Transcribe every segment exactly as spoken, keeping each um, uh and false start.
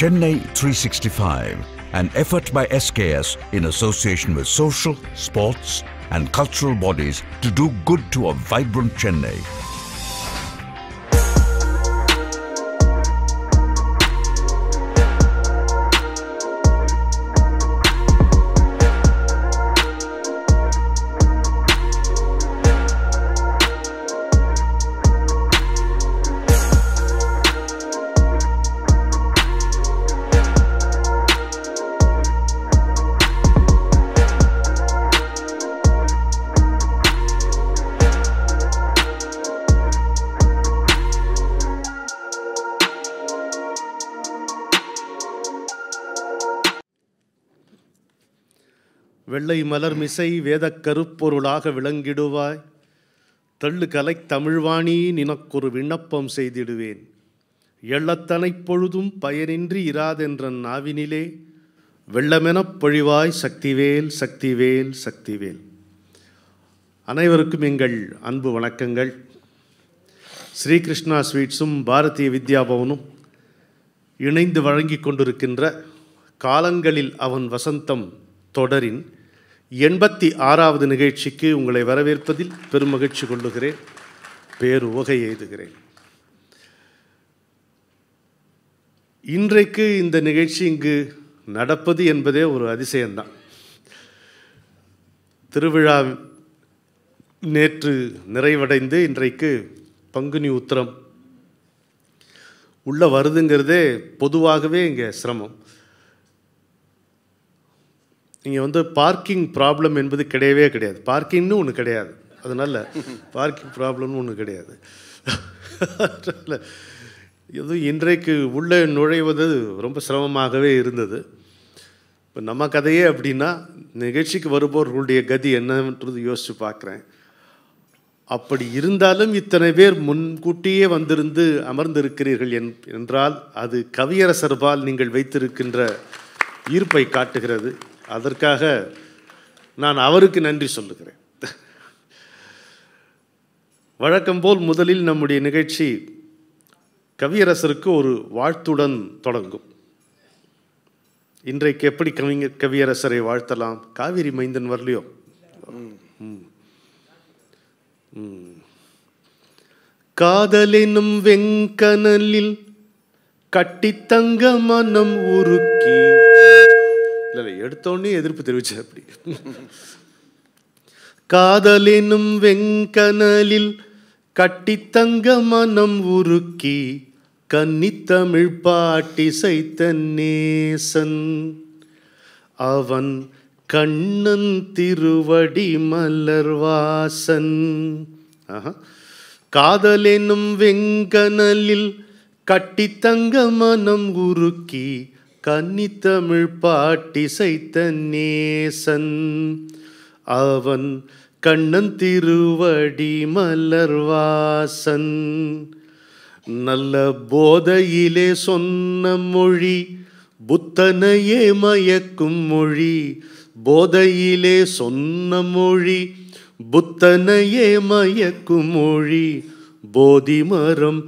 Chennai three sixty-five, an effort by S K S in association with social, sports and cultural bodies to do good to a vibrant Chennai. வெள்ளை மலர் மிசை வேதக் கருப்பொருளாக விளங்கிடுவாய். தள்ளு கலை தமிழ்வாணி நினக்கொரு விண்ணப்பம் செய்திடுவேன். எள்ளத்தனை பொழுதும் பயனின்றி இராதென்ற நாவினிலே வெள்ளமெனப் பொழிவாய் சக்திவேல் சக்திவேல் சக்திவேல். அனைவருக்கும் எங்கள் அன்பு வணக்கங்கள். ஸ்ரீகிருஷ்ணா ஸ்வீட்ஸும் பாரதிய வித்யாபவனும் இணைந்து வழங்கி கொண்டிருக்கின்ற காலங்களில் அவன் வசந்தம் தொடரின் எண்பத்தி ஆறாவது நிகழ்ச்சிக்கு உங்களை வரவேற்பதில் பெருமகிழ்ச்சி கொள்ளுகிறேன், பேருவகை எய்துகிறேன். இன்றைக்கு இந்த நிகழ்ச்சி இங்கு நடப்பது என்பதே ஒரு அதிசயம்தான். திருவிழா நேற்று நிறைவடைந்து இன்றைக்கு பங்குனி உத்திரம் உள்ள வருதுங்கிறதே பொதுவாகவே இங்கே சிரமம். இங்கே வந்து பார்க்கிங் ப்ராப்ளம் என்பது கிடையவே கிடையாது. பார்க்கிங்னு ஒன்று கிடையாது, அதனால் பார்க்கிங் ப்ராப்ளம்னு ஒன்று கிடையாது. எதுவும் இன்றைக்கு உள்ளே நுழைவது ரொம்ப சிரமமாகவே இருந்தது. இப்போ நம்ம கதையே அப்படின்னா நிகழ்ச்சிக்கு வருபவர்களுடைய கதி என்னன்றது யோசித்து பார்க்குறேன். அப்படி இருந்தாலும் இத்தனை பேர் முன்கூட்டியே வந்திருந்து அமர்ந்திருக்கிறீர்கள் என்றால் அது கவியரசர்பால் நீங்கள் வைத்திருக்கின்ற ஈர்ப்பை காட்டுகிறது. அதற்காக நான் அவருக்கு நன்றி சொல்லுகிறேன். வழக்கம்போல் முதலில் நம்முடைய நிகழ்ச்சி கவியரசருக்கு ஒரு வாழ்த்துடன் தொடங்கும். இன்றைக்கு எப்படி கவிஞர் கவியரசரை வாழ்த்தலாம்? காவிரி மைந்தன் வரலையோ? காதலெனும் வெங்கனலில் கட்டித்தங்க மனம் உருக்கி எடுத்தோன்னே எதிர்ப்பு தெரிவிச்சார். அப்படி காதலினும் வெங்கனலில் கட்டித்தங்க மனம் உருக்கி கன்னித்தமிழ் பாட்டிசைத்த நேசன் அவன் கண்ணன் திருவடி மலர்வாசன். காதலினும் வெங்கனலில் கட்டித்தங்க மனம் உருக்கி கன்னித்தமிழ் பாட்டிசைத்த நேசன் அவன் கண்ணன் திருவடி மலர்வாசன். நல்ல போதையிலே சொன்ன மொழி புத்தனையே மயக்கும் மொழி, போதையிலே சொன்ன மொழி புத்தனையே மயக்கும் மொழி, போதி மரம்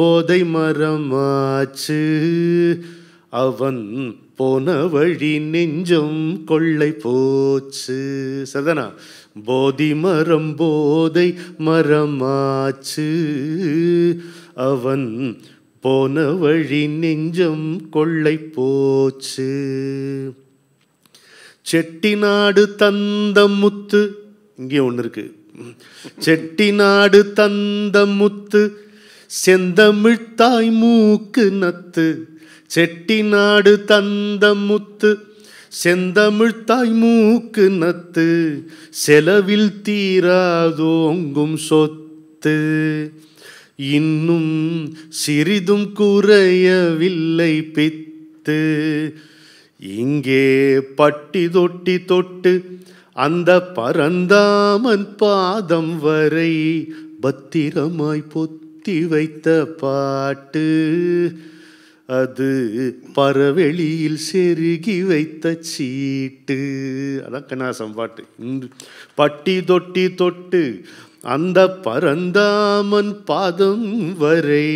போதை மரமாச்சு அவன் போன வழி நெஞ்சம் கொள்ளை போச்சு. சதனா போதி மரம் போதை மரமாச்சு அவன் போன வழி நெஞ்சம் கொள்ளை போச்சு. செட்டிநாடு தந்த முத்து, இங்கே ஒன்று இருக்கு, செட்டிநாடு தந்த முத்து செந்தமிழ்த்தாய் மூக்கு நத்து, செட்டிநாடு தந்த முத்து செந்தமிழ்த்தாய் மூக்கு நத்து செலவில் தீராதோங்கும் சொத்து இன்னும் சிறிதும் குறையவில்லை பித்து. இங்கே பட்டி தொட்டி தொட்டு அந்த பரந்தாமன் பாதம் வரை பத்திரமாய் பொத்தி வைத்த பாட்டு அது பரவெளியில் செருகி வைத்த சீட்டு. அதான் கண்ணாசம் பாட்டு. பட்டி தொட்டி தொட்டு அந்த பரந்தாமன் பாதம் வரை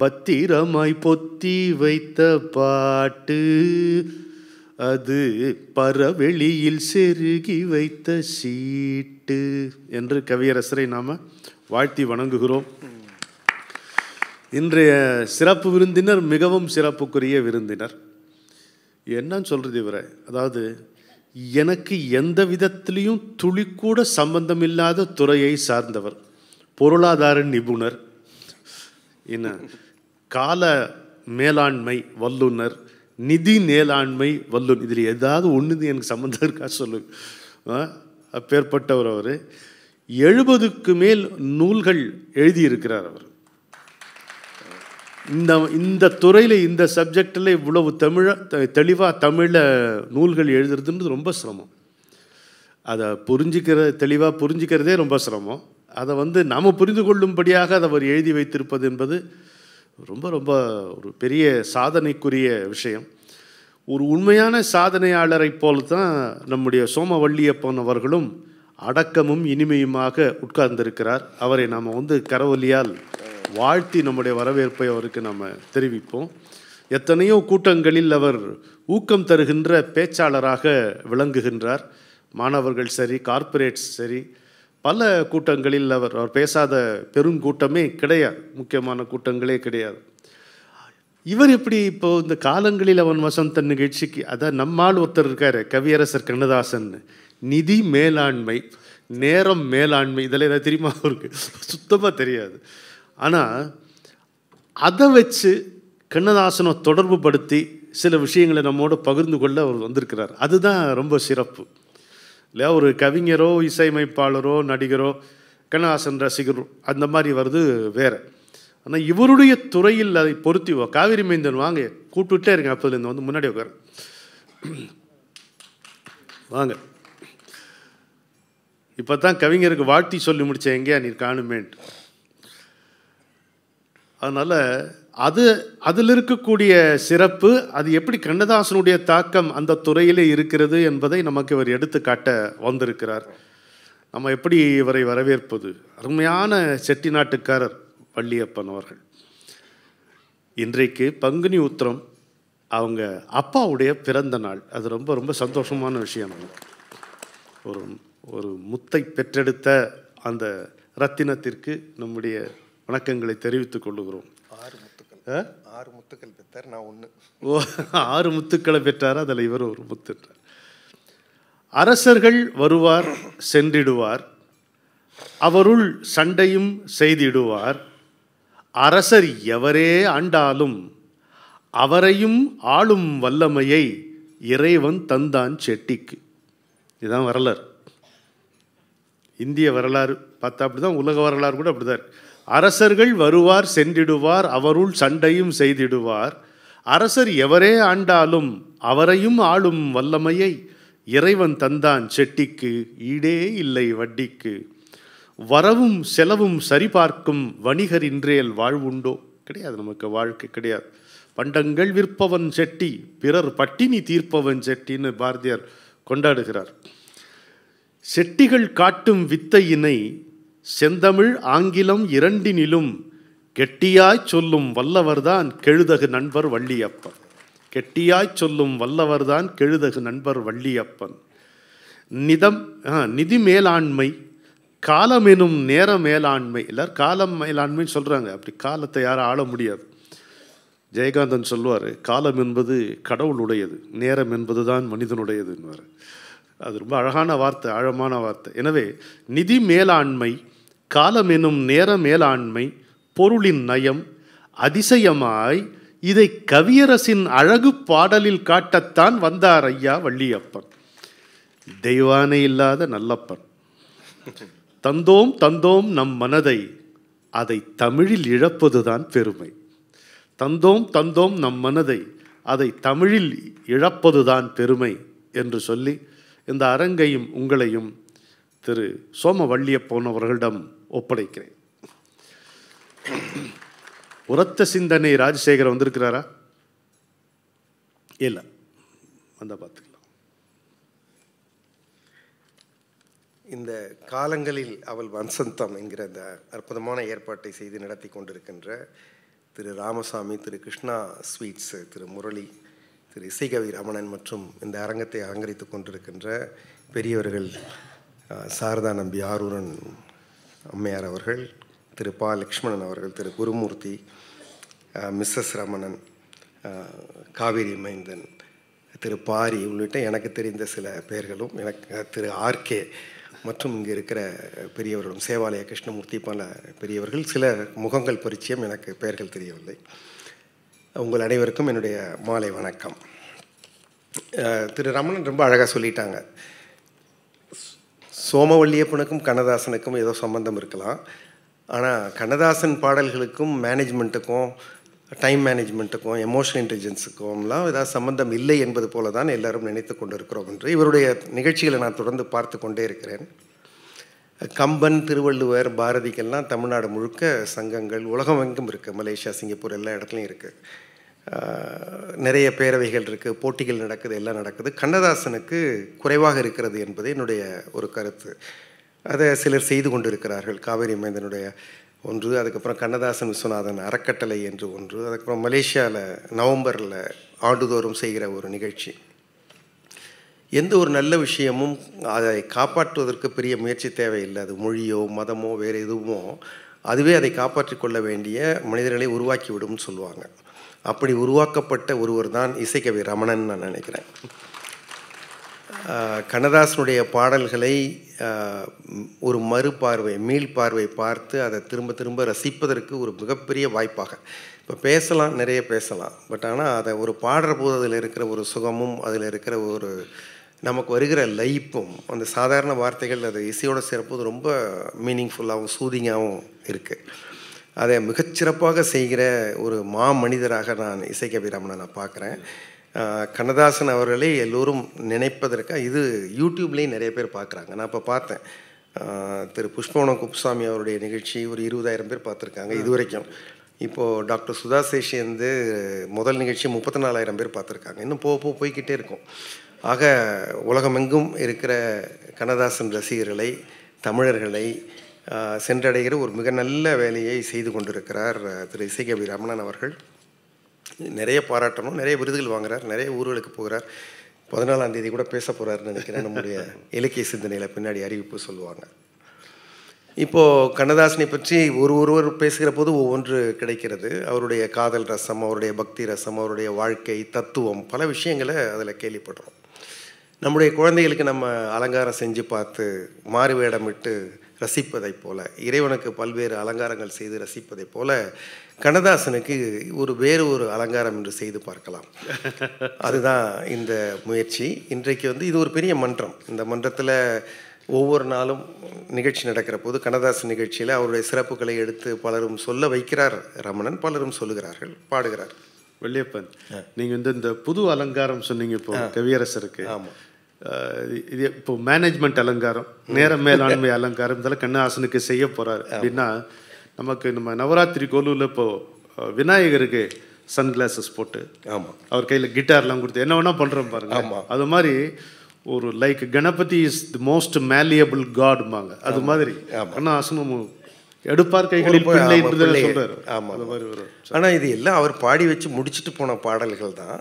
பத்திரமாய் பொத்தி வைத்த பாட்டு அது பரவெளியில் செருகி வைத்த சீட்டு என்று கவியரசரை நாம் வாழ்த்தி வணங்குகிறோம். இன்றைய சிறப்பு விருந்தினர் மிகவும் சிறப்புக்குரிய விருந்தினர். என்னன்னு சொல்கிறது இவரை, அதாவது எனக்கு எந்த விதத்திலையும் துளிக்கூட சம்பந்தமில்லாத துறையை சார்ந்தவர், பொருளாதார நிபுணர், என்ன கால மேலாண்மை வல்லுநர், நிதி மேலாண்மை வல்லுநர், இதில் ஏதாவது ஒன்று எனக்கு சம்மந்தம் இருக்கா சொல்லுங்க. அப்பேற்பட்டவர் அவர். எழுபதுக்கு மேல் நூல்கள் எழுதியிருக்கிறார் அவர். இந்த இந்த துறையில், இந்த சப்ஜெக்டில் இவ்வளவு தமிழ தெளிவாக தமிழை நூல்கள் எழுதுறதுன்றது ரொம்ப சிரமம். அதை புரிஞ்சிக்கிற தெளிவாக புரிஞ்சிக்கிறதே ரொம்ப சிரமம். அதை வந்து நாம் புரிந்து கொள்ளும்படியாக அதை அவர் எழுதி வைத்திருப்பது என்பது ரொம்ப ரொம்ப ஒரு பெரிய சாதனைக்குரிய விஷயம். ஒரு உண்மையான சாதனையாளரை போல தான் நம்முடைய சோம வள்ளியப்பன் அவர்களும் அடக்கமும் இனிமையுமாக உட்கார்ந்திருக்கிறார். அவரை நாம் வந்து கரவொலியால் வாழ்த்தி நம்முடைய வரவேற்பை அவருக்கு நாம் தெரிவிப்போம். எத்தனையோ கூட்டங்களில் அவர் ஊக்கம் தருகின்ற பேச்சாளராக விளங்குகின்றார். மாணவர்கள் சரி, கார்ப்பரேட்ஸ் சரி, பல கூட்டங்களில் அவர் அவர் பேசாத பெருங்கூட்டமே கிடையாது, முக்கியமான கூட்டங்களே கிடையாது. இவர் எப்படி இப்போது இந்த காலங்களில் அவன் வசந்த நிகழ்ச்சிக்கு, அதான் நம்மால் ஒருத்தர் இருக்கார் கவியரசர் கண்ணதாசன், நிதி மேலாண்மை, நேரம் மேலாண்மை, இதெல்லாம் ஏதாவது தெரியுமா அவருக்கு? சுத்தமாக தெரியாது. ஆனால் அதை வச்சு கண்ணதாசனை தொடர்பு படுத்தி சில விஷயங்களை நம்மோடு பகிர்ந்து கொள்ள அவர் வந்திருக்கிறார். அதுதான் ரொம்ப சிறப்பு இல்லையா? ஒரு கவிஞரோ இசையமைப்பாளரோ நடிகரோ கண்ணதாசன் ரசிகரோ அந்த மாதிரி வருது வேறு. ஆனால் இவருடைய துறையில் அதை பொருத்தி காவிரி மைந்தன் வாங்க கூப்பிட்டுட்டே இருங்க, அப்போதுலேருந்து வந்து முன்னாடி உட்கார வாங்க. இப்போ தான் கவிஞருக்கு வாழ்த்தி சொல்லி முடித்தேன், எங்கேயா நீர் காணுமேன்ட்டு. அதனால் அது அதில் இருக்கக்கூடிய சிறப்பு, அது எப்படி கண்ணதாசனுடைய தாக்கம் அந்த துறையிலே இருக்கிறது என்பதை நமக்கு இவர் எடுத்து காட்ட வந்திருக்கிறார். நம்ம எப்படி இவரை வரவேற்பது? அருமையான செட்டிநாட்டுக்காரர் வள்ளியப்பன் அவர்கள். இன்றைக்கு பங்குனி உத்திரம், அவங்க அப்பாவுடைய பிறந்த நாள். அது ரொம்ப ரொம்ப சந்தோஷமான விஷயம். ஒரு ஒரு முத்தை பெற்றெடுத்த அந்த ரத்தினத்திற்கு நம்முடைய வணக்கங்களை தெரிவித்துக் கொள்ளுகிறோம். ஆறு முத்துக்கள் ஆறு முத்துக்கள் பெற்றார். நான் ஒன்று ஓ ஆறு முத்துக்களை பெற்றார். அதில் இவர் ஒரு முத்துட்டார். அரசர்கள் வருவார் சென்றிடுவார், அவருள் சண்டையும் செய்திடுவார். அரசர் எவரே ஆண்டாலும் அவரையும் ஆளும் வல்லமையை இறைவன் தந்தான் செட்டிக்கு. இதுதான் வரலாறு, இந்திய வரலாறு பார்த்தா அப்படி தான், உலக வரலாறு கூட அப்படி தான். அரசர்கள் வருவார் சென்றிடுவார், அவருள் சண்டையும் செய்திடுவார். அரசர் எவரே ஆண்டாலும் அவரையும் ஆளும் வல்லமையை இறைவன் தந்தான் செட்டிக்கு, ஈடே இல்லை வட்டிக்கு. வரவும் செலவும் சரிபார்க்கும் வணிகர் இன்றேல் வாழ்வுண்டோ? கிடையாது, நமக்கு வாழ்க்கை கிடையாது. பண்டங்கள் விற்பவன் செட்டி, பிறர் பட்டினி தீர்ப்பவன் செட்டின்னு பாரதியார் கொண்டாடுகிறார். செட்டிகள் காட்டும் வித்தையினை செந்தமிழ் ஆங்கிலம் இரண்டினிலும் கெட்டியாய் சொல்லும் வல்லவர்தான் கெழுதகு நண்பர் வள்ளியப்பன். கெட்டியாய் சொல்லும் வல்லவர்தான் கெழுதகு நண்பர் வள்ளியப்பன். நிதம் நிதி மேலாண்மை, காலமெனும் நேர மேலாண்மை. எல்லாரும் காலம் மேலாண்மைன்னு சொல்கிறாங்க, அப்படி காலத்தை யாரும் ஆள முடியாது. ஜெயகாந்தன் சொல்லுவார், காலம் என்பது கடவுளுடையது, நேரம் என்பது தான் மனிதனுடையதுன்னு. அது ரொம்ப அழகான வார்த்தை, ஆழமான வார்த்தை. எனவே நிதி மேலாண்மை, காலம் எனும் நேர மேலாண்மை, பொருளின் நயம். அதிசயமாய் இதை கவியரசின் அழகு பாடலில் காட்டத்தான் வந்தார் ஐயா வள்ளியப்பன். தெய்வானை இல்லாத நல்லப்பன், தந்தோம் தந்தோம் நம் மனதை, அதை தமிழில் இழப்பதுதான் பெருமை. தந்தோம் தந்தோம் நம் மனதை, அதை தமிழில் இழப்பதுதான் பெருமை என்று சொல்லி இந்த அரங்கையும் உங்களையும் திரு சோம வள்ளியப்பன் அவர்களிடம் ஒப்படைக்கிறேன். உரத்த சிந்தனை ராஜசேகர் வந்திருக்கிறாரா? இல்லை, வந்தால் பார்த்துக்கலாம். இந்த காலங்களில் அவள் வன்சந்தம் என்கிற அந்த அற்புதமான ஏற்பாட்டை செய்து நடத்தி கொண்டிருக்கின்ற திரு ராமசாமி, திரு கிருஷ்ணா ஸ்வீட்ஸ், திரு முரளி, திரு இசைக்கவி ரமணன் மற்றும் இந்த அரங்கத்தை அலங்கரித்து கொண்டிருக்கின்ற பெரியவர்கள் சாரதா நம்பி ஆரூரன் அம்மையார் அவர்கள், திரு பா லக்ஷ்மணன் அவர்கள், திரு குருமூர்த்தி, மிஸ்ஸஸ் ரமணன், காவிரி மைந்தன், திரு பாரி உள்ளிட்ட எனக்கு தெரிந்த சில பெயர்களும், எனக்கு திரு ஆர்கே மற்றும் இங்கே இருக்கிற பெரியவர்களும், சேவாலய கிருஷ்ணமூர்த்தி பல பெரியவர்கள், சில முகங்கள் பரிச்சயம், எனக்கு பெயர்கள் தெரியவில்லை. உங்கள் அனைவருக்கும் என்னுடைய மாலை வணக்கம். திரு ரமணன் ரொம்ப அழகாக சொல்லிட்டாங்க. சோமவல்லியப்பனுக்கும் கண்ணதாசனுக்கும் ஏதோ சம்பந்தம் இருக்கலாம், ஆனால் கண்ணதாசன் பாடல்களுக்கும் மேனேஜ்மெண்ட்டுக்கும் டைம் மேனேஜ்மெண்ட்டுக்கும் எமோஷனல் இன்டெலிஜென்ஸுக்கும்லாம் ஏதாவது சம்பந்தம் இல்லை என்பது போல தான் எல்லாரும் நினைத்து கொண்டு இருக்கிறோம் என்று இவருடைய நிகழ்ச்சிகளை நான் தொடர்ந்து பார்த்து கொண்டே இருக்கிறேன். கம்பன், திருவள்ளுவர், பாரதிக்கெல்லாம் தமிழ்நாடு முழுக்க சங்கங்கள் உலகம் எங்கும் இருக்குது, மலேசியா, சிங்கப்பூர் எல்லா இடத்துலையும் இருக்குது, நிறைய பேரவைகள் இருக்குது, போட்டிகள் நடக்குது, எல்லாம் நடக்குது. கண்ணதாசனுக்கு குறைவாக இருக்கிறது என்பது என்னுடைய ஒரு கருத்து. அதை சிலர் செய்து கொண்டிருக்கிறார்கள். காவேரி மைந்தனுடைய ஒன்று, அதுக்கப்புறம் கண்ணதாசன் விஸ்வநாதன் அறக்கட்டளை என்று ஒன்று, அதுக்கப்புறம் மலேசியாவில் நவம்பரில் ஆண்டுதோறும் செய்கிற ஒரு நிகழ்ச்சி. எந்த ஒரு நல்ல விஷயமும் அதை காப்பாற்றுவதற்கு பெரிய முயற்சி தேவையில்லை. அது மொழியோ மதமோ வேறு எதுவுமோ அதுவே அதை காப்பாற்றி கொள்ள வேண்டிய மனிதர்களை உருவாக்கிவிடும்னு சொல்லுவாங்க. அப்படி உருவாக்கப்பட்ட ஒருவர் தான் இசைக்கவி ரமணன் நான் நினைக்கிறேன். கண்ணதாசனுடைய பாடல்களை ஒரு மறுபார்வை, மீள்பார்வை பார்த்து அதை திரும்ப திரும்ப ரசிப்பதற்கு ஒரு மிகப்பெரிய வாய்ப்பாக இப்போ பேசலாம், நிறைய பேசலாம், பட் ஆனால் அதை ஒரு பாடுற போது அதில் இருக்கிற ஒரு சுகமும், அதில் இருக்கிற ஒரு நமக்கு வருகிற லைப்பும், அந்த சாதாரண வார்த்தைகள் அதை இசையோடு சேர்ப்பது ரொம்ப மீனிங்ஃபுல்லாகவும் சூதிங்காகவும் இருக்குது. அதை மிகச்சிறப்பாக செய்கிற ஒரு மா மனிதராக நான் இசைக்கவி ரமணனை நான் பார்க்குறேன். கண்ணதாசன் அவர்களை எல்லோரும் நினைப்பதற்காக இது யூடியூப்லேயும் நிறைய பேர் பார்க்குறாங்க. நான் இப்போ பார்த்தேன், திரு புஷ்பவன குப்புசாமி அவருடைய நிகழ்ச்சி ஒரு இருபதாயிரம் பேர் பார்த்துருக்காங்க இது வரைக்கும். இப்போது டாக்டர் சுதா சேஷி வந்து முதல் நிகழ்ச்சி முப்பத்தி நாலாயிரம் பேர் பார்த்துருக்காங்க. இன்னும் போக போக போய்கிட்டே இருக்கும். ஆக உலகமெங்கும் இருக்கிற கண்ணதாசன் ரசிகர்களை, தமிழர்களை சென்றடைகிற ஒரு மிக நல்ல வேலையை செய்து கொண்டிருக்கிறார் திரு இசைக்கவி ரமணன் அவர்கள். நிறைய பாராட்டணும், நிறைய விருதுகள் வாங்குறார், நிறைய ஊர்களுக்கு போகிறார். பதினாலாம் தேதி கூட பேச போகிறாருன்னு நினைக்கிறேன். நம்முடைய இலக்கிய சிந்தனையில் பின்னாடி அறிவிப்பு சொல்லுவாங்க. இப்போது கண்ணதாசனை பற்றி ஒரு ஒருவர் பேசுகிற போது ஒவ்வொன்று கிடைக்கிறது. அவருடைய காதல் ரசம், அவருடைய பக்தி ரசம், அவருடைய வாழ்க்கை தத்துவம், பல விஷயங்களை அதில் கேள்விப்படுறோம். நம்முடைய குழந்தைகளுக்கு நம்ம அலங்காரம் செஞ்சு பார்த்து மாறு வேடமிட்டு ரசிப்பதைப் போல, இறைவனுக்கு பல்வேறு அலங்காரங்கள் செய்து ரசிப்பதைப் போல, கண்ணதாசனுக்கு ஒரு வேறு ஒரு அலங்காரம் என்று செய்து பார்க்கலாம். அதுதான் இந்த முயற்சி. இன்றைக்கு வந்து இது ஒரு பெரிய மன்றம். இந்த மன்றத்தில் ஒவ்வொரு நாளும் நிகழ்ச்சி நடக்கிற போது கண்ணதாசன் நிகழ்ச்சியில் அவருடைய சிறப்புகளை எடுத்து பலரும் சொல்ல வைக்கிறார் ரமணன், பலரும் சொல்லுகிறார்கள், பாடுகிறார். வள்ளியப்பன், நீங்கள் வந்து இந்த புது அலங்காரம் சொன்னீங்க இப்போ கவியரசருக்கு. ஆமாம், இது இப்போ மேனேஜ்மெண்ட் அலங்காரம், நேர மேலாண்மை அலங்காரம் இதெல்லாம் கண்ணதாசனுக்கு செய்ய போகிறார் அப்படின்னா, நமக்கு நம்ம நவராத்திரி கோலூரில் இப்போது விநாயகருக்கு சன் கிளாஸஸ் போட்டு, ஆமாம், அவர் கையில் கிட்டார்லாம் கொடுத்து என்ன வேணால் பண்ணுறோம் பாருங்க. ஆமாம், அது மாதிரி ஒரு like Ganapathi is the most malleable காட்மாங்க. அது மாதிரி கண்ணதாசனும் எடுப்பார் கைகளில் பிள்ளைன்றதை சொல்றாரு. ஆமாம், அது மாதிரி வரும். ஆனால் இது எல்லாம் அவர் பாடி வச்சு முடிச்சுட்டு போன பாடல்கள் தான்,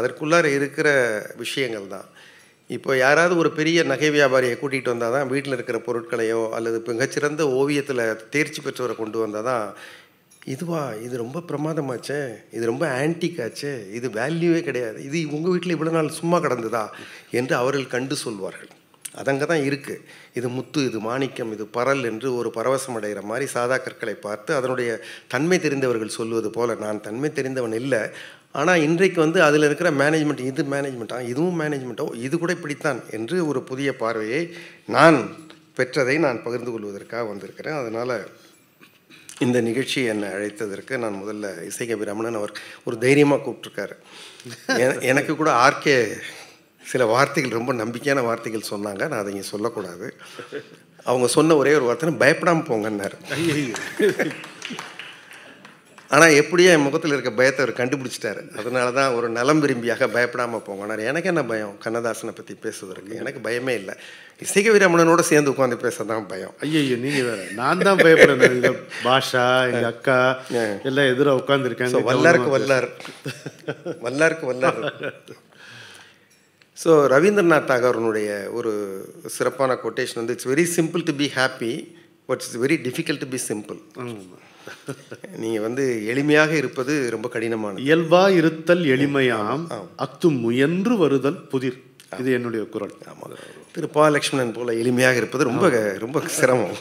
அதற்குள்ளார இருக்கிற விஷயங்கள் தான். இப்போ யாராவது ஒரு பெரிய நகை வியாபாரியை கூட்டிகிட்டு வந்தால் தான் வீட்டில் இருக்கிற பொருட்களையோ அல்லது மிகச்சிறந்த ஓவியத்தில் தேர்ச்சி பெற்றவரை கொண்டு வந்தால் தான், இதுவா இது ரொம்ப பிரமாதமாச்சே, இது ரொம்ப ஆன்டிக்காச்சே, இது வேல்யூவே கிடையாது, இது உங்கள் வீட்டில் இவ்வளோ நாள் சும்மா கிடந்ததா என்று அவர்கள் கண்டு சொல்வார்கள். அதங்க தான் இருக்குது. இது முத்து, இது மாணிக்கம், இது பரல் என்று ஒரு பரவசம் அடைகிற மாதிரி சாதா கற்களை பார்த்து அதனுடைய தன்மை தெரிந்தவர்கள் சொல்வது போல், நான் தன்மை தெரிந்தவன் இல்லை, ஆனால் இன்றைக்கு வந்து அதில் இருக்கிற மேனேஜ்மெண்ட், இது மேனேஜ்மெண்ட்டா, இதுவும் மேனேஜ்மெண்ட்டோ, இது கூட இப்படித்தான் என்று ஒரு புதிய பார்வையை நான் பெற்றதை நான் பகிர்ந்து கொள்வதற்காக வந்திருக்கிறேன். அதனால் இந்த நிகழ்ச்சி என்னை அழைத்ததற்கு நான் முதல்ல இசைக்கவி ரமணன் அவர் ஒரு தைரியமாக கூப்பிட்ருக்காரு. எனக்கு கூட ஆர்கே சில வார்த்தைகள், ரொம்ப நம்பிக்கையான வார்த்தைகள் சொன்னாங்க. நான் அதை இங்கே சொல்லக்கூடாது. அவங்க சொன்ன ஒரே ஒரு வார்த்தைன்னு, பயப்படாமல் போங்கன்னார். ஆனால் எப்படியே என் முகத்தில் இருக்க பயத்தை அவர் கண்டுபிடிச்சிட்டாரு. அதனால தான் ஒரு நலம் விரும்பியாக பயப்படாமல் போங்கனார். எனக்கு என்ன பயம் கண்ணதாசனை பற்றி பேசுவதற்கு? எனக்கு பயமே இல்லை. இசைக்கவி ரமணனோடு சேர்ந்து உட்காந்து பேச தான் பயம். ஐயோ நீங்கள் வேறு, நான் தான் பயப்படுறேன். எங்கள் பாஷா, எங்கள் அக்கா எல்லாம் எதிராக உட்காந்துருக்காங்க. வல்லாருக்கு வல்லார் வல்லாருக்கு வல்லார் ஸோ ரவீந்திரநாத் தாகூரனுடைய ஒரு சிறப்பான கொட்டேஷன் வந்து, it's very simple to be happy, but it's very difficult to be simple. நீங்கள் வந்து எளிமையாக இருப்பது ரொம்ப கடினமான. இயல்பாக இருத்தல் எளிமையாம், அத்து முயன்று வருதல் புதிர். இது என்னுடைய குரல். ஆமாம், திரு பா லக்ஷ்மணன் போல எளிமையாக இருப்பது ரொம்ப ரொம்ப சிரமம்,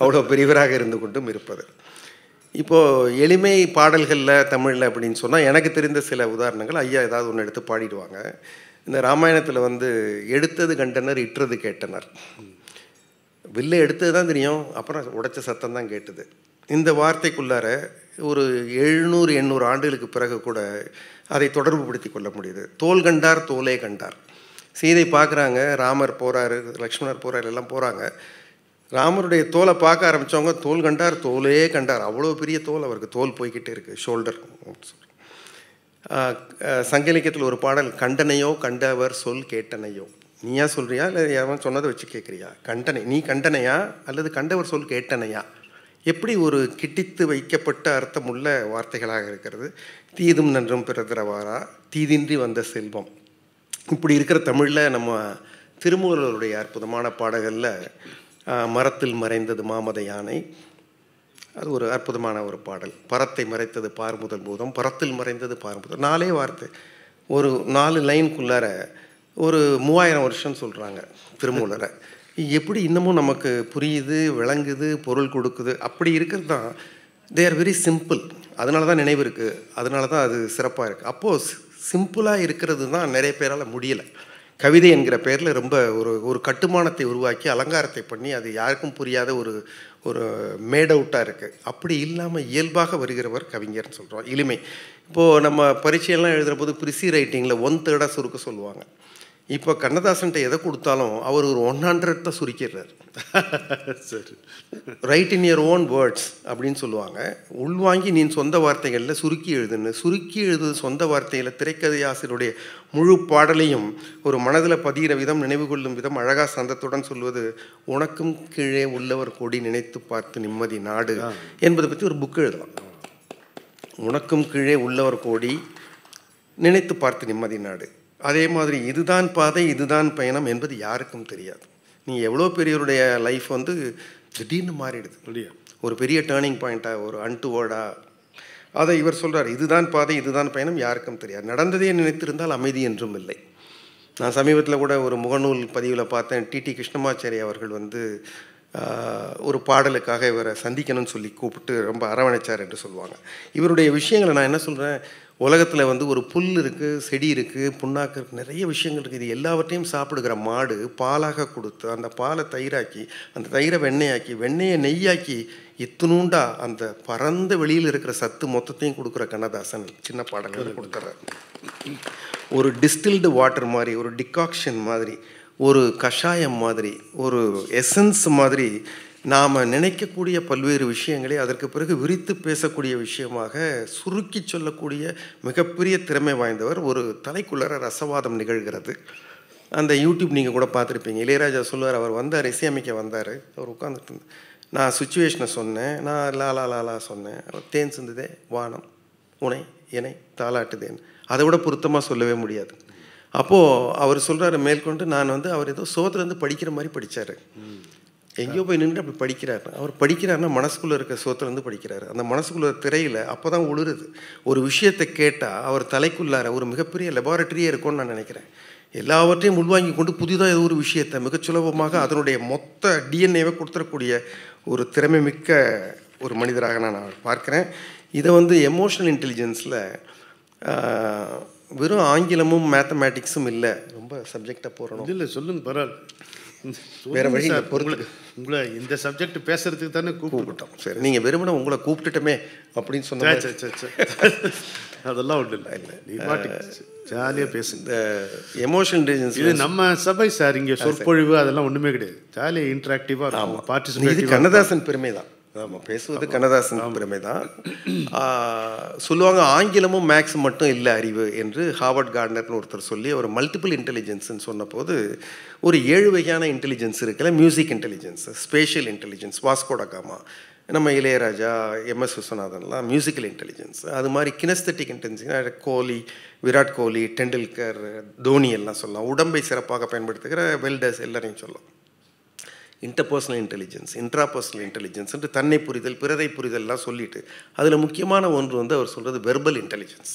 அவ்வளோ பெரியவராக இருந்து கொண்டும் இருப்பது. இப்போது எளிமை பாடல்களில் தமிழில் அப்படின்னு சொன்னால் எனக்கு தெரிந்த சில உதாரணங்கள். ஐயா ஏதாவது ஒன்று எடுத்து பாடிடுவாங்க. இந்த ராமாயணத்தில் வந்து எடுத்தது கண்டனர், இட்டுறது கேட்டனர். வில்லை எடுத்தது தான் தெரியும், அப்புறம் உடைச்ச சத்தம் தான் கேட்டது. இந்த வார்த்தைக்குள்ளார ஒரு எழுநூறு எண்ணூறு ஆண்டுகளுக்கு பிறகு கூட அதை தொடர்பு படுத்தி கொள்ள முடியுது. தோல் கண்டார் தோலே கண்டார். சீதை பார்க்குறாங்க, ராமர் போகிறாரு, லக்ஷ்மணர் போகிறார், எல்லாம் போகிறாங்க. ராமருடைய தோலை பார்க்க ஆரம்பித்தவங்க தோல் கண்டார் தோலே கண்டார். அவ்வளோ பெரிய தோல் அவருக்கு, தோல் போய்கிட்டே இருக்குது, ஷோல்டர். சங்க இலக்கியத்தில் ஒரு பாடல், கண்டனையோ கண்டவர் சொல் கேட்டனையோ. நீயா சொல்கிறியா இல்லை யாரும் சொன்னதை வச்சு கேட்குறியா? கண்டனை நீ கண்டனையா அல்லது கண்டவர் சொல் கேட்டனையா? எப்படி ஒரு கிட்டித்து வைக்கப்பட்ட அர்த்தம் உள்ள வார்த்தைகளாக இருக்கிறது. தீதும் நன்றும் பிறதிரவாரா தீதின்றி வந்த செல்வம். இப்படி இருக்கிற தமிழில் நம்ம திருமூலருடைய அற்புதமான பாடல்களில் மரத்தில் மறைந்தது மாமத யானை, அது ஒரு அற்புதமான ஒரு பாடல். பரத்தை மறைத்தது பார்முதல் பூதம், பரத்தில் மறைந்தது பார்முதல். நாலே வார்த்தை, ஒரு நாலு லைனுக்குள்ளார ஒரு மூவாயிரம் வருஷம்னு சொல்கிறாங்க திருமூலரை. எப்படி இன்னமும் நமக்கு புரியுது, விளங்குது, பொருள் கொடுக்குது. அப்படி இருக்கிறது தான் தே ஆர் வெரி சிம்பிள். அதனால தான் நினைவு இருக்குது, அதனால தான் அது சிறப்பாக இருக்குது. அப்போது சிம்பிளாக இருக்கிறது தான் நிறைய பேரால் முடியலை. கவிதை என்கிற பேரில் ரொம்ப ஒரு ஒரு கட்டுமானத்தை உருவாக்கி அலங்காரத்தை பண்ணி அது யாருக்கும் புரியாத ஒரு ஒரு மேடவுட்டாக இருக்குது. அப்படி இல்லாமல் இயல்பாக வருகிறவர் கவிஞர்னு சொல்கிறோம். எளிமை. இப்போது நம்ம பரீட்சையெல்லாம் எழுதுகிற போது ப்ரிசி ரைட்டிங்கில் ஒன் தேர்டாக சுருக்க சொல்லுவாங்க. இப்போ கண்ணதாசன்ட்ட எதை கொடுத்தாலும் அவர் ஒரு ஒன் ஹண்ட்ரட் தான் சுருக்கிடுறார். சரி, write in your own words அப்படின்னு சொல்லுவாங்க. உள்வாங்கி நீ சொந்த வார்த்தைகளில் சுருக்கி எழுதுன்னு. சுருக்கி எழுது சொந்த வார்த்தையில் திரைக்கதை ஆசிரியருடைய முழு பாடலையும் ஒரு மனதில் பதிகிற விதம், நினைவு கொள்ளும் விதம் அழகாக சந்தத்துடன் சொல்வது. உனக்கும் கீழே உள்ளவர் கொடி நினைத்து பார்த்து நிம்மதி நாடு என்பதை பற்றி ஒரு புக்கு எழுதலாம். உனக்கும் கீழே உள்ளவர் கோடி நினைத்து பார்த்து நிம்மதி நாடு. அதே மாதிரி இதுதான் பாதை இதுதான் பயணம் என்பது யாருக்கும் தெரியாது. நீ எவ்வளோ பெரியவருடைய லைஃப் வந்து திடீர்னு மாறிடுது இல்லையா, ஒரு பெரிய டேர்னிங் பாயிண்ட்டாக, ஒரு அன்டுவோர்டா. அதை இவர் சொல்கிறார், இதுதான் பாதை இதுதான் பயணம், யாருக்கும் தெரியாது. நடந்ததே நினைத்திருந்தால் அமைதி என்றும் இல்லை. நான் சமீபத்தில் கூட ஒரு முகநூல் பதிவில் பார்த்தேன், டிடி கிருஷ்ணமாச்சாரி அவர்கள் வந்து ஒரு பாடலுக்காக இவரை சந்திக்கணும்னு சொல்லி கூப்பிட்டு ரொம்ப அரவணைச்சார் என்று சொல்லுவாங்க. இவருடைய விஷயங்களை நான் என்ன சொல்கிறேன், உலகத்தில் வந்து ஒரு புல் இருக்குது, செடி இருக்குது, புண்ணாக்கு இருக்குது, நிறைய விஷயங்கள் இருக்குது. இது எல்லாவற்றையும் சாப்பிடுகிற மாடு பாலாக கொடுத்து, அந்த பாலை தயிராக்கி, அந்த தயிரை வெண்ணெயாக்கி, வெண்ணெயை நெய்யாக்கி, இத்துணுண்டா அந்த பரந்த வெளியில் இருக்கிற சத்து மொத்தத்தையும் கொடுக்குற கண்ணதாசன் சின்ன பாடல்கள் கொடுத்துட்றாரு. ஒரு டிஸ்டில்டு வாட்டர் மாதிரி, ஒரு டிகாக்ஷன் மாதிரி, ஒரு கஷாயம் மாதிரி, ஒரு எசன்ஸ் மாதிரி நாம் நினைக்கக்கூடிய பல்வேறு விஷயங்களை அதற்கு பிறகு விரித்து பேசக்கூடிய விஷயமாக சுருக்கி சொல்லக்கூடிய மிகப்பெரிய திறமை வாய்ந்தவர். ஒரு தலைக்குள்ளார ரசவாதம் நிகழ்கிறது. அந்த யூடியூப் நீங்கள் கூட பார்த்துருப்பீங்க. இளையராஜா சொல்லுவார், அவர் வந்தார், இசையமைக்க வந்தார், அவர் உட்காந்துட்டு இருந்தார். நான் சுச்சுவேஷனை சொன்னேன், நான் லாலா லாலா சொன்னேன். அவர் தேன் சிந்துதே வானம் உனை இணை தாளாட்டுதேன், அதை விட பொருத்தமாக சொல்லவே முடியாது. அப்போது அவர் சொல்கிறாரு மேற்கொண்டு, நான் வந்து அவர் ஏதோ சோத்துலேருந்து படிக்கிற மாதிரி படித்தார், எங்கேயோ போய் நின்று அப்படி படிக்கிறார். அவர் படிக்கிறாருன்னா மனசுக்குள்ளே இருக்க சோத்துலேருந்து படிக்கிறாரு. அந்த மனசுக்குள்ள திரையில் அப்போ தான் ஒளிருது. ஒரு விஷயத்தை கேட்டால் அவர் தலைக்குள்ளார ஒரு மிகப்பெரிய லெபார்ட்டரியே இருக்கும்னு நான் நினைக்கிறேன். எல்லாவற்றையும் உள்வாங்கி கொண்டு புதிதாக ஏதோ ஒரு விஷயத்தை மிகச் சுலபமாக அதனுடைய மொத்த டிஎன்ஏவை கொடுத்துடக்கூடிய ஒரு திறமை மிக்க ஒரு மனிதராக நான் பார்க்குறேன். இதை வந்து எமோஷனல் இன்டெலிஜென்ஸில் வெறும் ஆங்கிலமும் மேத்தமேட்டிக்ஸும் இல்லை, ரொம்ப சப்ஜெக்டாக போகிறோம். இல்லை சொல்லுங்க, பரவாயில்ல, வேறு வழி. உங்களுக்கு உங்களை இந்த சப்ஜெக்ட் பேசுகிறதுக்கு தானே கூப்பிட்டோம். சரி, நீங்கள் வெறுமனே உங்களை கூப்பிட்டுட்டோமே அப்படின்னு சொன்னாங்க. அதெல்லாம் ஒன்றும் இல்லை, இல்லை நீ பாட்டு ஜாலியாக பேசு. இந்த எமோஷன் இன்டெலிஜென்ஸ் இது நம்ம சபை சார், இங்கே சொற்பொழிவு அதெல்லாம் ஒன்றுமே கிடையாது, ஜாலியாக இன்ட்ராக்டிவாக. ஆமாம், பார்ட்டிசிபேட். இது கண்ணதாசன் பெருமை தான். ஆமாம், பேசுவது கண்ணதாசன் திறமை தான். சொல்லுவாங்க ஆங்கிலமும் மேக்ஸ் மட்டும் இல்லை அறிவு என்று ஹார்வர்ட் கார்ட்னர்னு ஒருத்தர் சொல்லி ஒரு மல்டிபிள் இன்டெலிஜென்ஸ்ன்னு சொன்னபோது ஒரு ஏழு வகையான இன்டெலிஜென்ஸ் இருக்குல்ல, music intelligence, spatial intelligence, Vasco da Gama, நம்ம இளையராஜா, எம்எஸ் விஸ்வநாதன்லாம் மியூசிக்கல் இன்டெலிஜென்ஸ். அது மாதிரி கினஸ்தட்டிக் இன்டெலிஜென்ஸ்னா கோலி, விராட் கோலி, டெண்டுல்கர், தோனி எல்லாம் சொல்லலாம். உடம்பை சிறப்பாக பயன்படுத்துகிற வெல்டர்ஸ் எல்லாரையும் சொல்லலாம். இன்டர்பர்சனல் இன்டெலிஜென்ஸ், இன்ட்ராபர்சனல் இன்டெலிஜென்ஸ்ன்ட்டு தன்னை புரிதல், பிறரை புரிதல்லாம் சொல்லிட்டு அதில் முக்கியமான ஒன்று வந்து அவர் சொல்கிறது verbal intelligence,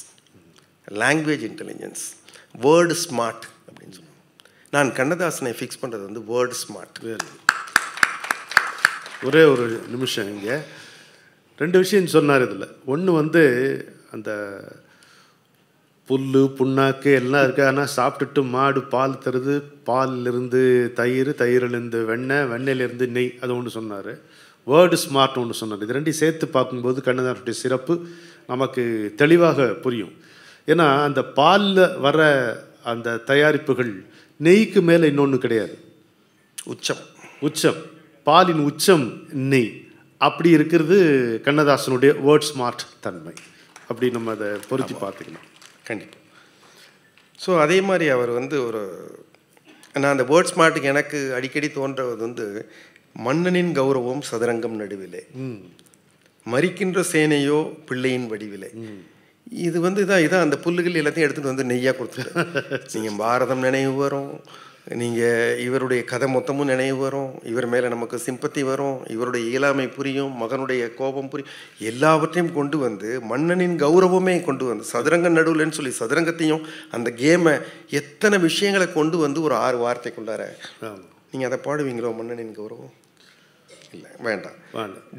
language intelligence, word smart அப்படின்னு சொல்லுவாங்க. நான் கண்ணதாசனை ஃபிக்ஸ் பண்ணுறது வந்து வேர்டு ஸ்மார்ட். ஒரே ஒரு நிமிஷம், இங்கே ரெண்டு விஷயம் சொன்னார் இதில். ஒன்று வந்து அந்த புல் புண்ணாக்கு எல்லாம் இருக்குது, ஆனால் சாப்பிட்டுட்டு மாடு பால் தருது, பாலிலிருந்து தயிர், தயிரிலிருந்து வெண்ணெய், வெண்ணெயிலேருந்து நெய், அது ஒன்று சொன்னார். வேர்டு ஸ்மார்ட் ஒன்று சொன்னார். இது ரெண்டையும் சேர்த்து பார்க்கும்போது கண்ணதாசனுடைய சிறப்பு நமக்கு தெளிவாக புரியும். ஏன்னா அந்த பாலில் வர அந்த தயாரிப்புகள் நெய்க்கு மேலே இன்னொன்று கிடையாது. உச்சம் உச்சம் பாலின் உச்சம் நெய். அப்படி இருக்கிறது கண்ணதாசனுடைய வேர்ட் ஸ்மார்ட் தன்மை. அப்படி நம்ம அதை பொருத்தி பார்த்துக்கலாம் கண்டிப்பாக. ஸோ அதே மாதிரி அவர் வந்து ஒரு நான் அந்த வேர்ட் ஸ்மார்ட்டுக்கு எனக்கு அடிக்கடி தோன்றது வந்து மன்னனின் கௌரவம் சதுரங்கம் நடுவிலே, மறிக்கின்ற சேனையோ பிள்ளையின் வடிவிலே. இது வந்து இதான் இதான் அந்த புல்லுகள் எல்லாத்தையும் எடுத்துகிட்டு வந்து நெய்யாக கொடுத்துருக்காரு. நீங்கள் பாரதம் நினைவு வரும், நீங்கள் இவருடைய கதை மொத்தமும் நினைவு வரும், இவர் மேலே நமக்கு சிம்பத்தி வரும், இவருடைய இயலாமை புரியும், மகனுடைய கோபம் புரியும், எல்லாவற்றையும் கொண்டு வந்து மன்னனின் கௌரவமே கொண்டு வந்து சதுரங்க நடுவில்ன்னு சொல்லி சதுரங்கத்தையும் அந்த கேமை எத்தனை விஷயங்களை கொண்டு வந்து ஒரு ஆறு வார்த்தை கொண்டார. நீங்கள் அதை பாடுவீங்களோ மன்னனின் கௌரவம்? இல்லை, வேண்டாம்.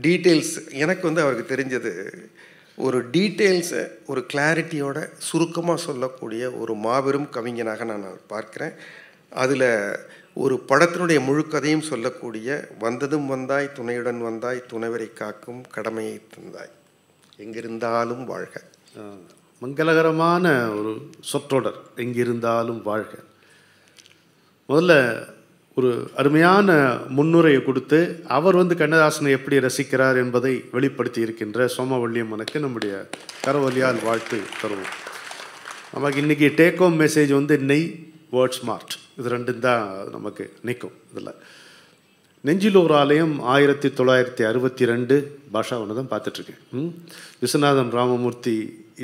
டீட்டெயில்ஸ் எனக்கு வந்து அவருக்கு தெரிஞ்சது ஒரு டீட்டெயில்ஸை ஒரு கிளாரிட்டியோட சுருக்கமாக சொல்லக்கூடிய ஒரு மாபெரும் கவிஞனாக நான் பார்க்குறேன். அதில் ஒரு படத்தினுடைய முழுக்கதையும் சொல்லக்கூடிய வந்ததும் வந்தாய் துணையுடன் வந்தாய் துணைவரை காக்கும் கடமையை தந்தாய் எங்கிருந்தாலும் வாழ்க, மங்களகரமான ஒரு சொற்றொடர் எங்கிருந்தாலும் வாழ்க. முதல்ல ஒரு அருமையான முன்னுரையை கொடுத்து அவர் வந்து கண்ணதாசனை எப்படி ரசிக்கிறார் என்பதை வெளிப்படுத்தி இருக்கின்ற சோமவல்லியம்மனுக்கு நம்முடைய கரவொலியால் வாழ்த்து தருவோம். நமக்கு இன்றைக்கி டேக் ஹோம் மெசேஜ் வந்து நெய், வேர்ட் ஸ்மார்ட், இது ரெண்டும் தான் நமக்கு நிற்கும். இதில் நெஞ்சில் ஒரு ஆலயம் ஆயிரத்தி தொள்ளாயிரத்தி அறுபத்தி ரெண்டு பாஷா ஒன்று தான் பார்த்துட்ருக்கேன். விஸ்வநாதன் ராமமூர்த்தி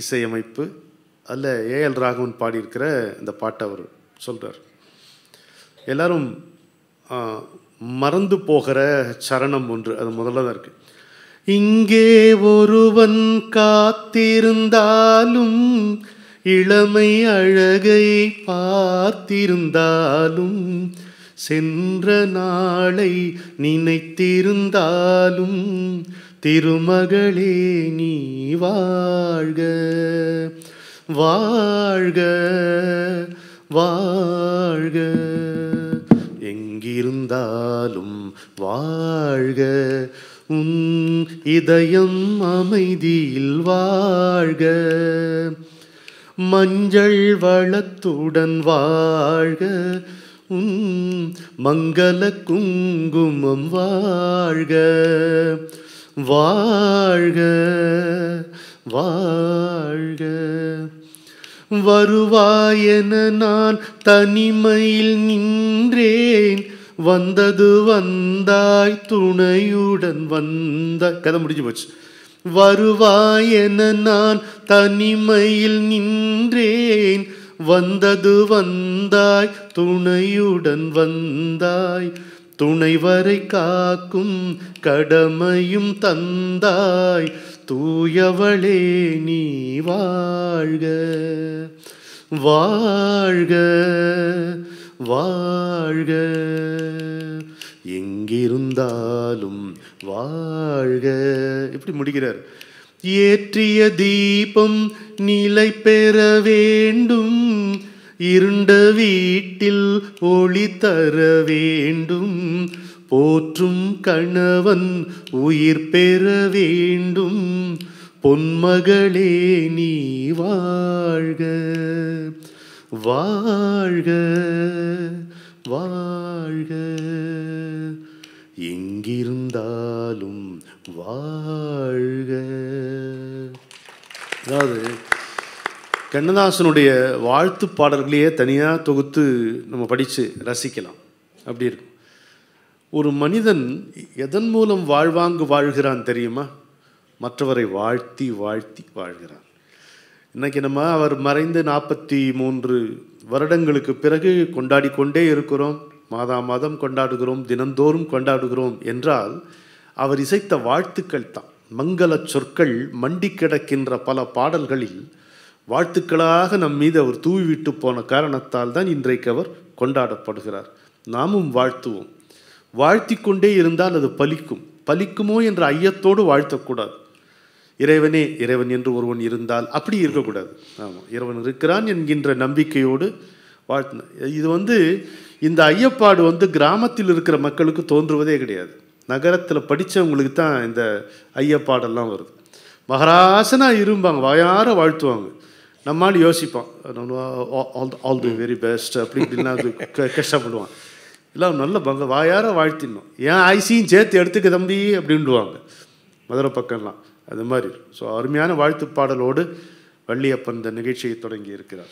இசையமைப்பு, அதில் ஏஎல் ராகவன் பாடியிருக்கிற இந்த பாட்டை அவர் சொல்கிறார். எல்லோரும் மறந்து போகிற சரணம் ஒன்று அது முதல்ல தான் இருக்குது. இங்கே ஒருவன் காத்திருந்தாலும் இளமை அழகை பார்த்திருந்தாலும் சென்ற நாளை நினைத்திருந்தாலும் திருமகளே நீ வாழ்க வாழ்க வாழ்க எங்கிருந்தாலும் வாழ்க உன் இதயம் அமைதியில் வாழ்க மஞ்சள் வளத்துடன் வாழ்க உன் மங்கள குங்குமம் வாழ்க வாழ்க வாழ்க வருவாயென நான் தனிமையில் நின்றேன் வந்தது வந்தாய் துணையுடன் வந்த கதை முடிஞ்சு போச்சு. வருவாயென நான் தனிமையில் நின்றேன் வந்தது வந்தாய் துணையுடன் வந்தாய் துணைவரை காக்கும் கடமையும் தந்தாய் தூயவளே நீ வாழ்க வாழ்க வாழ்க எங்கிருந்தாலும் வாழ்க. இப்படி முடிக்கிறார். ஏற்றிய தீபம் நிலை பெற வேண்டும் இருண்ட வீட்டில் ஒளி தர வேண்டும் போற்றும் கணவன் உயிர் பெற வேண்டும் பொன்மகளே நீ வாழ்க வாழ்க வாழ்க எங்கிருந்தாலும் வாழ்க. அதாவது கண்ணதாசனுடைய வாழ்த்து பாடல்களையே தனியாக தொகுத்து நம்ம படித்து ரசிக்கலாம். அப்படி இருக்கும். ஒரு மனிதன் எதன் மூலம் வாழ்வாங்கு வாழ்கிறான் தெரியுமா? மற்றவரை வாழ்த்தி வாழ்த்தி வாழ்கிறான். இன்றைக்கி நம்ம அவர் மறைந்து நாற்பத்தி மூன்று வருடங்களுக்கு பிறகு கொண்டாடி கொண்டே இருக்கிறோம், மாதா மாதம் கொண்டாடுகிறோம், தினந்தோறும் கொண்டாடுகிறோம் என்றால் அவர் இசைத்த வாழ்த்துக்கள் தான். மங்கள சொற்கள் மண்டி கிடக்கின்ற பல பாடல்களில் வாழ்த்துக்களாக நம் மீது அவர் தூவிவிட்டு போன காரணத்தால் தான் இன்றைக்கு அவர் கொண்டாடப்படுகிறார். நாமும் வாழ்த்துவோம். வாழ்த்தி கொண்டே இருந்தால் அது பலிக்கும். பலிக்குமோ என்ற ஐயத்தோடு வாழ்த்தக்கூடாது. இறைவனே இறைவன் என்று ஒருவன் இருந்தால் அப்படி இருக்கக்கூடாது. ஆமாம், இறைவன் இருக்கிறான் என்கின்ற நம்பிக்கையோடு வாழ்த்தின. இது வந்து இந்த ஐயப்பாடு வந்து கிராமத்தில் இருக்கிற மக்களுக்கு தோன்றுவதே கிடையாது. நகரத்தில் படித்தவங்களுக்கு தான் இந்த ஐயப்பாடெல்லாம் வருது. மகராசனாக இருப்பாங்க, வாயார வாழ்த்துவாங்க. நம்மால் யோசிப்பான், all all the very best அப்படி இப்படின்னா அது கஷ்டப்படுவான். இல்லை, நல்ல பங்க வாயார வாழ்த்திடணும். ஏன் ஐசியும் சேர்த்து எடுத்துக்க தம்பி அப்படின்டுவாங்க மதுரை பக்கம்லாம். அது மாதிரி ஸோ அருமையான வாழ்த்து பாடலோடு வள்ளியப்பன் இந்த நிகழ்ச்சியை தொடங்கி இருக்கிறார்.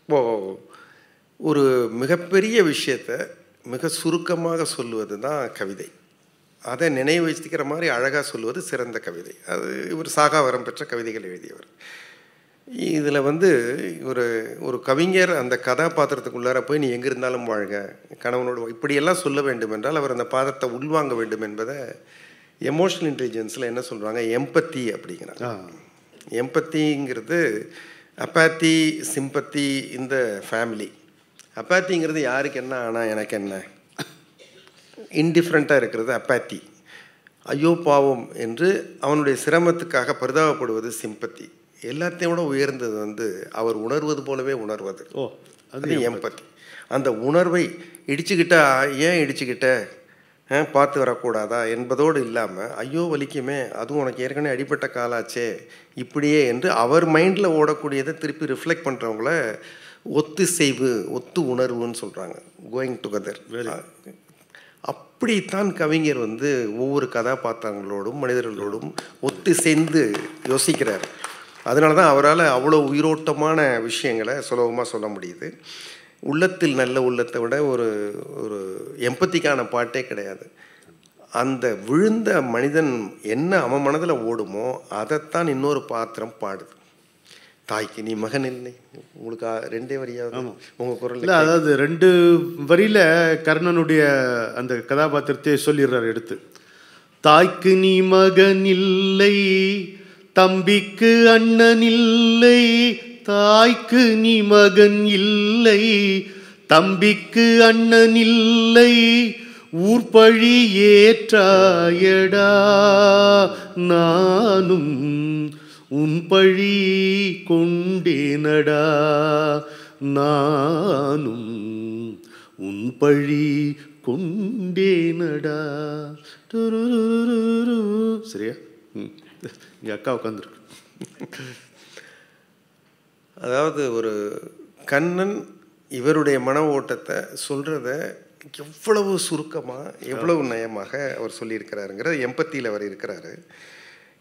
இப்போது ஒரு மிகப்பெரிய விஷயத்தை மிக சுருக்கமாக சொல்லுவது தான் கவிதை. அதை நினைவு வச்சுக்கிற மாதிரி அழகாக சொல்லுவது சிறந்த கவிதை. அது இவர் சாகாவரம் பெற்ற கவிதைகள் எழுதியவர். இதில் வந்து ஒரு ஒரு கவிஞர் அந்த கதாபாத்திரத்துக்குள்ளார போய் நீ எங்கிருந்தாலும் வாழ்க கணவனோடு இப்படியெல்லாம் சொல்ல வேண்டும் என்றால் அவர் அந்த பாத்திரத்தை உள்வாங்க வேண்டும் என்பதை எமோஷனல் இன்டெலிஜென்ஸில் என்ன சொல்கிறாங்க, எம்பத்தி அப்படிங்கிறாங்க. எம்பத்திங்கிறது அப்பாத்தி சிம்பத்தி இந்த ஃபேமிலி. அப்பாத்திங்கிறது யாருக்கு என்ன ஆனால் எனக்கு என்ன, இன்டிஃப்ரெண்ட்டாக இருக்கிறது அப்பாத்தி, ஐயோ பாவம் என்று அவனுடைய சிரமத்துக்காக பரிதாபப்படுவது சிம்பத்தி. எல்லாத்தையும் விட உயர்ந்தது வந்து அவர் உணர்வது போலவே உணர்வது, ஓ அது எம்பத்தி. அந்த உணர்வை இடிச்சுக்கிட்டா ஏன் இடிச்சுக்கிட்ட பார்த்து வரக்கூடாதா என்பதோடு இல்லாமல் ஐயோ வலிக்குமே, அதுவும் உனக்கு ஏற்கனவே அடிப்பட்ட காலாச்சே இப்படியே என்று அவர் மைண்டில் ஓடக்கூடியதை திருப்பி ரிஃப்ளெக்ட் பண்ணுறவங்கள ஒத்து செய்வு ஒத்து உணர்வுன்னு சொல்கிறாங்க, கோயிங் டுகெதர். அப்படித்தான் கவிஞர் வந்து ஒவ்வொரு கதாபாத்திரங்களோடும் மனிதர்களோடும் ஒத்து சேர்ந்து யோசிக்கிறார். அதனால தான் அவரால் அவ்வளோ உயிரோட்டமான விஷயங்களை சுலபமாக சொல்ல முடியுது. உள்ளத்தில் நல்ல உள்ளத்தை விட ஒரு ஒரு எம்பத்திக்கான பாட்டே கிடையாது. அந்த விழுந்த மனிதன் என்ன அவன் மனதில் ஓடுமோ அதைத்தான் இன்னொரு பாத்திரம் பாடுது. தாய்க்கு நீ மகன் இல்லை, உங்களுக்கு ரெண்டே வரியாவது உங்கள் குரல் இல்லை, அதாவது ரெண்டு வரியில் கர்ணனுடைய அந்த கதாபாத்திரத்தை சொல்லிடுறார் எடுத்து. தாய்க்கு நீ மகன் இல்லை, தம்பிக்கு அண்ணன் இல்லை, தாய்க்கு நீ மகன் இல்லை, தம்பிக்கு அண்ணன் இல்லை, ஊர்பழி ஏற்றாயடா நானும் உன் பழி கொண்டேனடா, நானும் உன் பழி கொண்டேனடா. சரியா எங்கள் அக்கா உட்காந்துருக்கு. அதாவது ஒரு கண்ணன் இவருடைய மன ஓட்டத்தை சொல்கிறத எவ்வளவு சுருக்கமாக எவ்வளவு நயமாக அவர் சொல்லியிருக்கிறாருங்கிறது எம்பத்தியில் அவர் இருக்கிறாரு.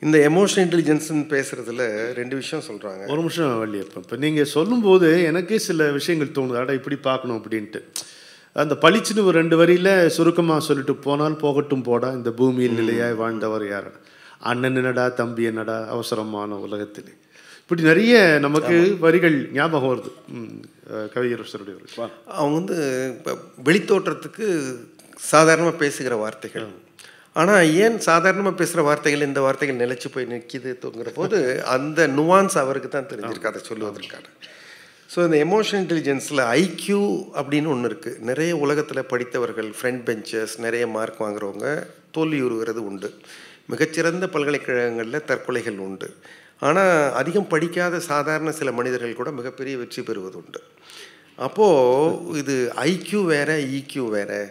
இந்த எமோஷனல் இன்டெலிஜென்ஸ்ன்னு பேசுகிறதுல ரெண்டு விஷயம் சொல்கிறாங்க. ஒரு நிமிஷம் வள்ளியப்பா, இப்போ நீங்கள் சொல்லும்போது எனக்கே சில விஷயங்கள் தோணுது, அட இப்படி பார்க்கணும் அப்படின்ட்டு. அந்த பளிச்சுன்னு ஒரு ரெண்டு வரியில் சுருக்கமாக சொல்லிட்டு போனால் போகட்டும் போடா, இந்த பூமியில் நிலையாய் வாழ்ந்தவர் யார், அண்ணன் என்னடா தம்பி என்னடா அவசரமான உலகத்தில், இப்படி நிறைய நமக்கு வரிகள் ஞாபகம் வருது கவிஞரசருடைய. அவங்க வந்து இப்போ வெளித்தோற்றத்துக்கு சாதாரணமாக பேசுகிற வார்த்தைகள், ஆனால் ஏன் சாதாரணமாக பேசுகிற வார்த்தைகள் இந்த வார்த்தைகள் நிலைச்சி போய் நிற்கிது தூங்குற போது அந்த நுவான்ஸ் அவருக்கு தான் தெரிஞ்சிருக்கு அதை சொல்லுவதற்கான. So in the emotional intelligence, I Q abdin unurk, Nere Ulagatal Paditavargal, friend benches, Nere Mark Wangronga, Toluru Radund, Makachiranda Palakrangal, Tarkolehel Wund. Ana Adikam Padika, the Sadarna Salamanidal Koda, Makapiri with Chiperudund. Apo with the I Q vera, E Q vera,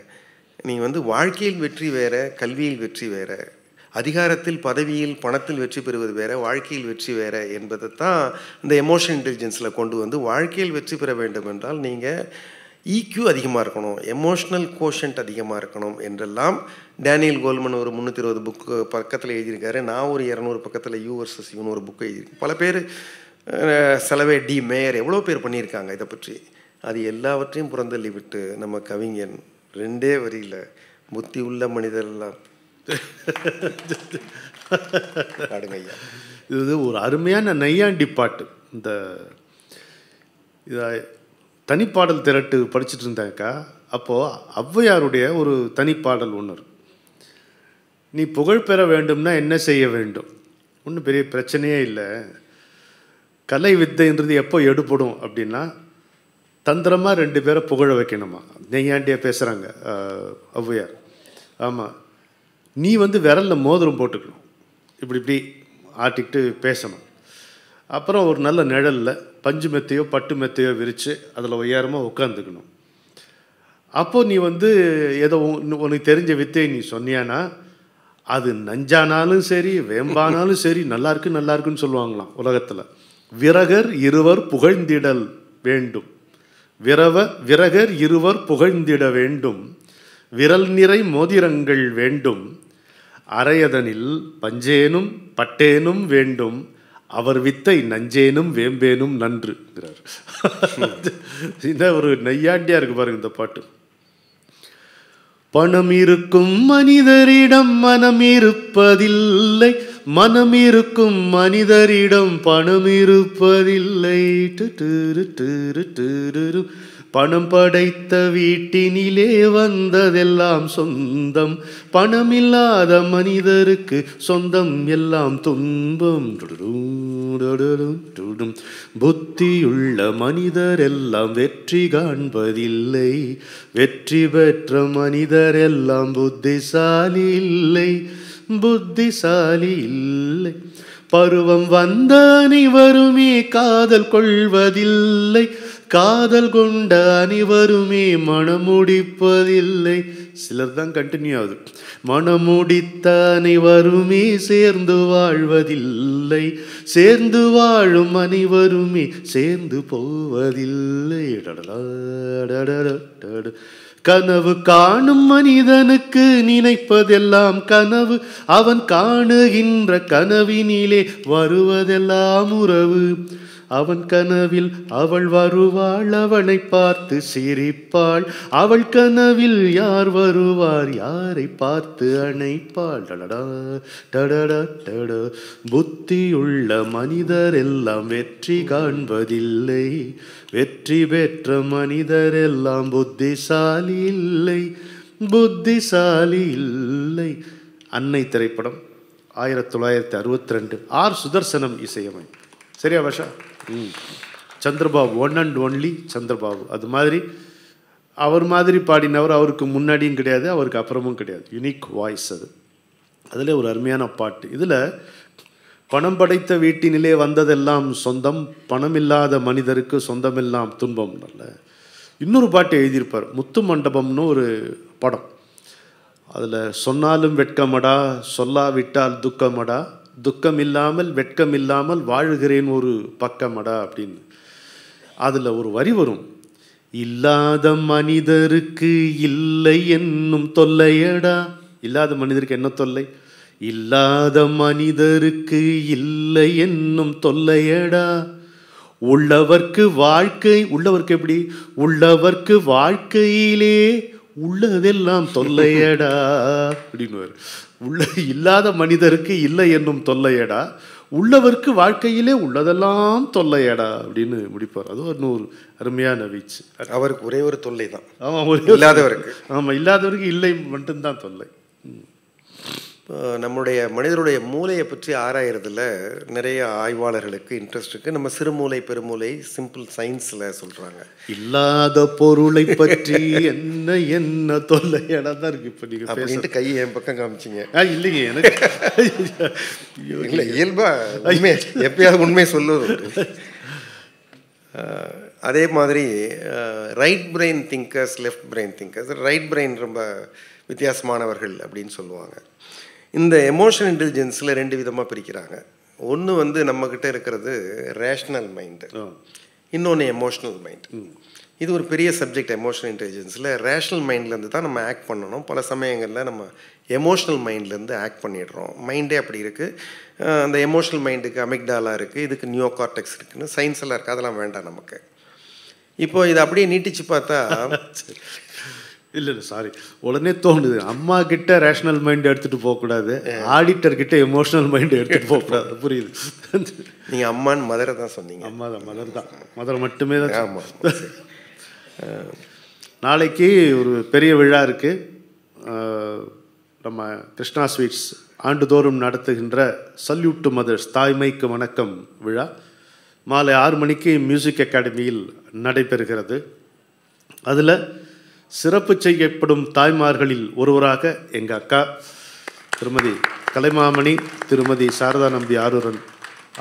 and even the Warkil Vitri vera, Kalvil Vitri vera. அதிகாரத்தில் பதவியில் பணத்தில் வெற்றி பெறுவது வேற வாழ்க்கையில் வெற்றி வேற என்பதை தான் இந்த எமோஷனல் இன்டெலிஜென்ஸ்ல கொண்டு வந்து வாழ்க்கையில் வெற்றி பெற வேண்டும் என்றால் நீங்க E Q அதிகமா இருக்கணும் எமோஷனல் கோஷன்ட் அதிகமா இருக்கணும் என்றெல்லாம் டேனியல் கோல்மன் ஒரு முந்நூற்று இருபது புக் பக்கத்துல எழுதி இருக்காரு நான் ஒரு இருநூறு பக்கத்துல U versus U னு ஒரு புக் எழுதி இருக்கேன் பல பேர் செலவே டி மேயர் எவ்வளவு பேர் பண்ணி இருக்காங்க இத பற்றி அது எல்லாவற்றையும் புறந்தள்ளி விட்டு நம்ம கவிஞன் ரெண்டே வரியில புத்தி உள்ள மனிதரெல்லாம் இது ஒரு அருமையான நையாண்டி பாட்டு இந்த தனிப்பாடல் திரட்டு படிச்சுட்டு இருந்தாக்கா அப்போ ஔவையாருடைய ஒரு தனிப்பாடல் ஒன்று நீ புகழ் பெற வேண்டும்னா என்ன செய்ய வேண்டும் ஒன்றும் பெரிய பிரச்சனையே இல்லை கலை வித்தைன்றது எப்போ எடுபடும் அப்படின்னா தந்திரமா ரெண்டு பேரை புகழ வைக்கணுமா நையாண்டியா பேசுறாங்க ஔவையார் ஆமாம் நீ வந்து விரல்ல மோதிரம் போட்டுக்கணும் இப்படி இப்படி ஆட்டிக்கிட்டு பேசணும் அப்புறம் ஒரு நல்ல நிழலில் பஞ்சு மெத்தையோ பட்டு மெத்தையோ விரித்து அதில் உயரமாக உட்காந்துக்கணும் அப்போது நீ வந்து ஏதோ உனக்கு தெரிஞ்ச வித்தையை நீ சொன்னியானா அது நஞ்சானாலும் சரி வேம்பானாலும் சரி நல்லாயிருக்கு நல்லாயிருக்குன்னு சொல்லுவாங்களாம் உலகத்தில் விரகர் இருவர் புகழ்ந்திடல் வேண்டும் விரவ விரகர் இருவர் புகழ்ந்திட வேண்டும் விரல் நிறை மோதிரங்கள் வேண்டும் அரையதனில் பஞ்சேனும் பட்டேனும் வேண்டும் அவர் வித்தை நஞ்சேனும் வேம்பேனும் நன்றுங்கிறார் இந்த ஒரு நையாண்டியா இருக்கு பாருங்க இந்த பாட்டு பணம் இருக்கும் மனிதரிடம் மனம் இருப்பதில்லை மனம் இருக்கும் மனிதரிடம் பணம் இருப்பதில்லை பணம் படைத்த வீட்டினிலே வந்ததெல்லாம் சொந்தம் பணமில்லாத மனிதருக்கு சொந்தம் எல்லாம் துன்பம் புத்தியுள்ள மனிதர் எல்லாம் வெற்றி காண்பதில்லை வெற்றி பெற்ற மனிதர் எல்லாம் புத்திசாலி இல்லை புத்திசாலி இல்லை பருவம் வந்த அனைவருமே காதல் கொள்வதில்லை காதல் கொண்ட அனைவருமே மனமுடிப்பதில்லை சிலர் தான் கண்டினியூ ஆகுது மனமுடித்த அனைவருமே சேர்ந்து வாழ்வதில்லை சேர்ந்து வாழும் அனைவருமே சேர்ந்து போவதில்லை கனவு காணும் மனிதனுக்கு நினைப்பதெல்லாம் கனவு அவன் காணுகின்ற கனவினிலே வருவதெல்லாம் உறவு அவன் கனவில் அவள் வருவாள் அவனை பார்த்து சிரிப்பாள் அவள் கனவில் யார் வருவார் யாரை பார்த்து அணைப்பாள் டடடா டடடா டட புத்தியுள்ள மனிதர் எல்லாம் வெற்றி காண்பதில்லை வெற்றி பெற்ற மனிதர் எல்லாம் புத்திசாலி இல்லை புத்திசாலி இல்லை அன்னை திரைப்படம் ஆயிரத்தி தொள்ளாயிரத்தி அறுபத்தி ரெண்டு ஆர் சுதர்சனம் இசையமை சரியா பாஷா Chandrababu one and only Chandrababu அது மாதிரி அவர் மாதிரி பாடினவர் அவருக்கு முன்னாடியும் கிடையாது அவருக்கு அப்புறமும் கிடையாது யுனிக் வாய்ஸ் அது அதில் ஒரு அருமையான பாட்டு இதில் பணம் படைத்த வீட்டினிலே வந்ததெல்லாம் சொந்தம் பணம் இல்லாத மனிதருக்கு சொந்தமெல்லாம் துன்பம் அல்ல இன்னொரு பாட்டு எழுதியிருப்பார் முத்து மண்டபம்னு ஒரு படம் அதில் சொன்னாலும் வெட்கமடா சொல்லாவிட்டால் துக்கமடா துக்கம் இல்லாமல் வெட்கம் இல்லாமல் வாழுகிறேன் ஒரு பக்கமடா அப்படின்னு அதில் ஒரு வரி வரும் இல்லாத மனிதருக்கு இல்லை என்னும் தொல்லையடா இல்லாத மனிதருக்கு என்ன தொல்லை இல்லாத மனிதருக்கு இல்லை என்னும் தொல்லையடா உள்ளவர்க்கு வாழ்க்கை உள்ளவர்க்கு எப்படி உள்ளவர்க்கு வாழ்க்கையிலே உள்ளதெல்லாம் தொல்லையடா அப்படின்னு உள்ள இல்லாத மனிதருக்கு இல்லை என்னும் தொல்லையடா உள்ளவருக்கு வாழ்க்கையிலே உள்ளதெல்லாம் தொல்லையடா அப்படின்னு முடிப்பார் அது ஒரு நூறு அருமையான வீச்சு அவருக்கு ஒரே ஒரு தொல்லை தான் ஆமாம் இல்லாதவருக்கு ஆமாம் இல்லாதவருக்கு இல்லை மட்டும்தான் தொல்லை நம்முடைய மனிதருடைய மூளையை பற்றி ஆராயறதுல நிறைய ஆய்வாளர்களுக்கு இன்ட்ரெஸ்ட் இருக்கு. நம்ம சிறுமூளை பெருமூளை சிம்பிள் சயின்ஸ்ல சொல்றாங்க. இல்லாத பொருளை பற்றி என்ன என்ன தொல்லையடா தான் இருக்கு. இப்போ நீங்க பேசிட்டு கை என் பக்கம் காமிச்சீங்க. இல்லைங்க எனக்கு இல்லை இயல்பா உண்மை எப்பயாவது உண்மை சொல்லுவது. அதே மாதிரி right brain thinkers left brain thinkers. Right brain ரொம்ப வித்தியாசமானவர்கள் அப்படின்னு சொல்லுவாங்க. இந்த எமோஷனல் இன்டெலிஜென்ஸில் ரெண்டு விதமாக பிரிக்கிறாங்க. ஒன்று வந்து நம்மக்கிட்ட இருக்கிறது ரேஷ்னல் மைண்டு, இன்னொன்று எமோஷ்னல் மைண்ட். இது ஒரு பெரிய சப்ஜெக்ட் எமோஷனல் இன்டெலிஜென்ஸில். ரேஷ்னல் மைண்ட்லேருந்து தான் நம்ம ஆக்ட் பண்ணணும். பல சமயங்களில் நம்ம எமோஷ்னல் மைண்ட்லேருந்து ஆக்ட் பண்ணிடுறோம். மைண்டே அப்படி இருக்குது. அந்த எமோஷ்னல் மைண்டுக்கு அமிக்டாலா இருக்குது, இதுக்கு நியோ கார்டெக்ஸ் இருக்குதுன்னு சயின்ஸ் எல்லாம் இருக்குது. அதெல்லாம் வேண்டாம் நமக்கு. இப்போது இதை அப்படியே நீட்டிச்சு பார்த்தா இல்லை இல்லை சாரி உடனே தோணுது, அம்மா கிட்ட ரேஷ்னல் மைண்ட் எடுத்துகிட்டு போகக்கூடாது, ஆடிட்டர் கிட்ட எமோஷ்னல் மைண்ட் எடுத்துகிட்டு போகக்கூடாது. புரியுது. நீங்கள் அம்மான்னு மதுரை தான் சொன்னீங்க. அம்மா தான் மதுரை தான் மதுரை மட்டுமே தான். ஆமாம். நாளைக்கு ஒரு பெரிய விழா இருக்குது. நம்ம கிருஷ்ணா ஸ்வீட்ஸ் ஆண்டுதோறும் நடத்துகின்ற சல்யூட் டு மதர்ஸ் தாய்மைக்கு வணக்கம் விழா மாலை ஆறு மணிக்கு மியூசிக் அகாடமியில் நடைபெறுகிறது. அதில் சிறப்பு செய்யப்படும் தாய்மார்களில் ஒருவராக எங்கள் அக்கா திருமதி கலைமாமணி திருமதி சாரதா நம்பி ஆரூரன்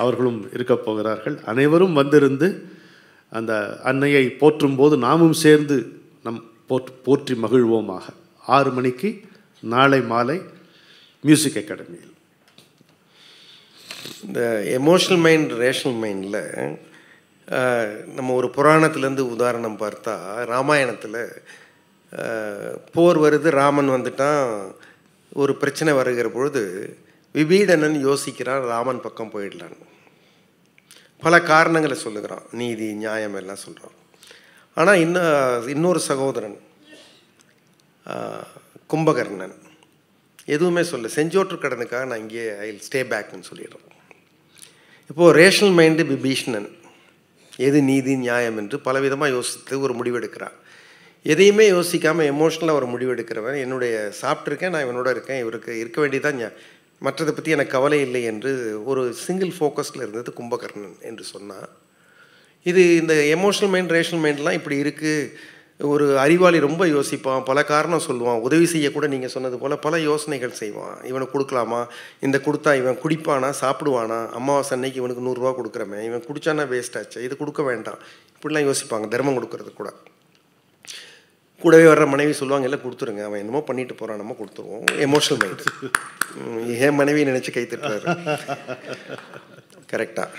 அவர்களும் இருக்கப் போகிறார்கள். அனைவரும் வந்திருந்து அந்த அன்னையை போற்றும் போது நாமும் சேர்ந்து நம் போற்று போற்றி மகிழ்வோமாக. ஆறு மணிக்கு நாளை மாலை மியூசிக் அகாடமியில். இந்த எமோஷனல் மைண்ட் ரேஷனல் மைண்டில் நம்ம ஒரு புராணத்துலேருந்து உதாரணம் பார்த்தா, ராமாயணத்தில் போர் வருது, ராமன் வந்துட்டான், ஒரு பிரச்சனை வருகிற பொழுது விபீடனன் யோசிக்கிறான் ராமன் பக்கம் போயிடலான். பல காரணங்களை சொல்லுகிறான், நீதி நியாயம் எல்லாம் சொல்கிறான். ஆனால் இன்னும் இன்னொரு சகோதரன் கும்பகர்ணன் எதுவுமே சொல்ல, செஞ்சோற்று கடனுக்காக நான் இங்கே ஐ ஸ்டே பேக்னு சொல்லிடுறோம். இப்போது ரேஷனல் மைண்டு விபீஷணன் எது நீதி நியாயம் என்று பலவிதமாக யோசித்து ஒரு முடிவெடுக்கிறான். எதையுமே யோசிக்காமல் எமோஷ்னலாக ஒரு முடிவு எடுக்கிறவன், என்னுடைய சாப்பிட்ருக்கேன், நான் இவனோட இருக்கேன், இவருக்கு இருக்க வேண்டியதான், மற்றதை பற்றி எனக்கு கவலை இல்லை என்று ஒரு சிங்கிள் ஃபோக்கஸில் இருந்தது கும்பகர்ணன் என்று சொன்னான். இது இந்த எமோஷ்னல் மைண்ட் ரேஷனல் மைண்ட்லாம் இப்படி இருக்குது. ஒரு அறிவாளி ரொம்ப யோசிப்பான், பல காரணம் சொல்லுவான், உதவி செய்யக்கூட நீங்கள் சொன்னது போல் பல யோசனைகள் செய்வான். இவனுக்கு கொடுக்கலாமா, இந்த கொடுத்தா இவன் குடிப்பானா, சாப்பிடுவானா, அமாவாசை அன்னைக்கு இவனுக்கு நூறுரூவா கொடுக்குறமே, இவன் குடித்தானா வேஸ்ட் ஆச்சு, இது கொடுக்க வேண்டாம், இப்படிலாம் யோசிப்பாங்க. தர்மம் கொடுக்கறது கூட கூடவே வர்ற மனைவி சொல்லுவாங்க, எல்லாம் கொடுத்துருங்க, அவன் என்னமோ பண்ணிட்டு போகிறான், நம்ம கொடுத்துருவோம். Emotional mind. ஏன் மனைவி நினச்சி கை தட்டுறாரு. கரெக்டாக.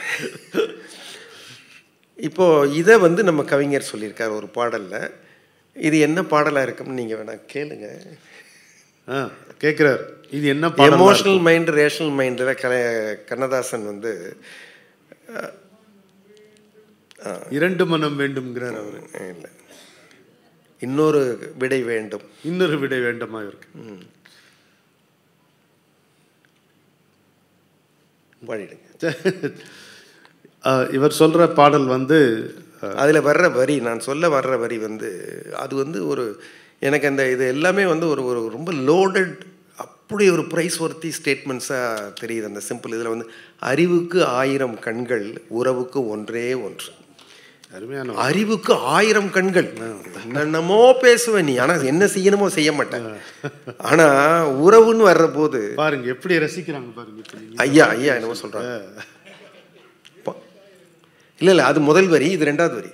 இப்போது இதை வந்து நம்ம கவிஞர் சொல்லியிருக்கார் ஒரு பாடலில். இது என்ன பாடலாக இருக்கும்னு நீங்கள் வேணா கேளுங்க. ஆ கேட்குறாரு இது என்ன பாடல். எமோஷனல் மைண்டு ரேஷனல் மைண்டில் கலை கண்ணதாசன் வந்து இரண்டு மனம் வேண்டும்ங்கிறார் அவர். இல்லை, இன்னொரு விடை வேண்டும், இன்னொரு விடை வேண்டுமா இருக்கு. இவர் சொல்ற பாடல் வந்து அதுல வர்ற வரி, நான் சொல்ல வர்ற வரி வந்து அது வந்து ஒரு எனக்கு அந்த இது எல்லாமே வந்து ஒரு ஒரு ரொம்ப லோடட், அப்படி ஒரு பிரைஸ் ஒர்த்தி ஸ்டேட்மெண்ட்ஸாக தெரியுது அந்த சிம்பிள் இதில். வந்து அறிவுக்கு ஆயிரம் கண்கள், உறவுக்கு ஒன்றே ஒன்று. அருமையான. அறிவுக்கு ஆயிரம் கண்கள், என்னென்னமோ பேசுவேன் நீ, ஆனால் என்ன செய்யணுமோ செய்ய மாட்டேன். ஆனால் உறவுன்னு வர்ற போது பாருங்க எப்படி ரசிக்கிறாங்க பாருங்க. ஐயா ஐயா என்னமோ சொல்கிறாங்க. இல்லை இல்லை அது முதல் வரி, இது ரெண்டாவது வரி.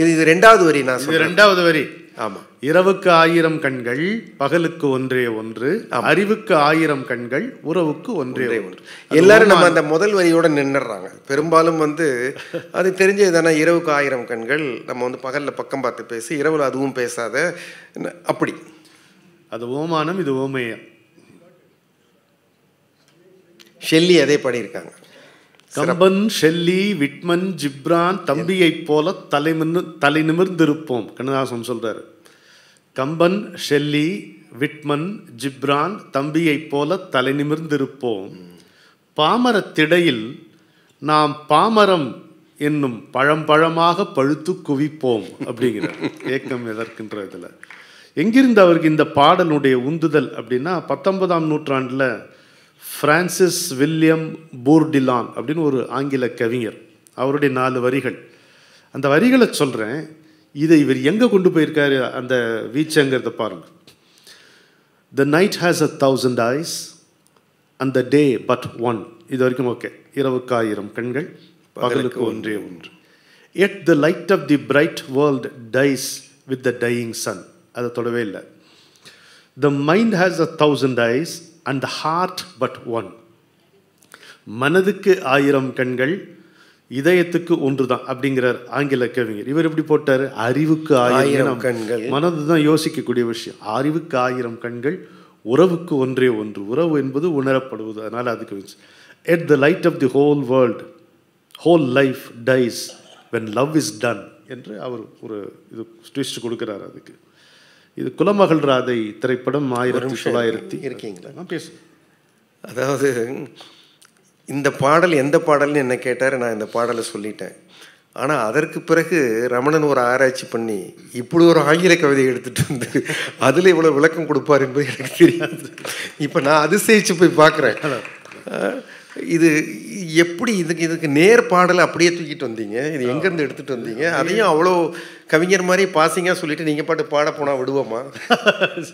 இது இது ரெண்டாவது வரி. நான் சொல்கிறேன் ரெண்டாவது வரி. ஆமாம். இரவுக்கு ஆயிரம் கண்கள், பகலுக்கு ஒன்றே ஒன்று. அறிவுக்கு ஆயிரம் கண்கள், உறவுக்கு ஒன்றே ஒன்று. எல்லாரும் நம்ம அந்த முதல் வரியோட நின்றுறாங்க பெரும்பாலும். வந்து அது தெரிஞ்சதுதானே, இரவுக்கு ஆயிரம் கண்கள். நம்ம வந்து பகலில் பக்கம் பார்த்து பேசி, இரவில் அதுவும் பேசாத, அப்படி. அது ஓமானம், இது ஓமையம். ஷெல்லி அதே பாடியிருக்காங்க. கம்பன், ஷெல்லி, விட்மன், ஜிப்ரான் தம்பியைப் போல தலை தலை நிமிர்ந்திருப்போம். கண்ணதாசன் சொல்கிறார், கம்பன், ஷெல்லி, விட்மன், ஜிப்ரான் தம்பியைப் போல தலை நிமிர்ந்திருப்போம். பாமரத்திடையில் நாம் பாமரம் என்னும் பழம்பழமாக பழுத்து குவிப்போம் அப்படிங்கிறார். ஏக்கம் எதற்கின்ற இதில் எங்கிருந்து அவருக்கு இந்த பாடலுடைய உந்துதல் அப்படின்னா, பத்தொன்பதாம் நூற்றாண்டில் ஃப்ரான்சிஸ் வில்லியம் போர்டிலான் அப்படின்னு ஒரு ஆங்கில கவிஞர், அவருடைய நாலு வரிகள். அந்த வரிகளை சொல்கிறேன், இதை இவர் எங்கே கொண்டு போயிருக்காரு அந்த வீச்சங்கிறத பாருங்கள். The night has a thousand eyes and the day but one. இது வரைக்கும் ஓகே. இரவுக்கு ஆயிரம் கண்கள், பகலுக்கு ஒன்றே ஒன்று. Yet the light of the bright world dies with the dying sun. அதை தொடவே இல்லை. The mind has a thousand eyes and the heart but one. மனதுக்கு ஆயிரம் கண்கள், இதயத்துக்கு ஒன்று தான் அப்படிங்கிறார் ஆங்கில கவிஞர். இவர் எப்படி போட்டார்? அறிவுக்கு ஆயிரம் கண்கள். மனது தான் யோசிக்கக்கூடிய விஷயம். அறிவுக்கு ஆயிரம் கண்கள், உறவுக்கு ஒன்றே ஒன்று. உறவு என்பது உணரப்படுவது, அதனால் அதுக்கு வச்சு. At the light of the whole world, whole life dies when love is done என்று அவர் ஒரு இது ட்விஸ்ட் கொடுக்குறார் அதுக்கு. இது குலமகள் ராதை திரைப்படம் ஆயிரத்தி தொள்ளாயிரத்தி இருக்கீங்களா? நான் பேசுகிறேன். அதாவது இந்த பாடல் எந்த பாடல்னு என்ன கேட்டார், நான் இந்த பாடலை சொல்லிட்டேன். ஆனால் அதற்கு பிறகு ரமணன் ஒரு ஆராய்ச்சி பண்ணி இப்படி ஒரு ஆங்கில கவிதையை எடுத்துகிட்டு வந்து அதில் இவ்வளோ விளக்கம் கொடுப்பார் என்பது எனக்கு தெரியாது. இப்போ நான் அதிசயிச்சு போய் பார்க்குறேன். இது எப்படி இதுக்கு இதுக்கு நேர் பாடலை அப்படியே தூக்கிட்டு வந்தீங்க? இது எங்கேருந்து எடுத்துகிட்டு வந்தீங்க? அதையும் அவ்வளோ கவிஞர் மாதிரி பாசிங்காக சொல்லிவிட்டு நீங்கள் பாட்டு பாட போனால் விடுவோமா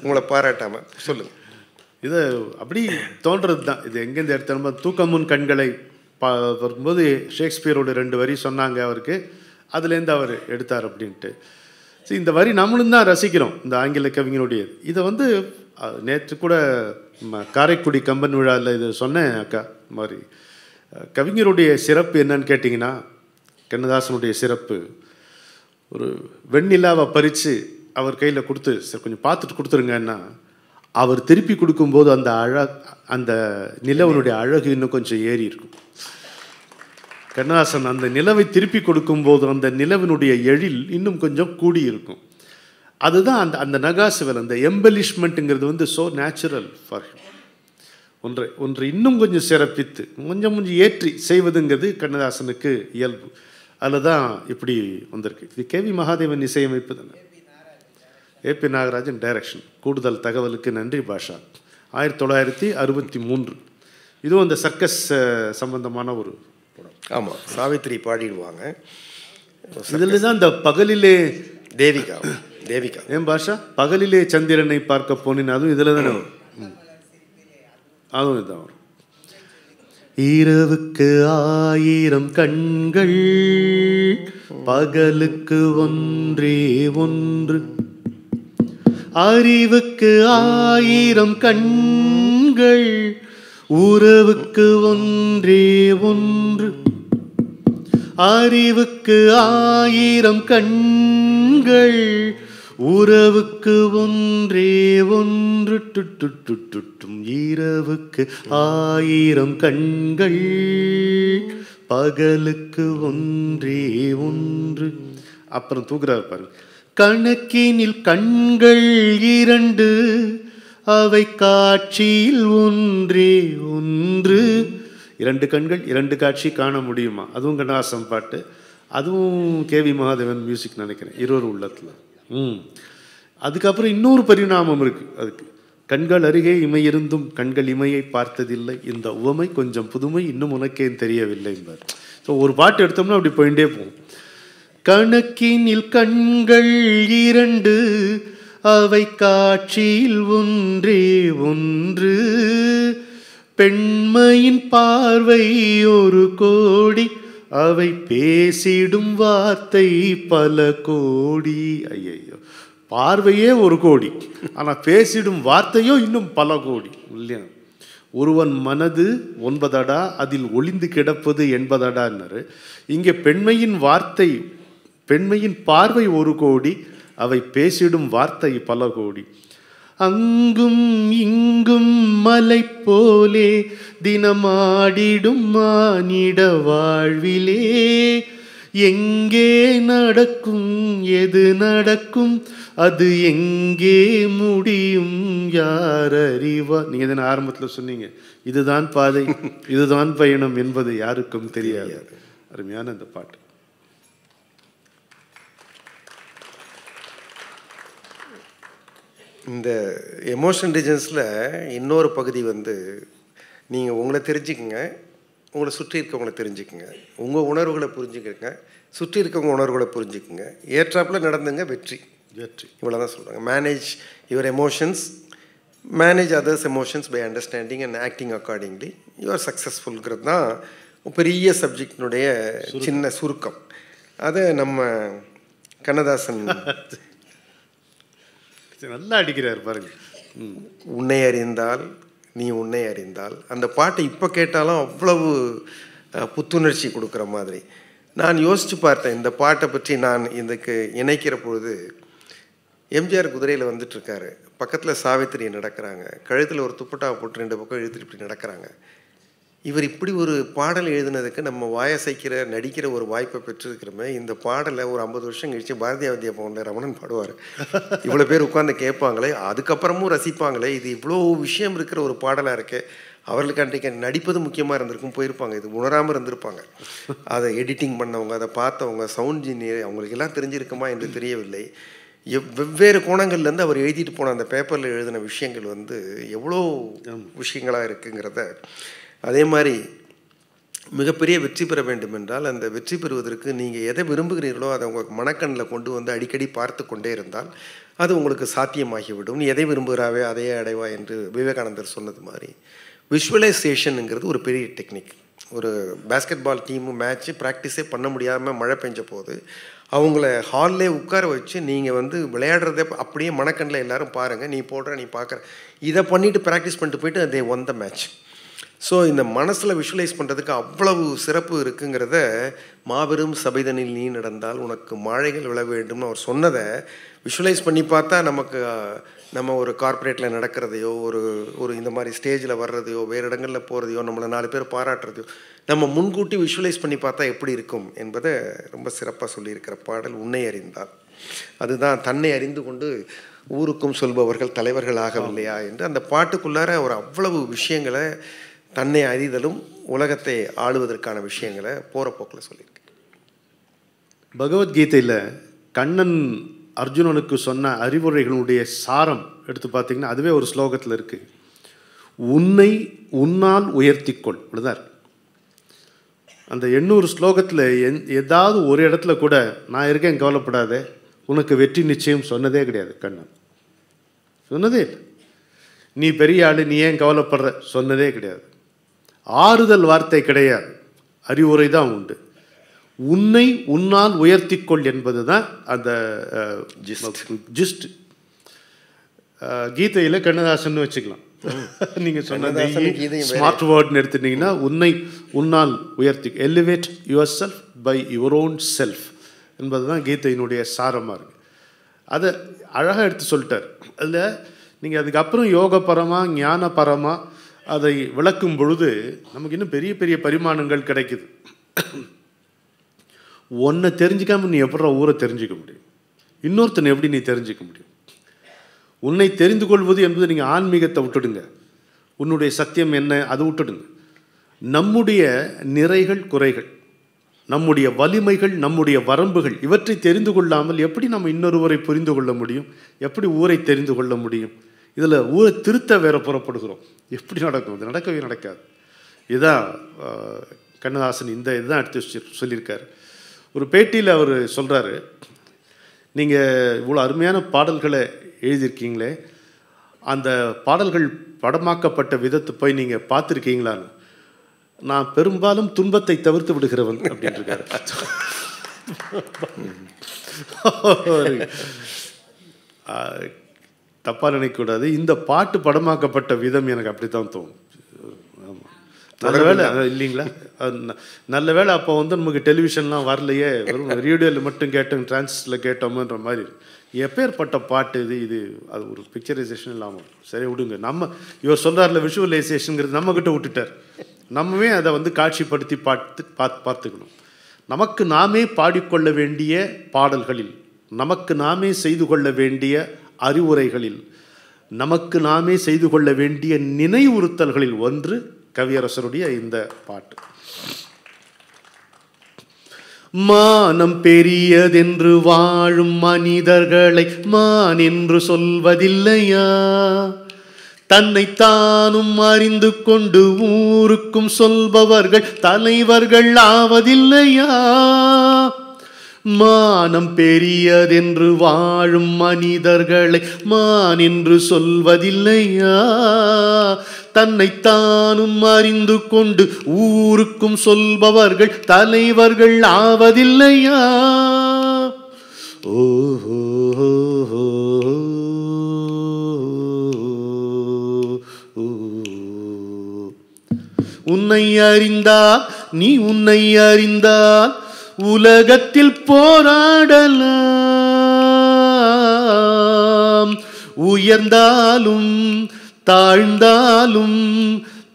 உங்களை பாராட்டாமல்? சொல்லுங்கள். இது அப்படி தோன்றது தான். இது எங்கேருந்து எடுத்தோம்? தூக்கமுன் கண்களை பா வரும்போது ஷேக்ஸ்பியரோட ரெண்டு வரி சொன்னாங்க அவருக்கு, அதுலேருந்து அவர் எடுத்தார் அப்படின்ட்டு. சரி, இந்த வரி நம்மளும் தான் ரசிக்கிறோம் இந்த ஆங்கில கவிஞனுடைய. இதை வந்து நேற்று கூட காரைக்குடி கம்பன் விழாவில் இது சொன்னேன் அக்கா மாதிரி. கவிஞருடைய சிறப்பு என்னன்னு கேட்டிங்கன்னா, கண்ணதாசனுடைய சிறப்பு, ஒரு வெண்ணிலாவை பறித்து அவர் கையில் கொடுத்து சரி கொஞ்சம் பார்த்துட்டு கொடுத்துருங்கன்னா, அவர் திருப்பி கொடுக்கும்போது அந்த அழ அந்த நிலவனுடைய அழகு இன்னும் கொஞ்சம் ஏறி இருக்கும். கண்ணதாசன் அந்த நிலவை திருப்பி கொடுக்கும்போது அந்த நிலவனுடைய எழில் இன்னும் கொஞ்சம் கூடியிருக்கும். அதுதான் அந்த அந்த நகாசுவல், அந்த எம்பலிஷ்மெண்ட்டுங்கிறது வந்து ஸோ நேச்சுரல் ஃபார் ஹிம். ஒன்றை ஒன்று இன்னும் கொஞ்சம் சிறப்பித்து கொஞ்சம் கொஞ்சம் ஏற்றி செய்வதுங்கிறது கண்ணதாசனுக்கு இயல்பு. அதில் தான் இப்படி வந்திருக்கு. இது கேவி மகாதேவன் இசையமைப்பு தானே, ஏபி நாகராஜன் டைரக்ஷன். கூடுதல் தகவலுக்கு நன்றி பாஷா. ஆயிரத்தி தொள்ளாயிரத்தி அறுபத்தி மூன்று இதுவும் அந்த சர்க்கஸ் சம்பந்தமான ஒரு படம். ஆமாம், சாவித்திரி பாடிடுவாங்க. இதில் தான் இந்த பகலிலே தேவிகா தேவிகா ஏன் பாஷா பகலிலே சந்திரனை பார்க்க போனேன், அதுவும் இதில் தானே வரும். அதுவும் இதுதான் வரும். இரவுக்கு ஆயிரம் கண்கள், பகலுக்கு ஒன்றே ஒன்று. அறிவுக்கு ஆயிரம் கண்கள், உறவுக்கு ஒன்றே ஒன்று. அறிவுக்கு ஆயிரம் கண்கள், உறவுக்கு ஒன்றே ஒன்று. டுட்டுட்டுட்டுட்டும் இரவுக்கு ஆயிரம் கண்கள், பகலுக்கு ஒன்றே ஒன்று. அப்புறம் தூக்குறாரு பாருங்க. கணக்கினில் கண்கள் இரண்டு, அவை காட்சியில் ஒன்றே ஒன்று. இரண்டு கண்கள் இரண்டு காட்சி காண முடியுமா? அதுவும் கண்ணதாசன் பாட்டு, அதுவும் கேவி மகாதேவன் மியூசிக் நினைக்கிறேன், இருவர் உள்ளத்தில். ம் அதுக்கப்புறம் இன்னொரு பரிணாமம் இருக்குது அதுக்கு. கண்கள் அருகே இமையிருந்தும் கண்கள் இமையை பார்த்ததில்லை, இந்த உவமை கொஞ்சம் புதுமை, இன்னும் உனக்கே தெரியவில்லை என்பார். ஸோ ஒரு பாட்டு எடுத்தோம்னா அப்படி போயிட்டே போகும். கணக்கினில் கண்கள் இரண்டு, அவை காட்சியில் ஒன்றே ஒன்று. பெண்மையின் பார்வை ஒரு கோடி, அவை பேசிடும் வார்த்தை பல கோடி. ஐயோ, பார்வையே ஒரு கோடி, ஆனால் பேசிடும் வார்த்தையோ இன்னும் பல கோடி இல்லையா? ஒருவன் மனது ஒன்பதடா, அதில் ஒளிந்து கிடப்பது எண்பதடான்னாரு. இங்கே பெண்மையின் வார்த்தை பெண்மையின் பார்வை ஒரு கோடி, அவை பேசிடும் வார்த்தை பல கோடி. அங்கும் இங்கும் மலை போலே தினமாடிடும் மானிட வாழ்விலே, எங்கே நடக்கும் எது நடக்கும் அது எங்கே முடியும் யார் அறிவா? நீங்கள் தானே ஆரம்பத்தில் சொன்னீங்க, இதுதான் பாதை இதுதான் பயணம் என்பது யாருக்கும் தெரியாது. அருமையான அந்த பாட்டு. இந்த எமோஷன் ரீஜன்ஸில் இன்னொரு பகுதி வந்து நீங்கள் உங்களை தெரிஞ்சுக்குங்க, உங்களை சுற்றி இருக்கவங்களை தெரிஞ்சுக்குங்க, உங்கள் உணர்வுகளை புரிஞ்சுக்கிறங்க, சுற்றி இருக்கவங்க உணர்வுகளை புரிஞ்சுக்குங்க, ஏற்றாப்பில் நடந்துங்க, வெற்றி வெற்றி இவ்வளோ தான் சொல்கிறாங்க. Manage your emotions, manage others emotions by understanding and acting accordingly your சக்ஸஸ்ஃபுல்ங்கிறது தான் பெரிய சப்ஜெக்டினுடைய சின்ன சுருக்கம். அதை நம்ம கண்ணதாசன் நல்லா அடிக்கிறார் பாருங்க. உன்னை அறிந்தால் நீ உன்னை அறிந்தால், அந்த பாட்டை இப்போ கேட்டாலும் அவ்வளவு புத்துணர்ச்சி கொடுக்குற மாதிரி. நான் யோசித்து பார்த்தேன் இந்த பாட்டை பற்றி. நான் இதுக்கு இணைக்கிற பொழுது எம்ஜிஆர் குதிரையில் வந்துட்டுருக்காரு, பக்கத்தில் சாவித்திரி நடக்கிறாங்க, கழுத்தில் ஒரு துப்பட்டாவை போட்டு ரெண்டு பக்கம் இழுத்துட்டு இப்படி நடக்கிறாங்க. இவர் இப்படி ஒரு பாடல் எழுதுனதுக்கு நம்ம வாயசைக்கிற நடிக்கிற ஒரு வாய்ப்பை பெற்றிருக்கிறோமே. இந்த பாடலை ஒரு ஐம்பது வருஷம் கழிச்சு பாரதிய வித்யாபவனில் ரமணன் பாடுவார், இவ்வளோ பேர் உட்காந்து கேட்பாங்களே, அதுக்கப்புறமும் ரசிப்பாங்களே. இது இவ்வளோ விஷயம் இருக்கிற ஒரு பாடலாக இருக்கே. அவர்களுக்கு அன்றைக்கு நடிப்பது முக்கியமாக இருந்திருக்கும், போயிருப்பாங்க, இது உணராமல் இருந்திருப்பாங்க. அதை எடிட்டிங் பண்ணவங்க, அதை பார்த்தவங்க, சவுண்ட் இன்ஜினியர், அவங்களுக்கெல்லாம் தெரிஞ்சிருக்குமா என்று தெரியவில்லை. எவ் வெவ்வேறு கோணங்கள்லேருந்து அவர் எழுதிட்டு போன அந்த பேப்பரில் எழுதின விஷயங்கள் வந்து எவ்வளோ விஷயங்களாக இருக்குங்கிறத. அதே மாதிரி மிகப்பெரிய வெற்றி பெற வேண்டும் என்றால், அந்த வெற்றி பெறுவதற்கு நீங்கள் எதை விரும்புகிறீர்களோ அதை உங்கள் மனக்கண்ணில் கொண்டு வந்து அடிக்கடி பார்த்து கொண்டே இருந்தால் அது உங்களுக்கு சாத்தியமாகிவிடும். நீ எதை விரும்புகிறாவே அதையே அடைவா என்று விவேகானந்தர் சொன்னது மாதிரி, விஷுவலைசேஷனுங்கிறது ஒரு பெரிய டெக்னிக். ஒரு பேஸ்கெட் பால் டீமு மேட்ச்சு ப்ராக்டிஸே பண்ண முடியாமல் மழை பெஞ்ச போது அவங்கள ஹால்லே உட்கார வச்சு நீங்கள் வந்து விளையாடுறத அப்படியே மனக்கண்ணில் எல்லோரும் பாருங்கள், நீ போடுற நீ பார்க்குற, இதை பண்ணிவிட்டு ப்ராக்டிஸ் பண்ணிட்டு போயிட்டு அதே ஒன் த மேட்ச். ஸோ இந்த மனசில் விஷுவலைஸ் பண்ணுறதுக்கு அவ்வளவு சிறப்பு இருக்குங்கிறத, மாபெரும் சபைதனில் நீ நடந்தால் உனக்கு மாழைகள் விழ வேண்டும்னு அவர் சொன்னதை விஷுவலைஸ் பண்ணி பார்த்தா நமக்கு நம்ம ஒரு கார்ப்பரேட்டில் நடக்கிறதையோ, ஒரு ஒரு இந்த மாதிரி ஸ்டேஜில் வர்றதையோ, வேறு இடங்களில் போகிறதையோ, நம்மளை நாலு பேர் பாராட்டுறதையோ நம்ம முன்கூட்டி விஷுவலைஸ் பண்ணி பார்த்தா எப்படி இருக்கும் என்பதை ரொம்ப சிறப்பாக சொல்லியிருக்கிற பாடல் உன்னை அறிந்தால். அதுதான் தன்னை அறிந்து கொண்டு ஊருக்கும் சொல்பவர்கள் தலைவர்களாகவில்லையா என்று அந்த பாட்டுக்குள்ளார ஒரு அவ்வளவு விஷயங்களை, தன்னை அறிதலும் உலகத்தை ஆளுவதற்கான விஷயங்களை போகிற போக்கில் சொல்லியிருக்கேன். பகவத்கீதையில் கண்ணன் அர்ஜுனனுக்கு சொன்ன அறிவுரைகளுடைய சாரம் எடுத்து பார்த்தீங்கன்னா அதுவே ஒரு ஸ்லோகத்தில் இருக்குது. உன்னை உன்னால் உயர்த்திக்கொள் அப்படிதான். அந்த எண்ணூறு ஸ்லோகத்தில் எந் ஏதாவது ஒரு இடத்துல கூட நான் இருக்கேன் கவலைப்படாதே உனக்கு வெற்றி நிச்சயம் சொன்னதே கிடையாது. கண்ணன் சொன்னதே இல்லை. நீ பெரிய ஆள் நீ ஏன் கவலைப்படுற சொன்னதே கிடையாது. ஆறுதல் வார்த்தை கிடையாது, அறிவுரை தான் உண்டு. உன்னை உன்னால் உயர்த்திக்கொள் என்பது தான் அந்த ஜிஸ்ட். கீதையில் கண்ணதாசன் வச்சுக்கலாம். நீங்கள் சொன்னதை ஸ்மார்ட் வேர்ட்னு எடுத்துட்டீங்கன்னா உன்னை உன்னால் உயர்த்தி, elevate yourself by your own self என்பது தான் கீதையினுடைய சாரமாக இருக்குது. அதை அழகாக எடுத்து சொல்லிட்டார். அதில் நீங்கள் அதுக்கப்புறம் யோகபரமாக ஞானபரமாக அதை விளக்கும் பொழுது நமக்கு இன்னும் பெரிய பெரிய பரிமாணங்கள் கிடைக்குது. ஒன்றை தெரிஞ்சிக்காமல் நீ எப்படா ஊரை தெரிஞ்சிக்க முடியும், இன்னொருத்தனை எப்படி நீ தெரிஞ்சிக்க முடியும்? உன்னை தெரிந்து கொள்வது என்பது நீங்கள் ஆன்மீகத்தை விட்டுடுங்க, உன்னுடைய சத்தியம் என்ன அதை விட்டுடுங்க. நம்முடைய நிறைகள் குறைகள், நம்முடைய வலிமைகள், நம்முடைய வரம்புகள் இவற்றை தெரிந்து கொள்ளாமல் எப்படி நம்ம இன்னொருவரை புரிந்து கொள்ள முடியும், எப்படி ஊரை தெரிந்து கொள்ள முடியும்? இதில் ஊரை திருத்த வேற புறப்படுகிறோம். எப்படி நடக்கும்? இது நடக்கவே நடக்காது. இதுதான் கண்ணதாசன் இந்த இதுதான் எடுத்து சொல்லியிருக்காரு. ஒரு பேட்டியில் அவர் சொல்கிறாரு, நீங்கள் இவ்வளோ அருமையான பாடல்களை எழுதியிருக்கீங்களே, அந்த பாடல்கள் படமாக்கப்பட்ட விதத்தை போய் நீங்கள் பார்த்துருக்கீங்களான்னு. நான் பெரும்பாலும் துன்பத்தை தவிர்த்து விடுகிறவன் அப்படின்னு இருக்காரு. தப்பாக நினைக்கக்கூடாது. இந்த பாட்டு படமாக்கப்பட்ட விதம் எனக்கு அப்படி தான் தோணும். ஆமாம், நல்ல வேலை இல்லைங்களா? நல்ல வேலை அப்போ வந்து நமக்கு டெலிவிஷன்லாம் வரலையே, வெறும் ரேடியோவில் மட்டும் கேட்டோம், டிரான்ஸில் கேட்டோம்ன்ற மாதிரி. எப்பேற்பட்ட பாட்டு இது இது அது ஒரு பிக்சரைசேஷன் இல்லாமல் சரி விடுங்க. நம்ம இவர் சொல்கிறார்ல விஷுவலைசேஷனுங்கிறது நம்மக்கிட்ட விட்டுட்டார். நம்மவே அதை வந்து காட்சிப்படுத்தி பார்த்து பார்த்து பார்த்துக்கணும். நமக்கு நாமே பாடிக்கொள்ள வேண்டிய பாடல்களில், நமக்கு நாமே செய்து கொள்ள வேண்டிய அறிவுரைகளில், நமக்கு நாமே செய்து கொள்ள வேண்டிய நினைவுறுத்தல்களில் ஒன்று கவியரசருடைய இந்த பாட்டு. மானம் பெரியதென்று வாழும் மனிதர்களை மான் என்று சொல்வதில்லையா? தன்னைத்தானும் அறிந்து கொண்டு ஊருக்கும் சொல்பவர்கள் தலைவர்கள் ஆவதில்லையா? மானம் பெரியதென்று வாழும் மனிதர்களை மான் என்று சொல்வதில்லையா? தன்னைத்தானும் அறிந்து கொண்டு ஊருக்கும் சொல்பவர்கள் தலைவர்கள் ஆவதில்லையா? ஓஹோ உன்னை அறிந்தால் நீ உன்னை அறிந்தால் உலகத்தில் போராடலாம். உயர்ந்தாலும் தாழ்ந்தாலும்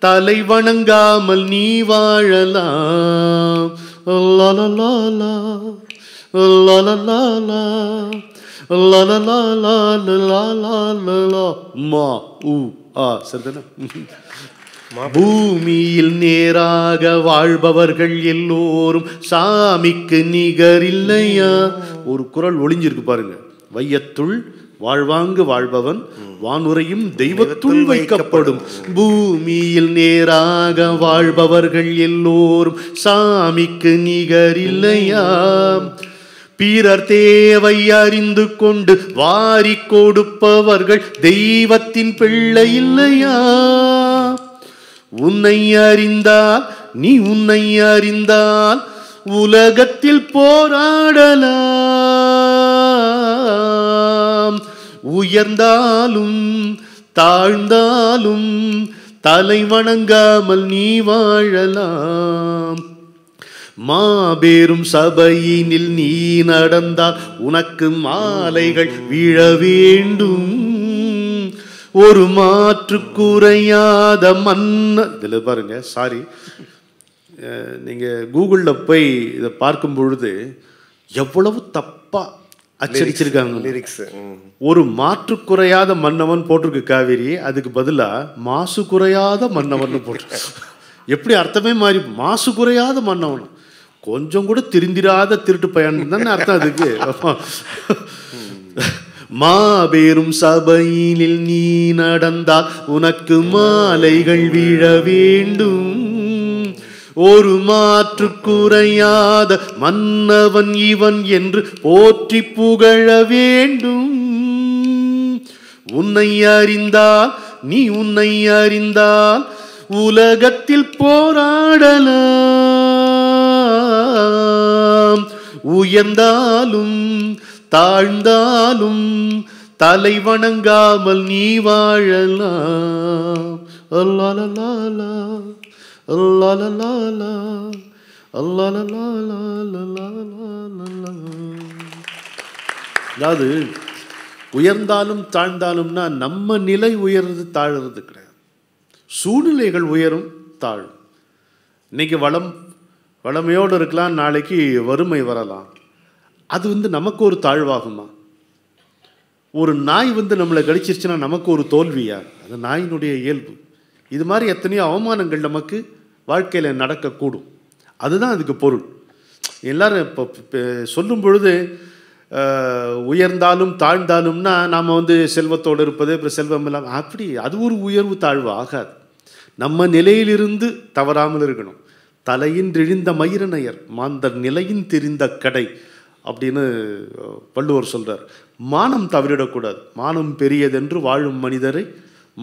தலை வணங்காமல் நீ வாழலாம். லலலாலா லலலாலா லலலாலா மா ஊ ஆ சரிதானே? பூமியில் நேராக வாழ்பவர்கள் எல்லோரும் சாமிக்கு நிகரில்லையா? ஒரு குரல் ஒளிஞ்சிருக்கு பாருங்க. வையத்துள் வாழ்வாங்கு வாழ்பவன் வானுரையும் தெய்வத்துள் வைக்கப்படும். பூமியில் நேராக வாழ்பவர்கள் எல்லோரும் சாமிக்கு நிகரில்லையா? பிறர் தேவை அறிந்து கொண்டு வாரி கொடுப்பவர்கள் தெய்வத்தின் பிள்ளை இல்லையா? உன்னை அறிந்தால் நீ உன்னை அறிந்தால் உலகத்தில் போராடலாம். உயர்ந்தாலும் தாழ்ந்தாலும் தலை வணங்காமல் நீ வாழலாம். மாபெரும் சபையினில் நீ நடந்தால் உனக்கு மாலைகள் விழ வேண்டும். ஒரு மாற்று குறையாத மன்ன இதில் பாருங்க. சாரி, நீங்கள் கூகுளில் போய் இதை பார்க்கும் பொழுது எவ்வளவு தப்பாக அச்சடிச்சிருக்காங்க லிரிக்ஸ். ஒரு மாற்று குறையாத மன்னவன் போட்டிருக்கு காவேரி, அதுக்கு பதிலாக மாசு குறையாத மன்னவன் போட்டிருக்கு. எப்படி அர்த்தமே மாறி? மாசு குறையாத மன்னவன், கொஞ்சம் கூட திருந்திராத திருட்டு பயணம் தானே அர்த்தம் அதுக்கு. மாபெரும் சபையினில் நீ நடந்தால் உனக்கு மாலைகள் விழ வேண்டும். ஒரு மாற்று குறையாத மன்னவன் இவன் என்று போற்றி புகழ வேண்டும். உன்னை அறிந்தால் நீ உன்னை அறிந்தால் உலகத்தில் போராடலாம். உயர்ந்தாலும் தாழ்ந்தாலும் தலை வணங்காமல் நீ வாழலாம். அல்லலலாலா அல்லலலாலா அல்லலலாலா. அதாவது உயர்ந்தாலும் தாழ்ந்தாலும்னா நம்ம நிலை உயர்றது தாழ்றது கிடையாது, சூழ்நிலைகள் உயரும் தாழும். இன்னைக்கு வளம் வளமையோடு இருக்கலாம், நாளைக்கு வறுமை வரலாம். அது வந்து நமக்கு ஒரு தாழ்வாகுமா? ஒரு நாய் வந்து நம்மளை கடிச்சிருச்சுன்னா நமக்கு ஒரு தோல்வியா? அது நாயினுடைய இயல்பு. இது மாதிரி எத்தனையோ அவமானங்கள் நமக்கு வாழ்க்கையில் நடக்கக்கூடும். அதுதான் அதுக்கு பொருள். எல்லாரும் இப்போ சொல்லும் பொழுது உயர்ந்தாலும் தாழ்ந்தாலும்னா நாம் வந்து செல்வத்தோடு இருப்பது அப்புறம் செல்வம் இல்லாமல் அப்படி அது ஒரு உயர்வு தாழ்வு ஆகாது. நம்ம நிலையிலிருந்து தவறாமல் இருக்கணும். தலையின் இழிந்த மயிரனையர் மாந்தர் நிலையின் தெரிந்த கடை அப்படின்னு வள்ளுவர் சொல்கிறார். மானம் தவறிடக்கூடாது. மானம் பெரியதென்று வாழும் மனிதரை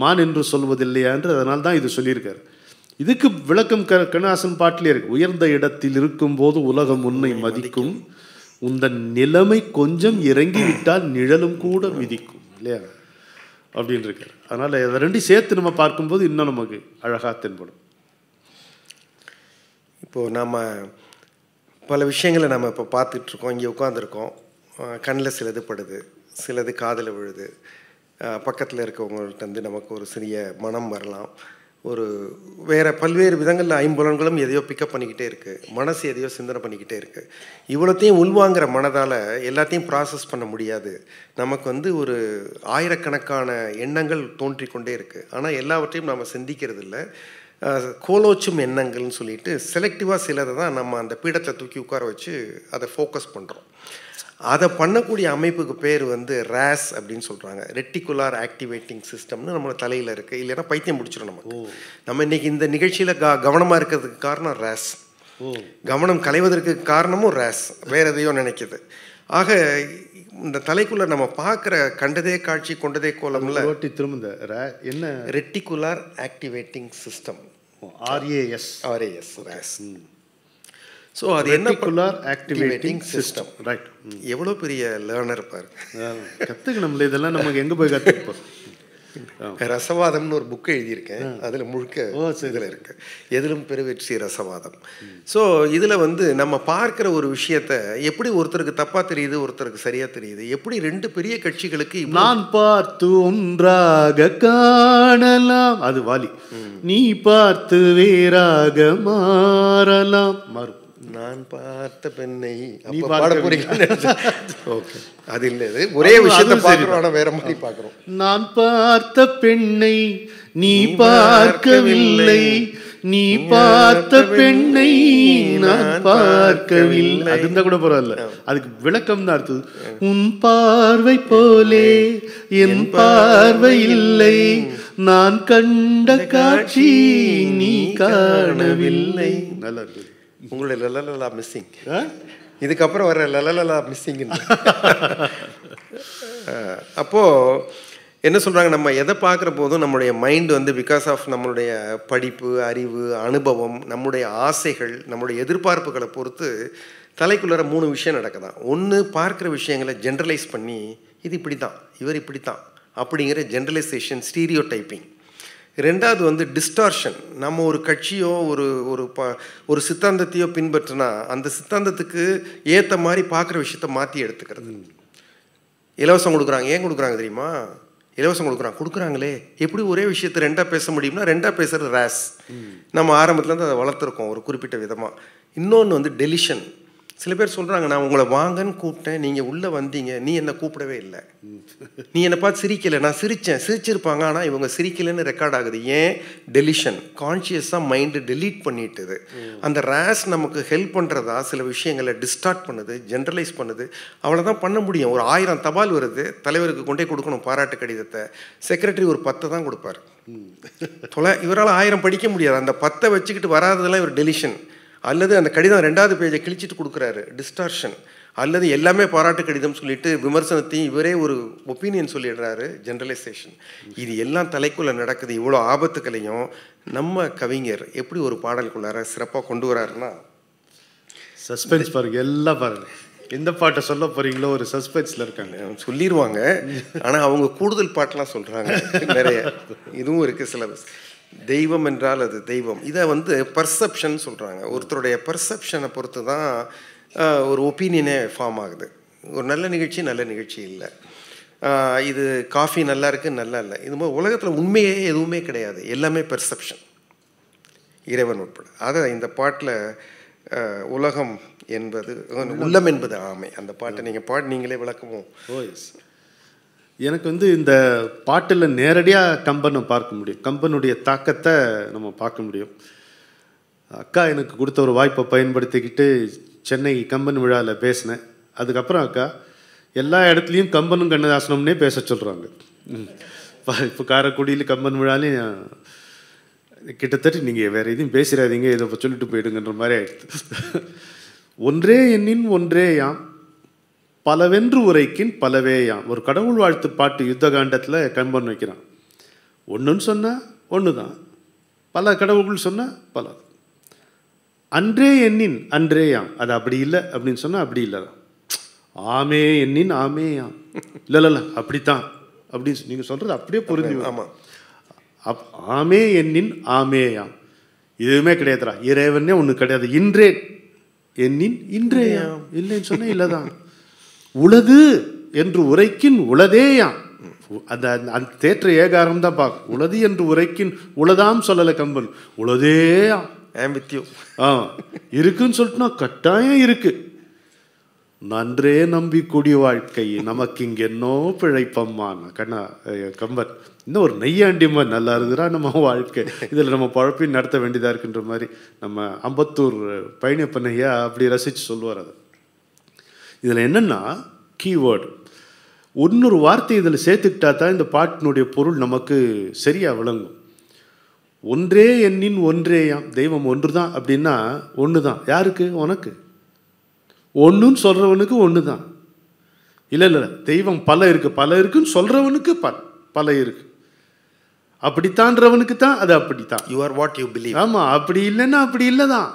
மான் என்று சொல்வதில்லையா என்று அதனால் தான் இது சொல்லியிருக்கார். இதுக்கு விளக்கம் க கண்ணதாசன் பாட்டிலே இருக்கு. உயர்ந்த இடத்தில் இருக்கும்போது உலகம் உன்னை மதிக்கும், உந்தன் நிலைமை கொஞ்சம் இறங்கிவிட்டால் நிழலும் கூட மிதிக்கும் இல்லையா அப்படின்னு இருக்கார். அதனால் அதை ரெண்டையும் சேர்த்து நம்ம பார்க்கும்போது இன்னும் நமக்கு அழகாக தென்படும். இப்போது நாம் பல விஷயங்களை நம்ம இப்போ பார்த்துட்ருக்கோம், இங்கே உட்காந்துருக்கோம். கண்ணில் சிலது படுது, சிலது காதில் விழுது. பக்கத்தில் இருக்கவங்கள்ட்ட வந்து நமக்கு ஒரு சிறிய மனம் வரலாம். ஒரு வேறு பல்வேறு விதங்களில் ஐம்புலன்களும் எதையோ பிக்கப் பண்ணிக்கிட்டே இருக்குது, மனசு எதையோ சிந்தனை பண்ணிக்கிட்டே இருக்குது. இவ்வளோத்தையும் உள்வாங்கிற மனதால் எல்லாத்தையும் ப்ராசஸ் பண்ண முடியாது. நமக்கு வந்து ஒரு ஆயிரக்கணக்கான எண்ணங்கள் தோன்றிக்கொண்டே இருக்குது. ஆனால் எல்லாவற்றையும் நாம் சிந்திக்கிறது இல்லை. கோலோச்சும் எண்ணங்கள்னு சொல்லிட்டு செலக்டிவாக சிலதை தான் நம்ம அந்த பீடத்தை தூக்கி உட்கார வச்சு அதை ஃபோக்கஸ் பண்ணுறோம். அதை பண்ணக்கூடிய அமைப்புக்கு பேர் வந்து ரேஸ் அப்படின்னு சொல்கிறாங்க. ரெட்டிகுலார் ஆக்டிவேட்டிங் சிஸ்டம்னு நம்மளோட தலையில் இருக்குது. இல்லைன்னா பைத்தியம் முடிச்சிடும் நமக்கு. நம்ம இன்றைக்கி இந்த நிகழ்ச்சியில் க கவனமாக இருக்கிறதுக்கு காரணம் ரேஸ். கவனம் கலைவதற்கு காரணமும் ரேஸ், வேறு எதையோ நினைக்கிது. ஆக இந்த தலைக்குள்ளே நம்ம பார்க்குற கண்டதே காட்சி கொண்டதே கோலமில் திரும்ப என்ன reticular activating system RAS RAS RAS. So அது என்ன ரெட்டிகுலார் ஆக்டிவேட்டிங் சிஸ்டம், ரைட். எவ்வளோ பெரிய லேர்னர் பாரு, கற்றுக்கணும்ல இதெல்லாம். நமக்கு எங்கே போய் கற்றுப்போம்? ரசவாதம்னு ஒரு புக்கு எழுதியிருக்கேன், அதில் முழுக்க இதில் இருக்கு எதிலும் பெருவெற்றி ரசவாதம். ஸோ இதில் வந்து நம்ம பார்க்குற ஒரு விஷயத்தை எப்படி ஒருத்தருக்கு தப்பாக தெரியுது, ஒருத்தருக்கு சரியாக தெரியுது, எப்படி ரெண்டு பெரிய கட்சிகளுக்கு நான் பார்த்து ஒன்றாக காணலாம், அது வாலி. நீ பார்த்து வேறாக மாறலாம், மாறும். நான் பார்த்த பெண்ணை நான் பார்த்த பெண்ணை நீ பார்க்கவில்லை, நீ பார்த்த பெண்ணை நான் பார்க்கவில்லை, அது இருந்தா கூட பரவாயில்ல. அதுக்கு விளக்கம் தான் அடுத்தது. உன் பார்வை போலே என் பார்வை இல்லை, நான் கண்ட காட்சி நீ காணவில்லை. நல்லா இருக்கு உங்களுடைய லலலலா மிஸ்ஸிங். இதுக்கப்புறம் வர லலலலா மிஸ்ஸிங். அப்போது என்ன சொல்கிறாங்க, நம்ம எதை பார்க்குற போதும் நம்மளுடைய மைண்டு வந்து பிகாஸ் ஆஃப் நம்மளுடைய படிப்பு, அறிவு, அனுபவம், நம்முடைய ஆசைகள், நம்மளுடைய எதிர்பார்ப்புகளை பொறுத்து தலைக்குள்ளார மூணு விஷயம் நடக்குதான். ஒன்று, பார்க்குற விஷயங்களை ஜென்ரலைஸ் பண்ணி இது இப்படி தான், இவர் இப்படி தான் அப்படிங்கிற ஜென்ரலைசேஷன், ஸ்டீரியோ டைப்பிங். ரெண்டாவது வந்து டிஸ்டார்ஷன். நம்ம ஒரு கட்சியோ ஒரு ஒரு ப ஒரு சித்தாந்தத்தையோ பின்பற்றினா அந்த சித்தாந்தத்துக்கு ஏற்ற மாதிரி பார்க்குற விஷயத்த மாற்றி எடுத்துக்கிறது. இலவசம் கொடுக்குறாங்க, ஏன் கொடுக்குறாங்க தெரியுமா? இலவசம் கொடுக்குறாங்க, கொடுக்குறாங்களே எப்படி ஒரே விஷயத்தை ரெண்டாக பேச முடியும்னா ரெண்டாக பேசுகிறது ரேஸ். நம்ம ஆரம்பத்துலேருந்து அதை வளர்த்துருக்கோம் ஒரு குறிப்பிட்ட விதமாக. இன்னொன்று வந்து டெலிஷன். சில பேர் சொல்கிறாங்க, நான் உங்களை வாங்கன்னு கூப்பிட்டேன், நீங்கள் உள்ளே வந்தீங்க, நீ என்னை கூப்பிடவே இல்லை, நீ என்னை பார்த்து சிரிக்கலை, நான் சிரித்தேன், சிரிச்சிருப்பாங்க ஆனால் இவங்க சிரிக்கலைன்னு ரெக்கார்ட் ஆகுது. ஏன்? டெலிஷன். கான்ஷியஸாக மைண்டு டெலீட் பண்ணிட்டுது. அந்த ரேஸ் நமக்கு ஹெல்ப் பண்ணுறதா சில விஷயங்களை டிஸ்டார்ட் பண்ணுது, ஜென்ரலைஸ் பண்ணுது. அவ்வளோதான் பண்ண முடியும். ஒரு ஆயிரம் தபால் வருது, தலைவருக்கு கொண்டே கொடுக்கணும் பாராட்டு கடிதத்தை, செக்ரட்டரி ஒரு பத்தை தான் கொடுப்பார். தொலை இவரால் ஆயிரம் படிக்க முடியாது. அந்த பத்தை வச்சுக்கிட்டு வராததெல்லாம் இவர் டெலிஷன். அல்லது அந்த கடிதம் ரெண்டாவது பேஜை கிழிச்சிட்டு கொடுக்குறாரு, டிஸ்டார்ஷன். அல்லது எல்லாமே பாராட்டு கடிதம் சொல்லிட்டு விமர்சனத்தையும் இவரே ஒரு ஒப்பீனியன் சொல்லிடுறாரு, ஜென்ரலைசேஷன். இது எல்லாம் தலைக்குள்ளே நடக்குது. இவ்வளோ ஆபத்துக்களையும் நம்ம கவிஞர் எப்படி ஒரு பாடலுக்குள்ளார சிறப்பாக கொண்டு வராருன்னா, சஸ்பென்ஸ் பாருங்கள், எல்லாம் பாருங்கள். எந்த பாட்டை சொல்ல போகிறீங்களோ ஒரு சஸ்பென்ஸில் இருக்காங்க, சொல்லிடுவாங்க. ஆனால் அவங்க கூடுதல் பாட்டெலாம் சொல்கிறாங்க நிறைய, இதுவும் இருக்குது சிலபஸ். தெய்வம் என்றால் அது தெய்வம். இதை வந்து பர்செப்ஷன் சொல்கிறாங்க. ஒருத்தருடைய பர்செப்ஷனை பொறுத்து தான் ஒரு ஒப்பீனியனே ஃபார்ம் ஆகுது. ஒரு நல்ல நிகழ்ச்சி நல்ல நிகழ்ச்சி இல்லை, இது காஃபி நல்லா இருக்குது நல்லா இல்லை, இது மாதிரி உலகத்தில் உண்மையே எதுவுமே கிடையாது, எல்லாமே பெர்செப்ஷன், இறைவன் உட்பட. அதை இந்த பாட்டில் உலகம் என்பது உள்ளம் என்பது ஆமை. அந்த பாட்டை நீங்கள் பாட்டு நீங்களே விளக்குவோம். எனக்கு வந்து இந்த பாட்டில் நேரடியாக கம்பனை பார்க்க முடியும், கம்பனுடைய தாக்கத்தை நம்ம பார்க்க முடியும். அக்கா எனக்கு கொடுத்த ஒரு வாய்ப்பை பயன்படுத்திக்கிட்டு சென்னை கம்பன் விழாவில் பேசினேன். அதுக்கப்புறம் அக்கா எல்லா இடத்துலையும் கம்பனும் கண்ணதாசனம்னே பேச சொல்கிறாங்க. இப்போ காரைக்குடியில் கம்பன் விழாலையும் கிட்டத்தட்ட நீங்கள் வேறு எதுவும் பேசிடாதீங்க, இதை சொல்லிட்டு போயிடுங்கன்ற மாதிரி ஆயிடுச்சு. ஒன்றே எண்ணின் ஒன்றே யாம், பலவென்று உரைக்கின் பலவேயாம். ஒரு கடவுள் வாழ்த்து பாட்டு யுத்த காண்டத்தில் கம்பன் வைக்கிறான். ஒன்றுன்னு சொன்னால் ஒன்று தான், பல கடவுள்கள் சொன்னால் பல. அன்றே எண்ணின் அன்றேயாம், அது அப்படி இல்லை அப்படின்னு சொன்னால் அப்படி இல்லை. ஆமே எண்ணின் ஆமேயாம், இல்லை இல்லை இல்லை அப்படித்தான் அப்படின்னு நீங்கள் சொல்கிறது அப்படியே பொருந்தி. ஆமாம், அப் ஆமே எண்ணின் ஆமேயாம், எதுவுமே கிடையாதுரா, இறைவனே ஒன்று கிடையாது. இன்றே எண்ணின் இன்றேயாம், இல்லைன்னு சொன்னால் இல்லை தான். உளது என்று உரைக்கின் உளதேயாம், அந்த அந்த தேற்ற ஏகாரம் தான் பார்க்கும். உளது என்று உரைக்கின் உளதாம் சொல்லலை கம்பன், உளதேயாம். ஆ இருக்குன்னு சொல்லிட்டுனா கட்டாயம் இருக்கு. நன்றே நம்பி கூடிய வாழ்க்கை நமக்கு இங்க என்னோ பிழைப்பம்மான் கண்ணா கம்பன். இன்னும் ஒரு நெய்யாண்டியம்மா நல்லா இருக்குறா நம்ம வாழ்க்கை, இதில் நம்ம பழப்பி நடத்த வேண்டியதாக இருக்குன்ற மாதிரி நம்ம அம்பத்தூர் பழனியப்பண்ணையா அப்படி ரசித்து சொல்லுவார். அது இதில் என்னென்னா கீவேர்டு ஒன்னொரு வார்த்தை இதில் சேர்த்துக்கிட்டா தான் இந்த பாட்டினுடைய பொருள் நமக்கு சரியாக விளங்கும். ஒன்றே எண்ணின் ஒன்றேயாம் தெய்வம் ஒன்று தான் அப்படின்னா ஒன்று தான் யாருக்கு உனக்கு ஒன்றுன்னு சொல்கிறவனுக்கு ஒன்று தான். இல்லை இல்லை தெய்வம் பல இருக்குது, பல இருக்குன்னு சொல்கிறவனுக்கு ப பல இருக்கு, அப்படித்தான்றவனுக்கு தான் அது அப்படித்தான். You are what you believe. ஆமாம், அப்படி இல்லைன்னா அப்படி இல்லை தான்.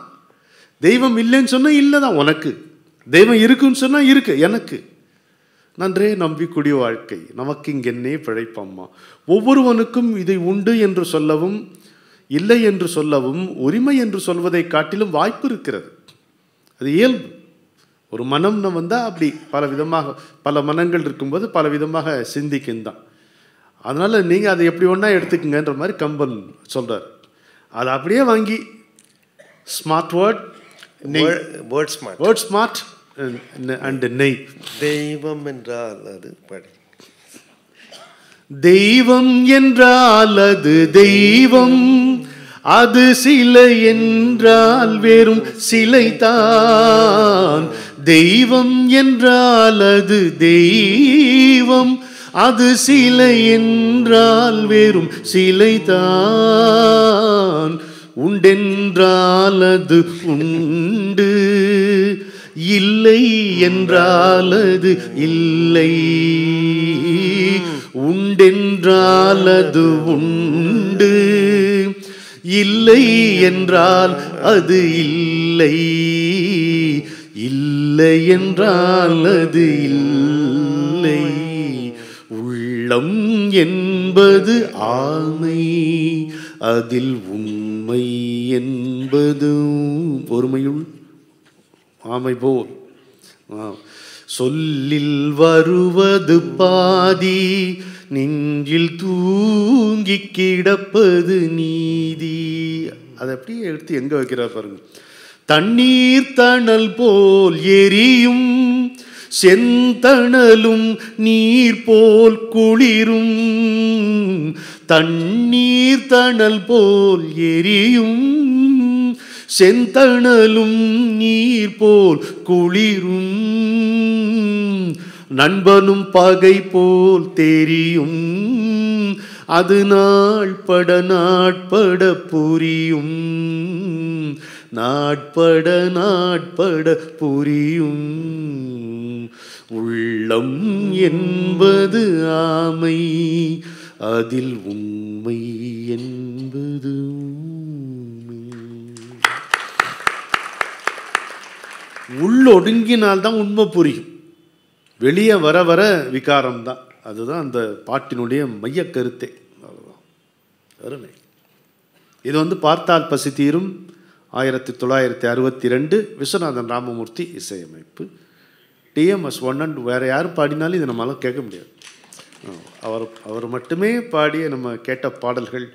தெய்வம் இல்லைன்னு சொன்னால் இல்லை தான் உனக்கு, தெய்வம் இருக்குன்னு சொன்னால் இருக்கு எனக்கு. நன்றே நம்பிக்குடிய வாழ்க்கை நமக்கு இங்கென்னே பிழைப்பம்மா. ஒவ்வொருவனுக்கும் இதை உண்டு என்று சொல்லவும் இல்லை என்று சொல்லவும் உரிமை என்று சொல்வதை காட்டிலும் வாய்ப்பு இருக்கிறது. அது இயல்பு. ஒரு மனம்னு வந்தால் அப்படி பல விதமாக பல மனங்கள் இருக்கும்போது பல விதமாக சிந்திக்கும் தான். அதனால் நீங்கள் அதை எப்படி ஒன்றா எடுத்துக்கங்கன்ற மாதிரி கம்பன் சொல்கிறார். அதை அப்படியே வாங்கி smart word word smart word smart and நெய். தெய்வம் என்றால் அது படை, தெய்வம் என்றால் அது தெய்வம், அது சிலை என்றால் வேறும் சிலைதான். தெய்வம் என்றால் அது தெய்வம், அது சிலை என்றால் வேறும் சிலைதான். உண்டென்றால் அது உண்டு, இல்லை என்றால் அது இல்லை. உண்டென்றால் அது உண்டு, இல்லை என்றால் அது இல்லை. இல்லை என்றால் அது இல்லை. உள்ளம் என்பது ஆமை, அதில் உண்மை என்பதும் ஒருமையுள் ஆமை போல். சொல்லில் வருவது பாதி, நெஞ்சில் தூங்கி கிடப்பது நீதி. அதை அப்படியே எடுத்து எங்கே வைக்கிறார் பாருங்க. தண்ணீர் தணல் போல் எரியும், செந்தணலும் நீர் போல் குளிரும். தண்ணீர் தணல் போல் எரியும், செந்தணலும் நீர் போல் குளிரும். நண்பனும் பகை போல் தெரியும், அது நாட்பட நாட்பட புரியும். நாட்பட நாட்பட புரியும். உள்ளம் என்பது ஆமை, அதில் உண்மை என்பது. உள்ளொடுங்கினால்தான் உண்மை புரியும், வெளியே வர வர விகாரம் தான். அதுதான் அந்த பாட்டினுடைய மைய கருத்தை. அவ்வளோதான். அருமை. இது வந்து பார்த்தால் பசி தீரும், ஆயிரத்தி தொள்ளாயிரத்தி அறுபத்தி ரெண்டு விஸ்வநாதன் ராமமூர்த்தி இசையமைப்பு. டிஎம்எஸ் ஒன் அண்ட் வேறு யாரும் பாடினாலும் இதை நம்மளால் கேட்க முடியாது. அவர் அவர் மட்டுமே பாடிய நம்ம கேட்ட பாடல்கள்.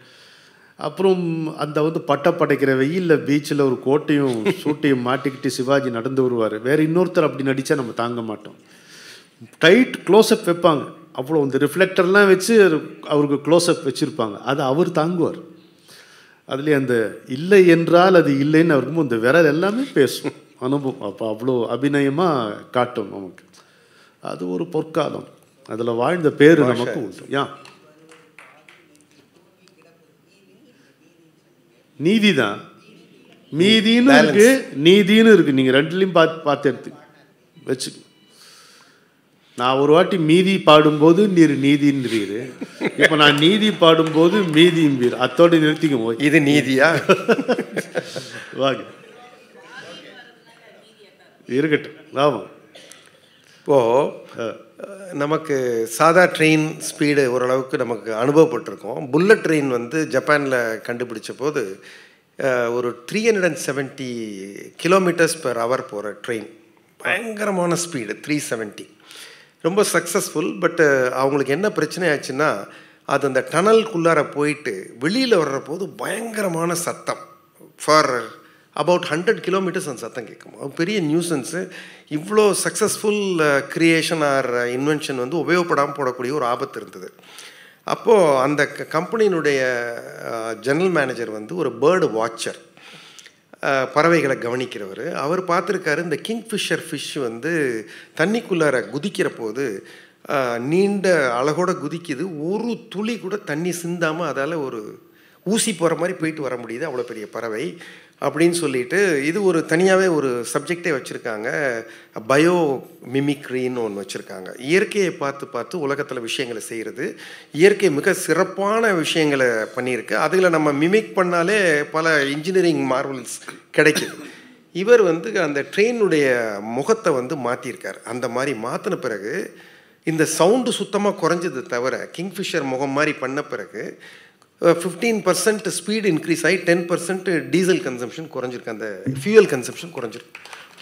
அப்புறம் அந்த வந்து பட்டை படைக்கிற வெயிலில் பீச்சில் ஒரு கோட்டையும் சூட்டையும் மாட்டிக்கிட்டு சிவாஜி நடந்து வருவார். வேறு இன்னொருத்தர் அப்படி நடித்தா நம்ம தாங்க மாட்டோம். டைட் க்ளோஸ்அப் வைப்பாங்க, அவ்வளோ இந்த ரிஃப்ளெக்டர்லாம் வச்சு அவருக்கு க்ளோஸ்அப் வச்சுருப்பாங்க. அது அவர் தாங்குவார். அதுலேயே அந்த இல்லை என்றால் அது இல்லைன்னு அவருக்கும் இந்த விரல் எல்லாமே பேசும் அனுபவம். அப்போ அவ்வளோ அபிநயமாக காட்டும் நமக்கு. அது ஒரு பொற்காலம், அதில் வாழ்ந்த பேர் நமக்கு உண்டு. ஏன் நீதி தான், மீதின்னு இருக்குது நீதின்னு இருக்குது. நீங்கள் ரெண்டுலேயும் பார்த்து பார்த்து எடுத்து வச்சு. நான் ஒரு வாட்டி மீதி பாடும்போது நீர் நீதின்றீர், இப்போ நான் நீதி பாடும்போது மீதியும் வீர். அத்தோடு நிறுத்திக்கும்போ இது நீதியா வாங்க இருக்கட்டும். ஆமாம், இப்போது நமக்கு சாதா ட்ரெயின் ஸ்பீடு ஓரளவுக்கு நமக்கு அனுபவப்பட்டிருக்கோம். புல்லட் ட்ரெயின் வந்து ஜப்பானில் கண்டுபிடிச்ச போது ஒரு three hundred and seventy kilometres per hour போகிற ட்ரெயின், பயங்கரமான ஸ்பீடு த்ரீ செவன்ட்டி, ரொம்ப சக்ஸஸ்ஃபுல். பட்டு அவங்களுக்கு என்ன பிரச்சனை ஆச்சுன்னா, அது அந்த டனல்குள்ளார போயிட்டு வெளியில் வர்ற போது பயங்கரமான சத்தம் for about one hundred kilometers on Satangikum. A very nuisance. If you successful creation or invention, you will be able to do it. Appo, and the company general manager is a bird watcher. பறவைகளை கவனிக்கிறவர் அவர் பார்த்திருக்காரு இந்த kingfisher fish வந்து தண்ணிக்குள்ளார குதிக்கிற போது நீண்ட அலகோட குதிக்குது ஒரு துளி கூட தண்ணி சிந்தாம அதால ஒரு ஊசி போற மாதிரி போயிட்டு வர முடியுது அவ்வளவு பெரிய பறவை அப்படினு சொல்லிட்டு இது ஒரு தனியாவே ஒரு சப்ஜெக்ட்டே வச்சிருக்காங்க பயோ மிமிக்ரின்னு ஒன்னு வச்சிருக்காங்க இயற்கையை பார்த்து பார்த்து உலகத்துல விஷயங்களை செய்யிறது இயற்கை மிக சிறப்பான விஷயங்களை பண்ணியிருக்கு அதுல நம்ம மிமிக் பண்ணாலே பல இன்ஜினியரிங் மார்வல்ஸ் கிடைக்குது இவர் வந்து அந்த ட்ரெயினுடைய முகத்தை வந்து மாத்தி இருக்கார் அந்த மாதிரி மாத்தின பிறகு இந்த சவுண்ட் சுத்தமா குறஞ்சது தவிர கிங்ஃபிஷர் முகம் மாதிரி பண்ண பிறகு fifteen percent speed increase, ten percent diesel consumption, fuel consumption.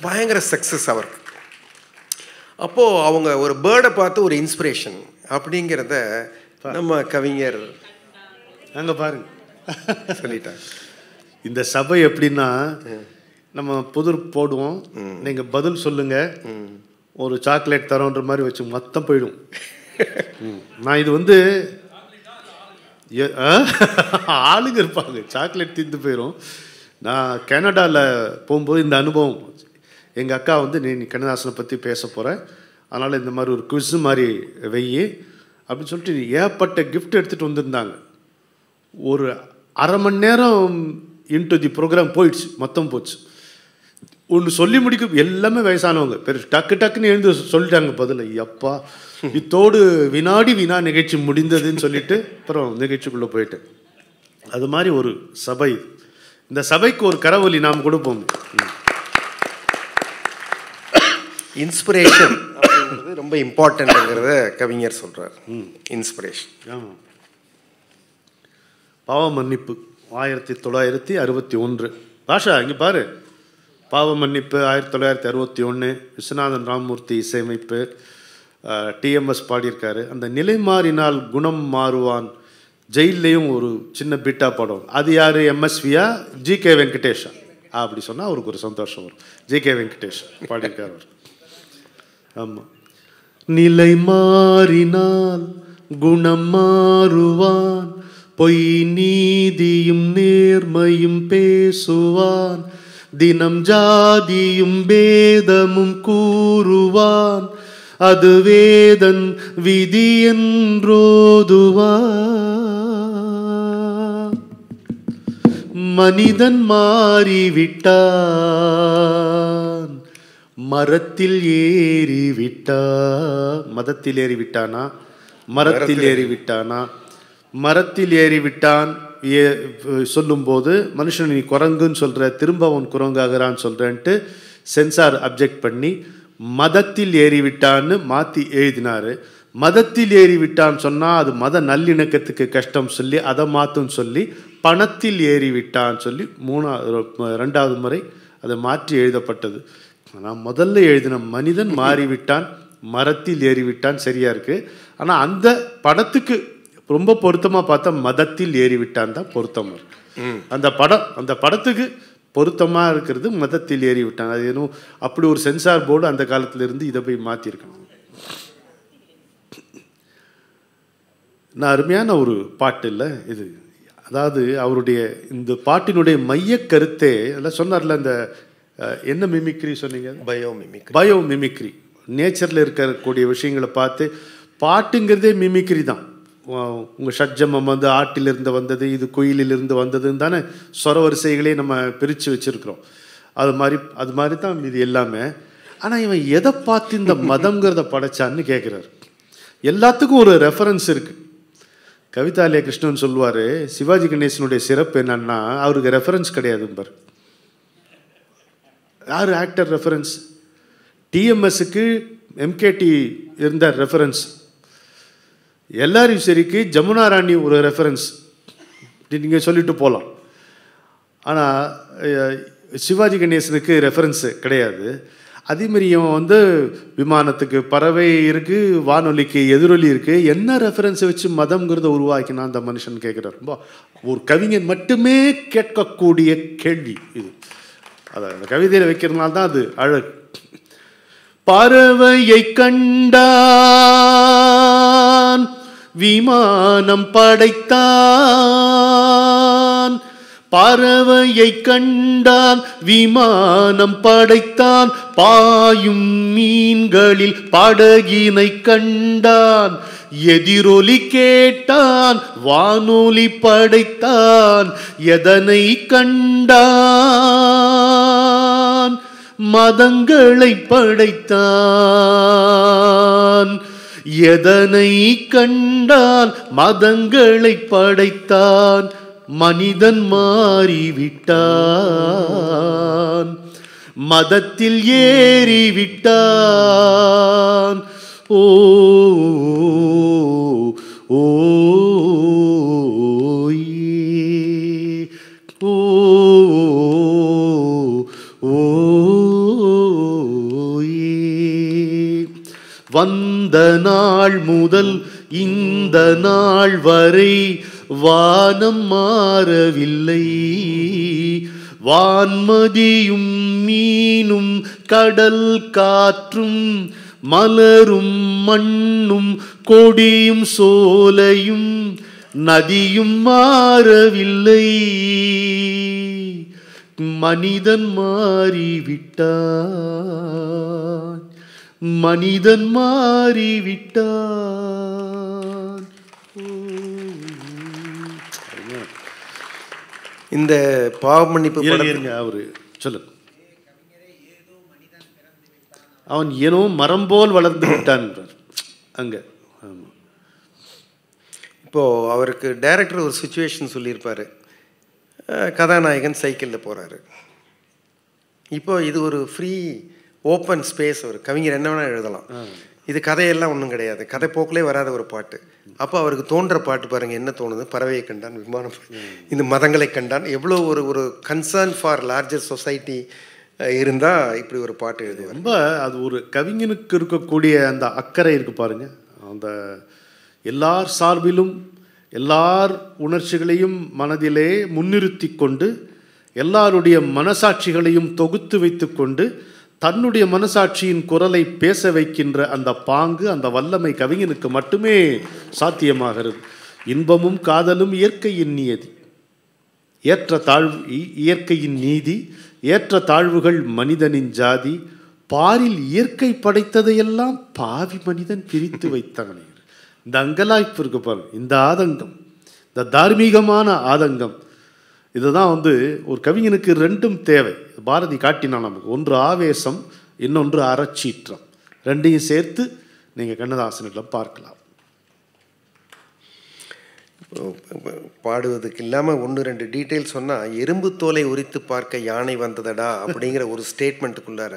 Buying a success. Then, a bird is an inspiration. That's why we coming here. That's why we In the Sabha, we go chocolate chocolate. ஆளுங்க இருப்பாங்க chocolate திந்து போயிரும் நான் கனடால போயும்போது இந்த அனுபவம் எங்க அக்கா வந்து நீ கண்ணதாசனை பத்தி பேச போற அதனால இந்த மாதிரி ஒரு குவிஸ் மாதிரி வெயி அப்படி சொல்லிட்டு ஏப்பட்ட gift எடுத்துட்டு வந்திருந்தாங்க ஒரு அரை மணி நேரம் into the program போயிடுச்சு மொத்தம் போச்சு ஒன்னு சொல்லி முடிக்கும் எல்லாமே வயசானவங்க பெரு டக்கு டக்குன்னு எழுந்து சொல்லிட்டாங்க பதில் அப்பா இதோடு வினாடி வினா நிகழ்ச்சி முடிந்ததுன்னு சொல்லிட்டு அப்புறம் நிகழ்ச்சிக்குள்ள போயிடு அது மாதிரி ஒரு சபை இந்த சபைக்கு ஒரு கரவொலி நாம் கொடுப்போம் இன்ஸ்பிரேஷன் அப்படிங்கிறது ரொம்ப இம்பார்ட்டன்ட்ங்கறதை கவிஞர் சொல்றார் இன்ஸ்பிரேஷன் பாவ மன்னிப்பு nineteen sixty-one பாஷா இங்க பாரு பாவ மன்னிப்பு nineteen sixty-one Viswanathan Ramamoorthy இசையமைப்பு T M S பாடியிருக்காரு அந்த நிலை மாறினால் குணம் மாறுவான் ஜெயிலலயும் ஒரு சின்ன பிட்டா பாடுவாங்க அது யாரு எம்எஸ்வியா ஜிகே வெங்கடேஷ் அப்படி சொன்னா அவருக்கு ஒரு சந்தோஷம் வரும் ஜிகே வெங்கடேஷ் பாடியிருக்காரு ஆமா நிலை மாறினால் குணம் மாறுவான் பொய் நீதியும் நேர்மையும் பேசுவான் தினம் ஜாதியும் வேதமும் கூறுவான் அது வேதன் விதி என்றோதுவான் மனிதன் மாறிவிட்டான் மரத்தில் ஏறிவிட்டான் மதத்தில் ஏறிவிட்டானா மரத்தில் ஏறிவிட்டானா மரத்தில் ஏறிவிட்டான் சொல்லும்போது மனுஷன் நீ குரங்குன்னு சொல்ற திரும்ப அவன் குரங்காகிறான்னு சொல்றேன்ட்டு சென்சார் அப்ஜெக்ட் பண்ணி மதத்தில் ஏறிவிட்டான்னு மாத்தி எழுதினாரு மதத்தில் ஏறிவிட்டான்னு சொன்னா அது மத நல்லிணக்கத்துக்கு கஷ்டம் சொல்லி அதை மாத்துன்னு சொல்லி பணத்தில் ஏறிவிட்டான்னு சொல்லி மூணா ரெண்டாவது முறை அதை மாற்றி எழுதப்பட்டது ஆனால் முதல்ல எழுதின மனிதன் மாறிவிட்டான் மரத்தில் ஏறிவிட்டான் சரியா இருக்கு ஆனால் அந்த படத்துக்கு ரொம்ப பொருத்தமாக பார்த்தா மதத்தில் ஏறிவிட்டான் தான் பொருத்தம் இருக்கு அந்த படம் அந்த படத்துக்கு பொருத்தமா இருக்குது மதத்தில் ஏறி விட்டாங்க அது ஏனோ அப்படி ஒரு சென்சார் போர்டு அந்த காலத்துல இருந்து இத போய் மாத்தி இருக்காங்க நான் அருமையான ஒரு பாட்டு இல்ல இது அதாவது அவருடைய இந்த பாட்டினுடைய மைய கருத்தே எல்லாம் சொன்னார்ல அந்த என்ன மிமிக்ரி சொன்னீங்க பயோ மிமிக்ரி பயோ மிமிக்ரி நேச்சர்ல இருக்கக்கூடிய விஷயங்களை பார்த்து பாட்டுங்கிறதே மிமிக்ரி தான் உங்க ஷட்ஜமம் வந்து ஆட்டிலிருந்து வந்தது இது குயிலிலிருந்து வந்ததுன்னு தானே சொரவரிசைகளே நம்ம பிரித்து வச்சிருக்கிறோம் அது மாதிரி அது மாதிரி தான் இது எல்லாமே ஆனால் இவன் எதை பார்த்து இந்த மதம்ங்கிறத படைச்சான்னு கேட்குறாரு எல்லாத்துக்கும் ஒரு ரெஃபரன்ஸ் இருக்கு கவிதாலே கிருஷ்ணன் சொல்லுவார் சிவாஜி கணேசனுடைய சிறப்பு என்னன்னா அவருக்கு ரெஃபரன்ஸ் கிடையாது பாரு யார் ஆக்டர் ரெஃபரன்ஸ் டிஎம்எஸ்க்கு எம்கேடி இருந்த ரெஃபரன்ஸ் எல்லாரும் சரிக்கு ஜமுனா ராணி ஒரு ரெஃபரன்ஸ் நீங்க சொல்லிட்டு போலாம் ஆனா சிவாஜி கணேசனுக்கு ரெஃபரன்ஸ் கிடையாது அதே மாதிரி இவன் வந்து விமானத்துக்கு பறவை இருக்கு வானொலிக்கு எதிரொலி இருக்கு என்ன ரெஃபரன்ஸ் வச்சு மதம்ங்கிறத உருவாக்கினா அந்த மனுஷன் கேட்கிறார் ரொம்ப ஒரு கவிஞன் மட்டுமே கேட்கக்கூடிய கேள்வி இது அந்த கவிதையில் வைக்கிறதுனால தான் அது அழகு. பறவையை கண்டான் விமானம் படைத்தான், பறவையை கண்டான் விமானம் படைத்தான், பாயும் மீன்களில் படகினை கண்டான், எதிரொலி கேட்டான் வானொலி படைத்தான், எதனை கண்டான் மதங்களை படைத்தான், எதனை கண்டான் மதங்களை படைத்தான், மனிதன் மாறிவிட்டான் மதத்தில் ஏறிவிட்டான். ஓ ஓ வந்த நாள் முதல் இந்த நாள் வரை வானம் மாறவில்லை, வான்மதியும் மீனும் கடல் காற்றும் மலரும் மண்ணும் கொடியும் சோலையும் நதியும் மாறவில்லை, மனிதன் மாறிவிட்டான் மனிதன் மாறிவிட்டான். இந்த பாவமன்னிப்பு படத்திற்கு அவரு சொல்லுங்க, அவன் ஏனோ மரம்போல் வளர்ந்து விட்டான் என்றார் அங்கே. ஆமாம், இப்போது அவருக்கு டைரக்டர் ஒரு சுச்சுவேஷன் சொல்லியிருப்பார், கதாநாயகன் சைக்கிளில் போகிறாரு, இப்போது இது ஒரு ஃப்ரீ ஓப்பன் ஸ்பேஸ், ஒரு கவிஞர் என்ன வேணால் எழுதலாம், இது கதையெல்லாம் ஒன்றும் கிடையாது, கதை போக்கிலே வராத ஒரு பாட்டு. அப்போ அவருக்கு தோன்ற பாட்டு பாருங்கள் என்ன தோணுது, பறவையை கண்டான் விமானம் இந்த மதங்களை கண்டான், எவ்வளோ ஒரு ஒரு கன்சர்ன் ஃபார் லார்ஜர் சொசைட்டி இருந்தால் இப்படி ஒரு பாட்டு எழுது. ரொம்ப அது ஒரு கவிஞனுக்கு இருக்கக்கூடிய அந்த அக்கறை இருக்குது பாருங்கள், அந்த எல்லார் சார்பிலும் எல்லார் உணர்ச்சிகளையும் மனதிலே முன்னிறுத்தி கொண்டு எல்லாருடைய மனசாட்சிகளையும் தொகுத்து வைத்து கொண்டு தன்னுடைய மனசாட்சியின் குரலை பேச வைக்கின்ற அந்த பாங்கு அந்த வல்லமை கவிஞனுக்கு மட்டுமே சாத்தியமாகிறது. இன்பமும் காதலும் இயற்கையின் நியதி, ஏற்ற தாழ்வு இயற்கையின் நீதி, ஏற்ற தாழ்வுகள் மனிதனின் ஜாதி, பாரில் இயற்கை படைத்ததையெல்லாம் பாவி மனிதன் பிரித்து வைத்தானே. இந்த அங்கலாய்ப்பு இருக்கு பாருங்க, இந்த ஆதங்கம், இந்த தார்மீகமான ஆதங்கம், இதுதான் வந்து ஒரு கவிஞனுக்கு ரெண்டும் தேவை. பாரதி காட்டினான் நமக்கு, ஒன்று ஆவேசம், இன்னொன்று அறச்சீற்றம், ரெண்டையும் சேர்த்து நீங்கள் கண்ணதாசனிடம் பார்க்கலாம். பாடுவதுக்கு இல்லாமல் ஒன்று ரெண்டு டீட்டெயில் சொன்னால், எறும்பு தோலை உரித்து பார்க்க யானை வந்ததடா அப்படிங்கிற ஒரு ஸ்டேட்மெண்ட்டுக்குள்ளார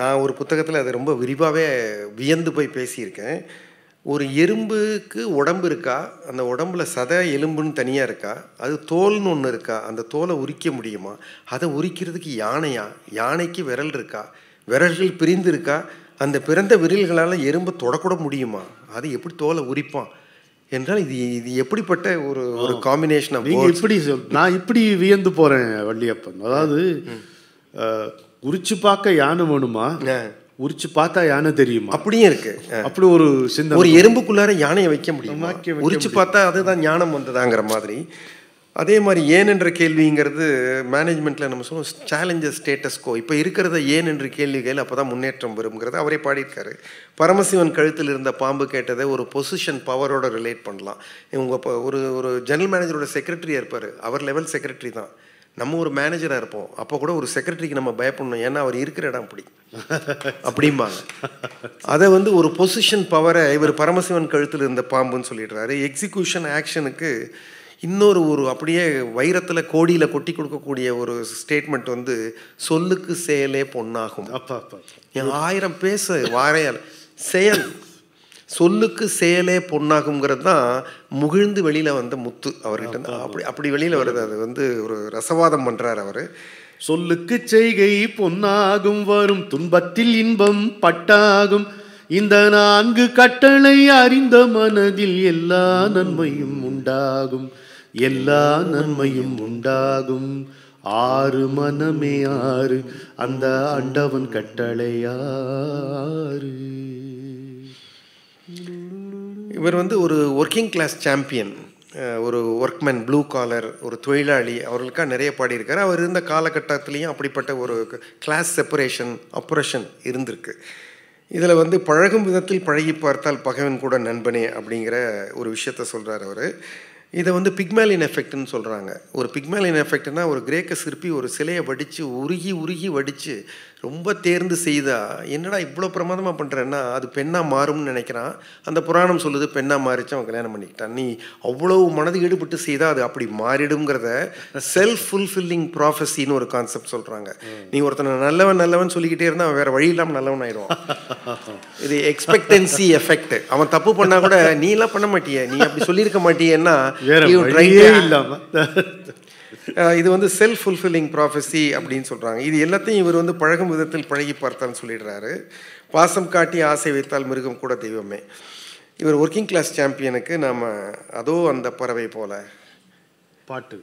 நான் ஒரு புத்தகத்தில் அதை ரொம்ப விரிவாகவே வியந்து போய் பேசியிருக்கேன். ஒரு எறும்புக்கு உடம்பு இருக்கா, அந்த உடம்புல சதை எலும்புன்னு தனியாக இருக்கா, அது தோல்னு ஒன்று இருக்கா, அந்த தோலை உரிக்க முடியுமா, அதை உரிக்கிறதுக்கு யானையா, யானைக்கு விரல் இருக்கா, விரல்கள் பிரிந்து இருக்கா, அந்த பிறந்த விரல்களால் எறும்பு தொடக்கூட முடியுமா, அது எப்படி தோலை உரிப்பான் என்றால் இது இது எப்படிப்பட்ட ஒரு ஒரு காம்பினேஷன். இப்படி நான் இப்படி வியந்து போகிறேன் வள்ளியப்பன், அதாவது உரிச்சு பார்க்க யானை வேணுமா, உரிச்சு பார்த்தா யானை தெரியுமா, அப்படியே இருக்கு. அப்படி ஒரு சிந்தனை, ஒரு எறும்புக்குள்ளார யானையை வைக்க முடியுமா, உரிச்சு பார்த்தா அதுதான் ஞானம் வந்ததாங்கிற மாதிரி. அதே மாதிரி ஏன் என்ற கேள்விங்கிறது மேனேஜ்மெண்ட்டில் நம்ம சொல்லுவோம் சேலஞ்சஸ் ஸ்டேட்டஸ்கோ, இப்போ இருக்கிறத ஏன் என்று கேள்வி கேள்வி, அப்போ தான் முன்னேற்றம் வருங்கிறத அவரே பாடியிருக்காரு. பரமசிவன் கழுத்தில் இருந்த பாம்பு கேட்டதை ஒரு பொசிஷன் பவரோட ரிலேட் பண்ணலாம். இவங்க இப்போ ஒரு ஒரு ஜெனரல் மேனேஜரோட செக்ரட்டரியாக இருப்பார், அவர் லெவல் செக்ரட்டரி தான், நம்ம ஒரு மேனேஜராக இருப்போம், அப்போ கூட ஒரு செக்ரட்டரிக்கு நம்ம பயப்படணும், ஏன்னா அவர் இருக்கிற இடம் அப்படி அப்படிம்பாங்க. அதை வந்து ஒரு பொசிஷன் பவரை இவர் பரமசிவன் கழுத்தில் இருந்த பாம்புன்னு சொல்லிடுறாரு. எக்ஸிக்யூஷன் ஆக்ஷனுக்கு இன்னொரு ஒரு அப்படியே வைரத்தில் கோடியில் கொட்டி கொடுக்கக்கூடிய ஒரு ஸ்டேட்மெண்ட் வந்து சொல்லுக்கு செயலே பொன்னாகும். ஆயிரம் பேச வாரையால் செயல் சொல்லுக்கு செயலே பொன்னாகுங்கிறது தான் முகிழ்ந்து வெளியில் வந்த முத்து அவர்கிட்ட அப்படி அப்படி வெளியில் வருது. அது வந்து ஒரு ரசவாதம் பண்ணுறார் அவர். சொல்லுக்கு செய்கை பொன்னாகும், வரும் துன்பத்தில் இன்பம் பட்டாகும், இந்த நான்கு கட்டளை அறிந்த மனதில் எல்லா நன்மையும் உண்டாகும், எல்லா நன்மையும் உண்டாகும், ஆறு மனமே ஆறு அந்த அண்டவன் கட்டளையாறு. இவர் வந்து ஒரு ஒர்க்கிங் கிளாஸ் சாம்பியன், ஒரு ஒர்க்மேன், ப்ளூ காலர், ஒரு தொழிலாளி, அவர்களுக்காக நிறைய பாடியிருக்காரு. அவர் இருந்த காலகட்டத்திலையும் அப்படிப்பட்ட ஒரு கிளாஸ் செப்பரேஷன் அப்ரேஷன் இருந்திருக்கு. இதில் வந்து பழகும் விதத்தில் பழகி பார்த்தால் பகைவன் கூட நண்பனே அப்படிங்கிற ஒரு விஷயத்த சொல்கிறார் அவர். இதை வந்து பிக்மேலியன் எஃபெக்ட்னு சொல்கிறாங்க. ஒரு பிக்மேலியன் எஃபெக்ட்னா ஒரு கிரேக்க சிற்பி ஒரு சிலையை வடித்து உருகி உருகி வடித்து ரொம்ப தேர்ந்து செய்தால் என்னடா இவ்வளோ பிரமாதமாக பண்ணுறேன்னா அது பெண்ணாக மாறும்னு நினைக்கிறான். அந்த புராணம் சொல்லுது பெண்ணாக மாறிச்சு அவன் கல்யாணம் பண்ணிக்கிட்டான். நீ அவ்வளோ மனது ஈடுபட்டு செய்தால் அது அப்படி மாறிடுங்கிறத செல்ஃப் ஃபுல்ஃபில்லிங் ப்ராஃபஸின்னு ஒரு கான்செப்ட் சொல்கிறாங்க. நீ ஒருத்தனை நல்லவன் நல்லவன் சொல்லிக்கிட்டே இருந்தால் அவன் வேறு வழி இல்லாமல் நல்லவன் ஆயிடுவான். இது எக்ஸ்பெக்டன்சி எஃபெக்ட். அவன் தப்பு பண்ணால் கூட நீ எல்லாம் பண்ண மாட்டியே, நீ அப்படி சொல்லியிருக்க மாட்டியன்னா இது வந்து செல்ஃப் ஃபுல்ஃபில்லிங் ப்ராஃபஸி அப்படின்னு சொல்கிறாங்க. இது எல்லாத்தையும் இவர் வந்து பழகும் விதத்தில் பழகி பார்த்தான்னு சொல்லிடுறாரு. பாசம் காட்டி ஆசை வைத்தால் மிருகம் கூட தெய்வமே. இவர் ஒர்க்கிங் கிளாஸ் சாம்பியனுக்கு நாம் அதோ அந்த பறவை போல பாட்டு.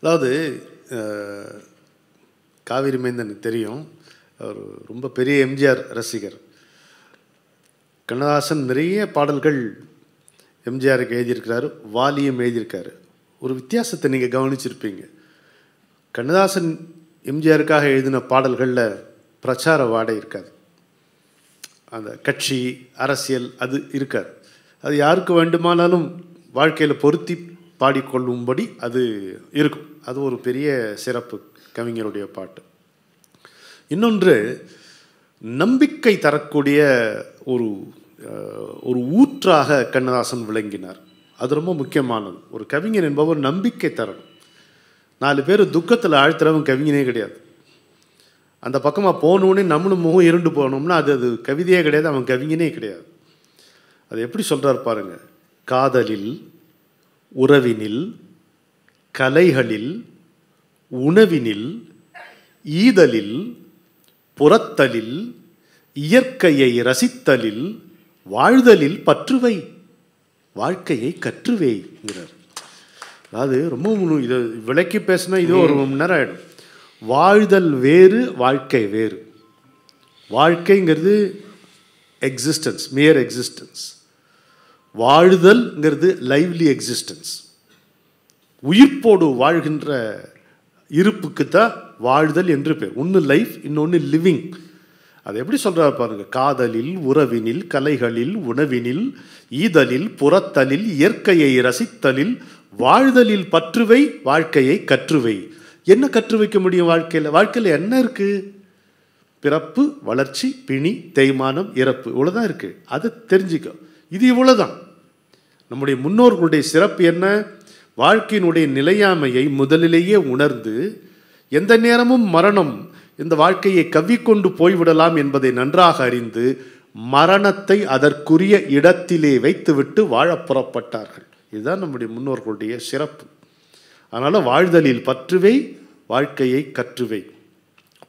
அதாவது காவிரி மேந்தனுக்கு தெரியும், அவர் ரொம்ப பெரிய எம்ஜிஆர் ரசிகர். கண்ணதாசன் நிறைய பாடல்கள் எம்ஜிஆருக்கு எழுதியிருக்கிறாரு, வாலியும் எழுதியிருக்காரு. ஒரு வித்தியாசத்தை நீங்கள் கவனிச்சிருப்பீங்க. கண்ணதாசன் எம்ஜிஆருக்காக எழுதின பாடல்களில் பிரச்சார வாடை இருக்காது, அந்த கட்சி அரசியல் அது இருக்காது. அது யாருக்கு வேண்டுமானாலும் வாழ்க்கையில் பொருத்தி பாடிக்கொள்ளும்படி அது இருக்கும். அது ஒரு பெரிய சிறப்பு கவிஞருடைய பாட்டு. இன்னொன்று நம்பிக்கை தரக்கூடிய ஒரு ஒரு ஊற்றாக கண்ணதாசன் விளங்கினார். அது ரொம்ப முக்கியமானது. ஒரு கவிஞர் என்பவர் நம்பிக்கை தரணும். நாலு பேர் துக்கத்தில் ஆழ்த்துறவன் கவிஞனே கிடையாது. அந்த பக்கமாக போனோடனே நம்மளும் முகம் இருண்டு போனோம்னா அது அது கவிதையே கிடையாது, அவன் கவிஞனே கிடையாது. அது எப்படி சொல்கிறார் பாருங்கள். காதலில், உறவினில், கலைகளில், உணவினில், ஈதலில், புறத்தலில், இயற்கையை ரசித்தலில், வாழ்தலில் பற்றுவை, வாழ்க்கையை கற்றுவேங்கிறார். அதாவது ரொம்ப இதை விளக்கி பேசினா இது ஒரு மணி நேரம் ஆகிடும். வாழ்தல் வேறு, வாழ்க்கை வேறு. வாழ்க்கைங்கிறது எக்ஸிஸ்டன்ஸ், மியர் எக்ஸிஸ்டன்ஸ். வாழ்தல்ங்கிறது லைவ்லி எக்ஸிஸ்டன்ஸ். உயிர்ப்போடு வாழ்கின்ற இருப்புக்குத்தான் வாழ்தல் என்று பேர். ஒன்று லைஃப், இன்னொன்று லிவிங். அது எப்படி சொல்கிறார் பாருங்கள். காதலில், உறவினில், கலைகளில், உணவினில், ஈதலில், புறத்தலில், இயற்கையை ரசித்தலில், வாழ்தலில் பற்றுவை, வாழ்க்கையை கற்றுவை. என்ன கற்று வைக்க முடியும் வாழ்க்கையில்? வாழ்க்கையில் என்ன இருக்குது? பிறப்பு, வளர்ச்சி, பிணி, தேய்மானம், இறப்பு, இவ்வளோதான் இருக்குது. அதை தெரிஞ்சுக்க. இது இவ்வளோதான். நம்முடைய முன்னோர்களுடைய சிறப்பு என்ன? வாழ்க்கையினுடைய நிலையாமையை முதலிலேயே உணர்ந்து எந்த நேரமும் மரணம் இந்த வாழ்க்கையை கவ்விக்கொண்டு போய்விடலாம் என்பதை நன்றாக அறிந்து மரணத்தை அதற்குரிய இடத்திலே வைத்துவிட்டு வாழ புறப்பட்டார்கள். இதுதான் நம்முடைய முன்னோர்களுடைய சிறப்பு. அதனால் வாழ்தலில் பற்றுவை, வாழ்க்கையை கற்றுவை.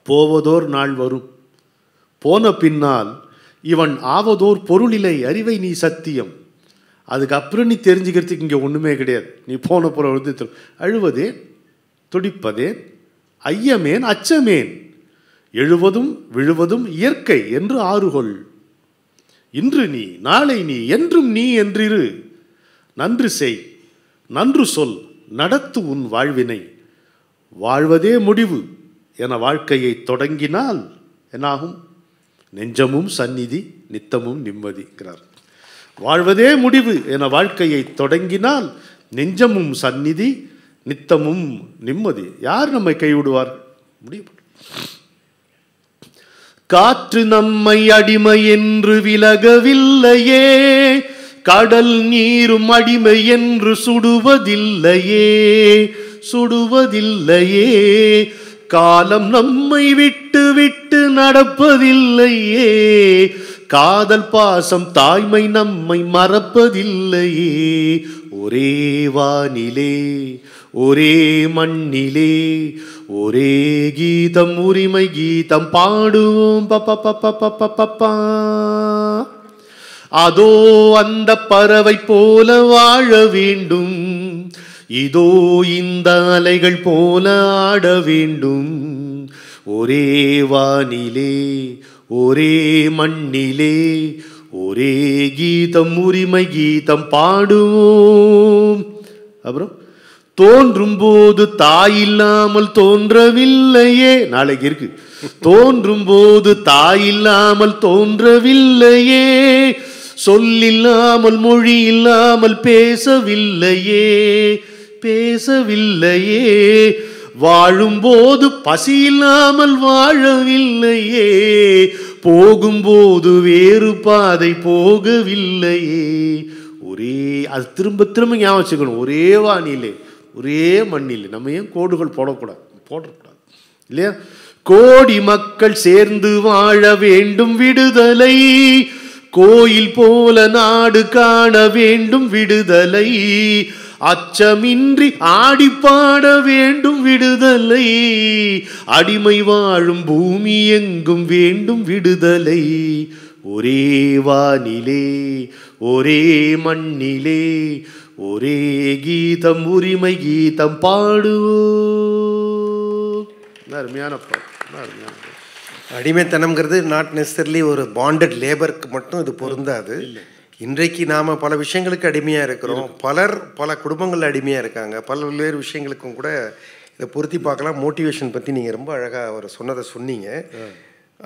போவதோர் நாள் வரும், போன பின்னால் இவன் ஆவதோர் பொருளிலை அறிவை நீ சத்தியம். அதுக்கப்புறம் நீ தெரிஞ்சுக்கிறதுக்கு இங்கே ஒன்றுமே கிடையாது. நீ போன பொருள் வந்து அழுவதேன், துடிப்பதேன், ஐயமேன், அச்சமேன், எழுவதும் விழுவதும் இயற்கை என்று ஆறுகொள். இன்று நீ, நாளை நீ, என்றும் நீ என்றிரு. நன்று செய், நன்று சொல், நடத்து உன் வாழ்வினை. வாழ்வதே முடிவு என வாழ்க்கையை தொடங்கினால் என்னாகும்? நெஞ்சமும் சந்நிதி, நித்தமும் நிம்மதிங்கிறார். வாழ்வதே முடிவு என வாழ்க்கையை தொடங்கினால் நெஞ்சமும் சந்நிதி, நித்தமும் நிம்மதி. யார் நம்மை கைவிடுவார்? முடியும். காற்று நம்மை அடிமை என்று விலகவில்லையே, கடல் நீரும் அடிமை என்று சுடுவதில்லையே, சுடுவதில்லையே. காலம் நம்மை விட்டு விட்டு நடப்பதில்லையே, காதல் பாசம் தாய்மை நம்மை மறப்பதில்லையே. ஒரே வானிலே, ஒரே மண்ணிலே, ஒரே கீதம், உரிமை கீதம் பாடுவோம். பப்பா அதோ அந்த பறவை போல வாழ வேண்டும், இதோ இந்த அலைகள் போல ஆட வேண்டும். ஒரே வானிலே ஒரே மண்ணிலே ஒரே கீதம், உரிமை கீதம் பாடுவோம். அப்புறம் தோன்றும் போது தாயில்லாமல் தோன்றவில்லையே, நாளைக்கு இருக்கு, தோன்றும் போது தாயில்லாமல் தோன்றவில்லையே, சொல்லில்லாமல் மொழி இல்லாமல் பேசவில்லையே பேசவில்லையே, வாழும்போது பசி இல்லாமல் வாழவில்லையே, போகும்போது வேறு பாதை போகவில்லையே. ஒரே அது திரும்ப திரும்ப ஞாபகம் வச்சுக்கணும். ஒரே வானிலே ஒரே மண்ணிலே. நம்ம ஏன் கோடுகள் போடக்கூடாது போடக்கூடாது இல்லையா? கோடி மக்கள் சேர்ந்து வாழ வேண்டும் விடுதலை, கோயில் போல நாடு காண வேண்டும் விடுதலை, அச்சமின்றி ஆடிப்பாட வேண்டும் விடுதலை, அடிமை வாழும் பூமி எங்கும் வேண்டும் விடுதலை. ஒரே வானிலே ஒரே மண்ணிலே ஒரே கீதம், உரிமை கீதம் பாடுவோம். அருமையான அருமையான அடிமைத்தனம்ங்கிறது நாட் நெசர்லி ஒரு பாண்டட் லேபருக்கு மட்டும் இது பொருந்தாது. இன்றைக்கு நாம் பல விஷயங்களுக்கு அடிமையாக இருக்கிறோம், பலர் பல குடும்பங்களில் அடிமையாக இருக்காங்க, பல்வேறு விஷயங்களுக்கும் கூட இதை பொருத்தி பார்க்கலாம். மோட்டிவேஷன் பற்றி நீங்கள் ரொம்ப அழகாக அவர் சொன்னதை சொன்னீங்க.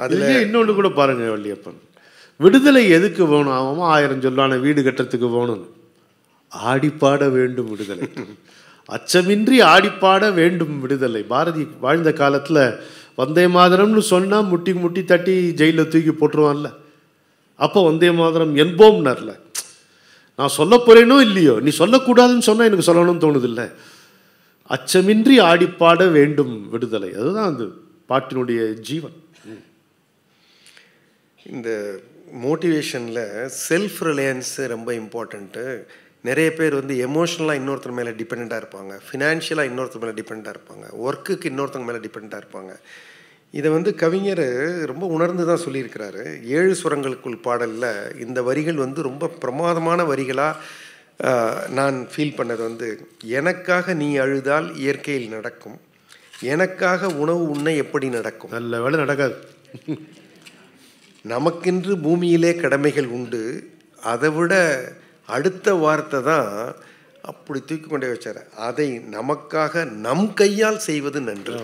அதில் இன்னொன்று கூட பாருங்கள், வள்ளியப்பன் விடுதலை எதுக்கு வேணும்? ஆமாம், ஆயிரம் சொல்லான வீடு கட்டுறதுக்கு வேணும், ஆடிப்பாட வேண்டும் விடுதலை, அச்சமின்றி ஆடிப்பாட வேண்டும் விடுதலை. பாரதி வாழ்ந்த காலத்தில் வந்தே மாதரம்னு சொன்னால் முட்டி முட்டி தட்டி ஜெயிலில் தூக்கி போட்டுருவான்ல, அப்போ வந்தே மாதரம் என்போம்னார்ல. நான் சொல்ல போகிறேனோ இல்லையோ, நீ சொல்லக்கூடாதுன்னு சொன்னால் எனக்கு சொல்லணும்னு தோணுதில்லை. அச்சமின்றி ஆடிப்பாட வேண்டும் விடுதலை, அதுதான் அந்த பாட்டினுடைய ஜீவன். இந்த மோட்டிவேஷனில் செல்ஃப் ரிலையன்ஸு ரொம்ப இம்பார்ட்டண்ட்டு. நிறைய பேர் வந்து எமோஷ்னலாக இன்னொருத்தர் மேலே டிபெண்ட்டாக இருப்பாங்க, ஃபினான்ஷியலாக இன்னொருத்தர் மேலே டிபெண்ட்டாக இருப்பாங்க, ஒர்க்குக்கு இன்னொருத்தங்க மேலே டிபெண்ட்டாக இருப்பாங்க. இதை வந்து கவிஞர் ரொம்ப உணர்ந்து தான் சொல்லியிருக்கிறாரு. ஏழு சுரங்களுக்குள் பாடலில் இந்த வரிகள் வந்து ரொம்ப பிரமாதமான வரிகளாக நான் ஃபீல் பண்ணது வந்து, எனக்காக நீ அழுதால் இயற்கையில் நடக்கும், எனக்காக உணவு உண்ண எப்படி நடக்கும், நல்ல வேலை நடக்காது, நமக்கென்று பூமியிலே கடமைகள் உண்டு, அதை விட அடுத்த வார்த்தை தான் அப்படி தூக்கி கொண்டே வச்சார், அதை நமக்காக நம் கையால் செய்வது நன்று.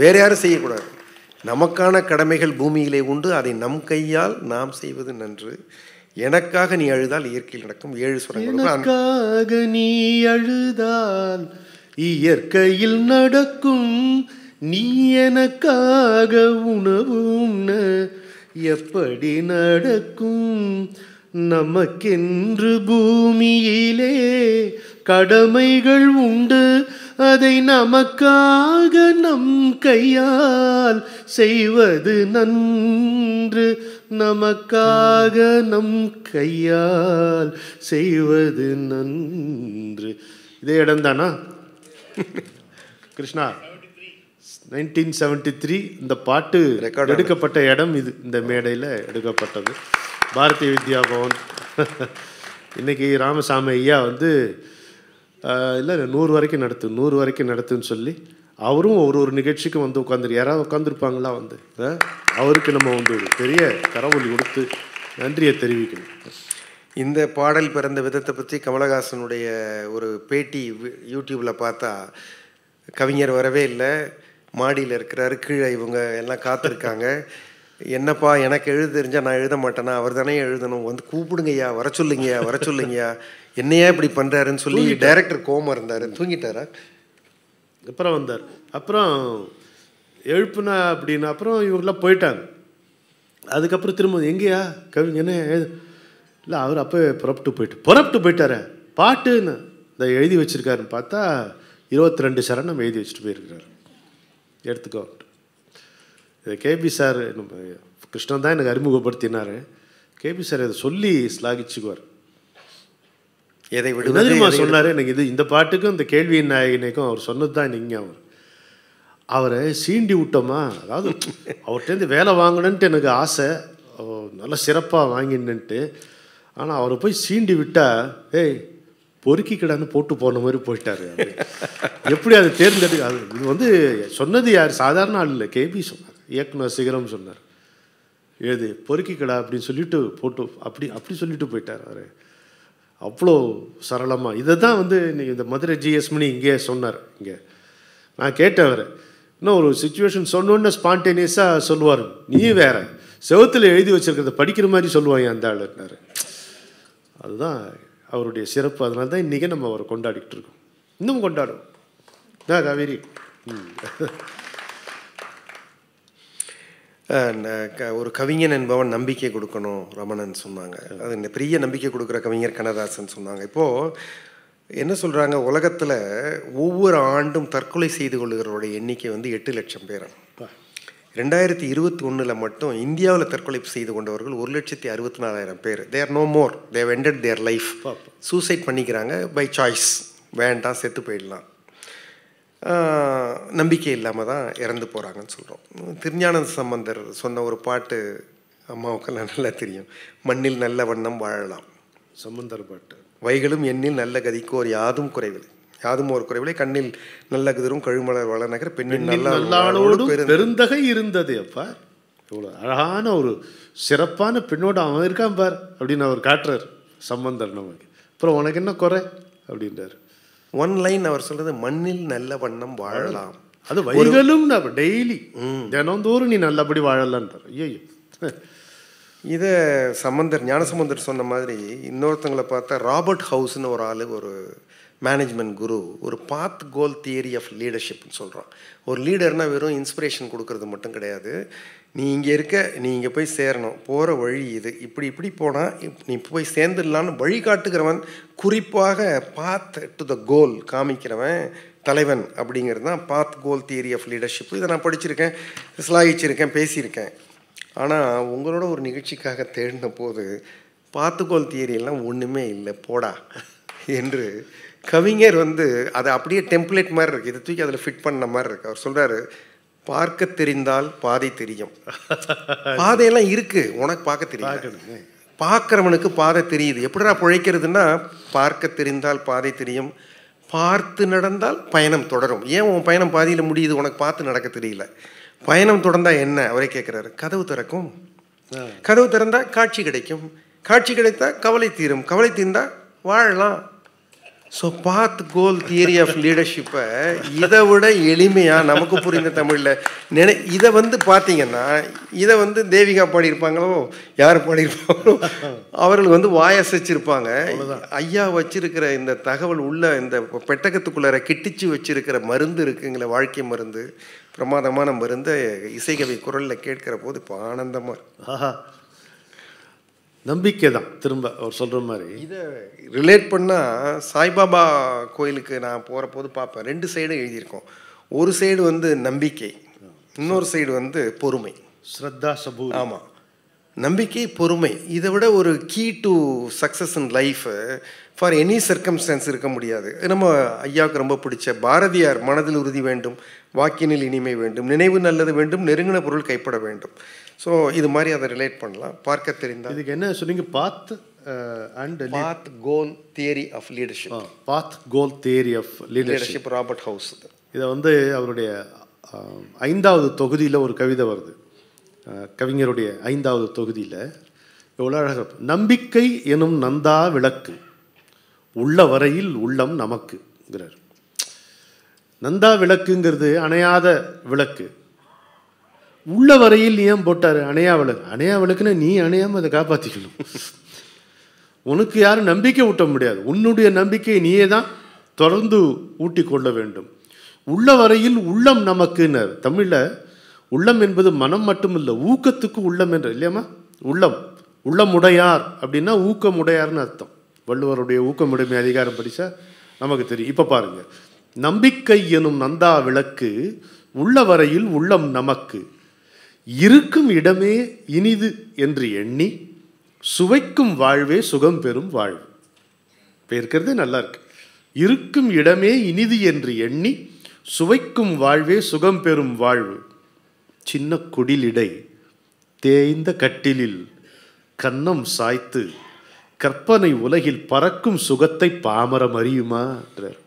வேறு யாரும் செய்யக்கூடாது, நமக்கான கடமைகள் பூமியிலே உண்டு, அதை நம் கையால் நாம் செய்வது நன்று, எனக்காக நீ அழுதால் இயற்கையில் நடக்கும். ஏழு சுரங்கள், நீ அழுதால் இயற்கையில் நடக்கும், நீ எனக்காக உணவும் எப்படி நடக்கும், நமக்கென்று பூமியிலே கடமைகள் உண்டு, அதை நமக்காக நம் கையால் செய்வது நன்று, நமக்காக நம் கையால் செய்வது நன்று. இதே இடம்தானா கிருஷ்ணா? நைன்டீன் செவன்டி த்ரீ இந்த பாட்டு ரெக்கார்ட் எடுக்கப்பட்ட இடம் இது, இந்த மேடையில் எடுக்கப்பட்டது, பாரதிய வித்யா பவன். இன்றைக்கி ராமசாமி ஐயா வந்து இல்லை நூறு வரைக்கும் நடத்து நூறு வரைக்கும் நடத்துன்னு சொல்லி அவரும் ஒரு ஒரு நிகழ்ச்சிக்கும் வந்து உட்காந்துரு, யாராவது உட்காந்துருப்பாங்களா வந்து, அவருக்கு நம்ம வந்து ஒரு பெரிய கரவொலி கொடுத்து நன்றியை தெரிவிக்கணும். இந்த பாடல் பிறந்த விதத்தை பற்றி கமலஹாசனுடைய ஒரு பேட்டி யூடியூப்பில் பார்த்தா, கவிஞர் வரவே இல்லை, மாடியில் இருக்கிறாரு, கீழே இவங்க எல்லாம் காத்திருக்காங்க, என்னப்பா எனக்கு எழுத தெரிஞ்சால் நான் எழுத மாட்டேனா, அவர் தானே எழுதணும், வந்து கூப்பிடுங்கய்யா, வர சொல்லுங்கய்யா வர சொல்லுங்கய்யா என்னையா இப்படி பண்ணுறாருன்னு சொல்லி டைரக்டர் கோமா இருந்தார், தூங்கிட்டாரா? அப்புறம் வந்தார், அப்புறம் எழுப்புனா அப்படின்னு, அப்புறம் இவங்களாம் போயிட்டாங்க. அதுக்கப்புறம் திரும்ப எங்கேயா கவிஞன்னு இல்லை, அவர் அப்போ புறப்பட்டு போயிட்டு புறப்பட்டு போயிட்டார பாட்டுன்னு இந்த எழுதி வச்சுருக்காருன்னு பார்த்தா இருபத்தி ரெண்டு சரணம் எழுதி வச்சுட்டு போயிருக்கிறாரு. எடுத்துக்கோ இதை கேபி சார், நம்ம கிருஷ்ணன் தான் எனக்கு அறிமுகப்படுத்தினார், கேபி சார் இதை சொல்லி ஸ்லாகிச்சுக்குவார். எதை விடுமா சொன்னார் எனக்கு, இது இந்த பாட்டுக்கும் இந்த கேள்வியின் நாயகனுக்கும் அவர் சொன்னது தான். நீங்கள் அவர் அவரை சீண்டி விட்டோமா, அதாவது அவர்கிட்டேருந்து வேலை வாங்கணுன்ட்டு எனக்கு ஆசை, நல்லா சிறப்பாக வாங்கினுன்ட்டு, ஆனால் அவரை போய் சீண்டி விட்டால், ஏய் பொறுக்கி கடன்னு போட்டு போன மாதிரி போயிட்டாரு. எப்படி அதை தேர்ந்தெடு அது இது வந்து சொன்னது யார், சாதாரண ஆள் இல்லை, கேபி சொன்னார், இயக்குனர் சிகரம் சொன்னார், ஏது பொறுக்கி கடா அப்படின்னு சொல்லிட்டு போட்டு அப்படி அப்படி சொல்லிட்டு போயிட்டார் அவர். அவ்வளோ சரளமாக இதை தான் வந்து இந்த மதுரை ஜிஎஸ்மணி இங்கே சொன்னார். இங்கே நான் கேட்டேன் அவர், இன்னும் ஒரு சுச்சுவேஷன் சொன்னோன்னு ஸ்பான்டேனியஸாக சொல்லுவார், நீ வேற செவத்தில் எழுதி வச்சுருக்கிறத படிக்கிற மாதிரி சொல்லுவாங்க அந்த ஆளுனார். அதுதான் அவருடைய சிறப்பு. அதனால தான் இன்றைக்கி நம்ம அவரை கொண்டாடிக்கிட்டு இருக்கோம், இன்னும் கொண்டாடுவோம். நான் காவேரி ஒரு கவிஞன் என்பவன் நம்பிக்கை கொடுக்கணும் ரமணன் சொன்னாங்க, அது இந்த பெரிய நம்பிக்கை கொடுக்குற கவிஞர் கண்ணதாசன் சொன்னாங்க. இப்போது என்ன சொல்கிறாங்க, உலகத்தில் ஒவ்வொரு ஆண்டும் தற்கொலை செய்து கொள்ளுகிறவருடைய எண்ணிக்கை வந்து எட்டு லட்சம் பேர். ரெண்டாயிரத்தி இருபத்தி ஒன்றில் மட்டும் இந்தியாவில் தற்கொலை செய்து கொண்டவர்கள் ஒரு லட்சத்தி அறுபத்தி நாலாயிரம் பேர். They're no more, they ended their life. Suicide பண்ணிக்கிறாங்க பை சாய்ஸ், வேண்டாம் செத்து போயிடலாம், நம்பிக்கை இல்லாமல் தான் இறந்து போகிறாங்கன்னு சொல்கிறோம். திருஞான சம்பந்தர் சொன்ன ஒரு பாட்டு அம்மாவுக்கெல்லாம் நல்லா தெரியும், மண்ணில் நல்ல வண்ணம் வாழலாம் சம்பந்தர் பாட்டு. வைகளும் எண்ணில் நல்ல கதிக்கு ஒரு யாதும் குறைவில் யாதும் ஒரு குறைவிலே கண்ணில் நல்ல கதிரும் கழுமலர் வளநகர பெண்ணின் நல்லாளோடு பெருந்தகை இருந்தது. அப்பா இவ்வளோ அழகான ஒரு சிறப்பான பெண்ணோட அவன் இருக்கான் பார் அப்படின்னு அவர் காட்டுறார் சம்பந்தர் நமக்கு. அப்புறம் உனக்கு என்ன குறை அப்படின்றார். ஒன் லைன் அவர் சொல்றது, மண்ணில் நல்ல வண்ணம் வாழலாம், அது வைகளும் டெய்லி தினந்தோறும் நீ நல்லபடி வாழலான்றார். ஐயோ இதை சம்பந்தர் ஞானசம்பந்தர் சொன்ன மாதிரி இன்னொருத்தங்களை பார்த்தா ராபர்ட் ஹவுஸ்ன்னு ஒரு ஆள், ஒரு மேனேஜ்மெண்ட் குரு, ஒரு பாத் கோல் தியரி ஆஃப் லீடர்ஷிப்னு சொல்கிறோம். ஒரு லீடர்னால் வெறும் இன்ஸ்பிரேஷன் கொடுக்கறது மட்டும் கிடையாது, நீ இங்கே இருக்க, நீ இங்கே போய் சேரணும், போகிற வழி இது, இப்படி இப்படி போனால் நீ போய் சேர்ந்துடலான்னு வழிகாட்டுகிறவன், குறிப்பாக பாத் டு த கோல் காமிக்கிறவன் தலைவன் அப்படிங்கிறது தான் path goal theory of leadership. இதை நான் படிச்சிருக்கேன், சிலாயிச்சிருக்கேன், பேசியிருக்கேன். ஆனால் உங்களோட ஒரு நிகழ்ச்சிக்காக தேடின போது பாத்துக்கோள் தியரியெல்லாம் ஒன்றுமே இல்லை போடா என்று கவிஞர் வந்து அதை அப்படியே டெம்ப்ளேட் மாதிரி இருக்குது, இதை தூக்கி அதில் ஃபிட் பண்ண மாதிரி இருக்குது. அவர் சொல்கிறாரு, பார்க்க தெரிந்தால் பாதை தெரியும். பாதையெல்லாம் இருக்குது, உனக்கு பார்க்க தெரியும், பார்க்குறவனுக்கு பாதை தெரியுது. எப்படிடா பிழைக்கிறதுன்னா, பார்க்க தெரிந்தால் பாதை தெரியும், பார்த்து நடந்தால் பயணம் தொடரும். ஏன் உன் பயணம் பாதியில் முடியுது, உனக்கு பார்த்து நடக்க தெரியல, பயணம் தொடர்ந்தால் என்ன? அவரே கேட்குறாரு, கதவு திறக்கும், கதவு திறந்தால் காட்சி கிடைக்கும், காட்சி கிடைத்தால் கவலை தீரும், கவலை தீர்ந்தால் வாழலாம். So path goal theory of லீடர்ஷிப்பை இதை விட எளிமையாக நமக்கு புரிந்த தமிழில் நினை இதை வந்து பார்த்தீங்கன்னா, இதை வந்து தேவிகா பாடியிருப்பாங்களோ யார் பாடியிருப்பாங்களோ அவர்கள் வந்து வாயசைச்சிருப்பாங்க. ஐயா வச்சுருக்கிற இந்த தகவல் உள்ள இந்த பெட்டகத்துக்குள்ளார கிட்டிச்சு வச்சுருக்கிற மருந்து இருக்குங்கிற வாழ்க்கை மருந்து, பிரமாதமான மருந்து, இசைக்கவி குரலில் கேட்கிற போது இப்போ ஆனந்தமாக. நம்பிக்கை தான் திரும்ப அவர் சொல்கிற மாதிரி. இதை ரிலேட் பண்ணால் சாய்பாபா கோயிலுக்கு நான் போகிற போது பார்ப்பேன், ரெண்டு சைடும் எழுதியிருக்கோம். ஒரு சைடு வந்து நம்பிக்கை, இன்னொரு சைடு வந்து பொறுமை, ஸ்ரத்தா சபூ. ஆமாம், நம்பிக்கை பொறுமை இதை விட ஒரு key to success in life for any circumstance இருக்க முடியாது. நம்ம ஐயாவுக்கு ரொம்ப பிடிச்ச பாரதியார், மனதில் உறுதி வேண்டும், வாக்கினில் இனிமை வேண்டும், நினைவு நல்லது வேண்டும், நெருங்கின பொருள் கைப்பட வேண்டும். ஸோ இது மாதிரி அதை ரிலேட் பண்ணலாம். பார்க்க தெரிந்தால் இதுக்கு என்ன சொன்னீங்க, path and path goal theory of leadership, path goal theory of leadership, Robert House. இதை வந்து அவருடைய ஐந்தாவது தொகுதியில் ஒரு கவிதை வருது, கவிஞருடைய ஐந்தாவது தொகுதியில். எவ்வளோ அழகாக, நம்பிக்கை எனும் நந்தா விளக்கு உள்ள வரையில் உள்ளம் நமக்குங்கிறார். நந்தா விளக்குங்கிறது அணையாத விளக்கு, உள்ள வரையில் ஏன் போட்டார் அணையா விளக்கு? அணையா விளக்குன்னா நீ அணையாமல் அதை காப்பாற்றிக்கணும், உனக்கு யாரும் நம்பிக்கை ஊட்ட முடியாது, உன்னுடைய நம்பிக்கையை நீயே தான் தொடர்ந்து ஊட்டி கொள்ள வேண்டும். உள்ள வரையில் உள்ளம் நமக்குன்னார். தமிழில் உள்ளம் என்பது மனம் மட்டும் இல்லை, ஊக்கத்துக்கு உள்ளம் என்ற இல்லையாமா, உள்ளம் உள்ளமுடையார் அப்படின்னா ஊக்கமுடையார்னு அர்த்தம். வள்ளுவருடைய ஊக்கமுடைமை அதிகாரம் படித்தா நமக்கு தெரியும். இப்போ பாருங்கள், நம்பிக்கை எனும் நந்தா விளக்கு உள்ள வரையில் உள்ளம் நமக்கு, இருக்கும் இடமே இனிது என்று எண்ணி சுவைக்கும் வாழ்வே சுகம் பெறும் வாழ்வு. இப்போ இருக்கிறதே நல்லா இருக்கு, இருக்கும் இடமே இனிது என்று எண்ணி சுவைக்கும் வாழ்வே சுகம் பெறும் வாழ்வு. சின்ன குடிலிடை தேய்ந்த கட்டிலில் கன்னம் சாய்த்து கற்பனை உலகில் பறக்கும் சுகத்தை பாமரம் அறியுமா என்றார்.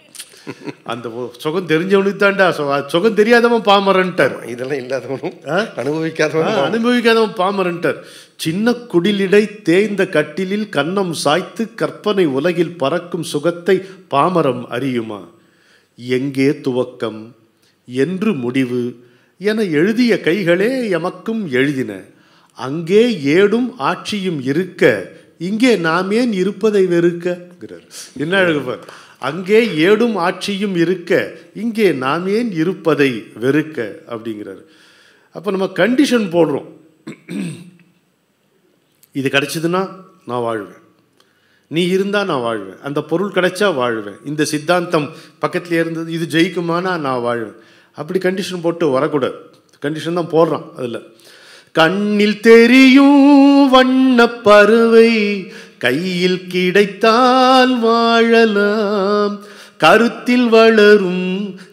அந்த சுகம் தெரிஞ்சவனுக்கு தாண்டா, சுகம் தெரியாதவன் பாமரன்ட்டார். இதெல்லாம் இல்லாதவனும் அனுபவிக்காதவன் அனுபவிக்காதவன் பாமரன்ட்டார். சின்ன குடிலிடை தேய்ந்த கட்டிலில் கன்னம் சாய்த்து கற்பனை உலகில் பறக்கும் சுகத்தை பாமரம் அறியுமா? எங்கே துவக்கம் என்று முடிவு என எழுதிய கைகளே எமக்கும் எழுதின. அங்கே ஏடும் ஆட்சியும் இருக்க, இங்கே நாம் ஏன் இருப்பதை வெறுக்கிறார். என்ன அழகுப்பார்! அங்கே ஏடும் ஆட்சியும் இருக்க, இங்கே நாம் ஏன் இருப்பதை வெறுக்க அப்படிங்கிறார். அப்போ நம்ம கண்டிஷன் போடுறோம், இது கிடைச்சதுன்னா நான் வாழ்வேன், நீ இருந்தால் நான் வாழ்வேன், அந்த பொருள் கிடைச்சா வாழ்வேன், இந்த சித்தாந்தம் பக்கத்தில் இருந்தது இது ஜெயிக்குமானா நான் வாழ்வேன், அப்படி கண்டிஷன் போட்டு வரக்கூடாது. கண்டிஷன் தான் போடுறான். அதில் கண்ணில் தெரியும் வண்ணப் பறவை, கையில் கிடைத்தால் வாழலாம், கருத்தில் வளரும்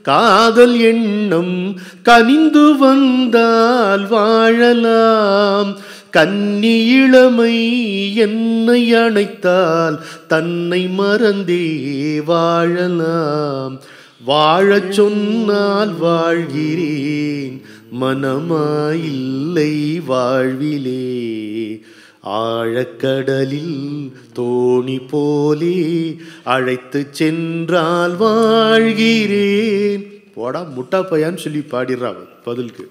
காதல் எண்ணம் கனிந்து வந்தால் வாழலாம், கன்னி இளமை என்னை அணைத்தால் தன்னை மறந்தே வாழலாம், வாழச் சொன்னால் வாழ்கிறேன் மனமாயில்லை வாழ்விலே, ஆழக்கடலில் தோணி போலே அழைத்து சென்றால் வாழ்கிறேன். போடா முட்டா பையான்னு சொல்லி பாடிடுறான் பதிலுக்கு.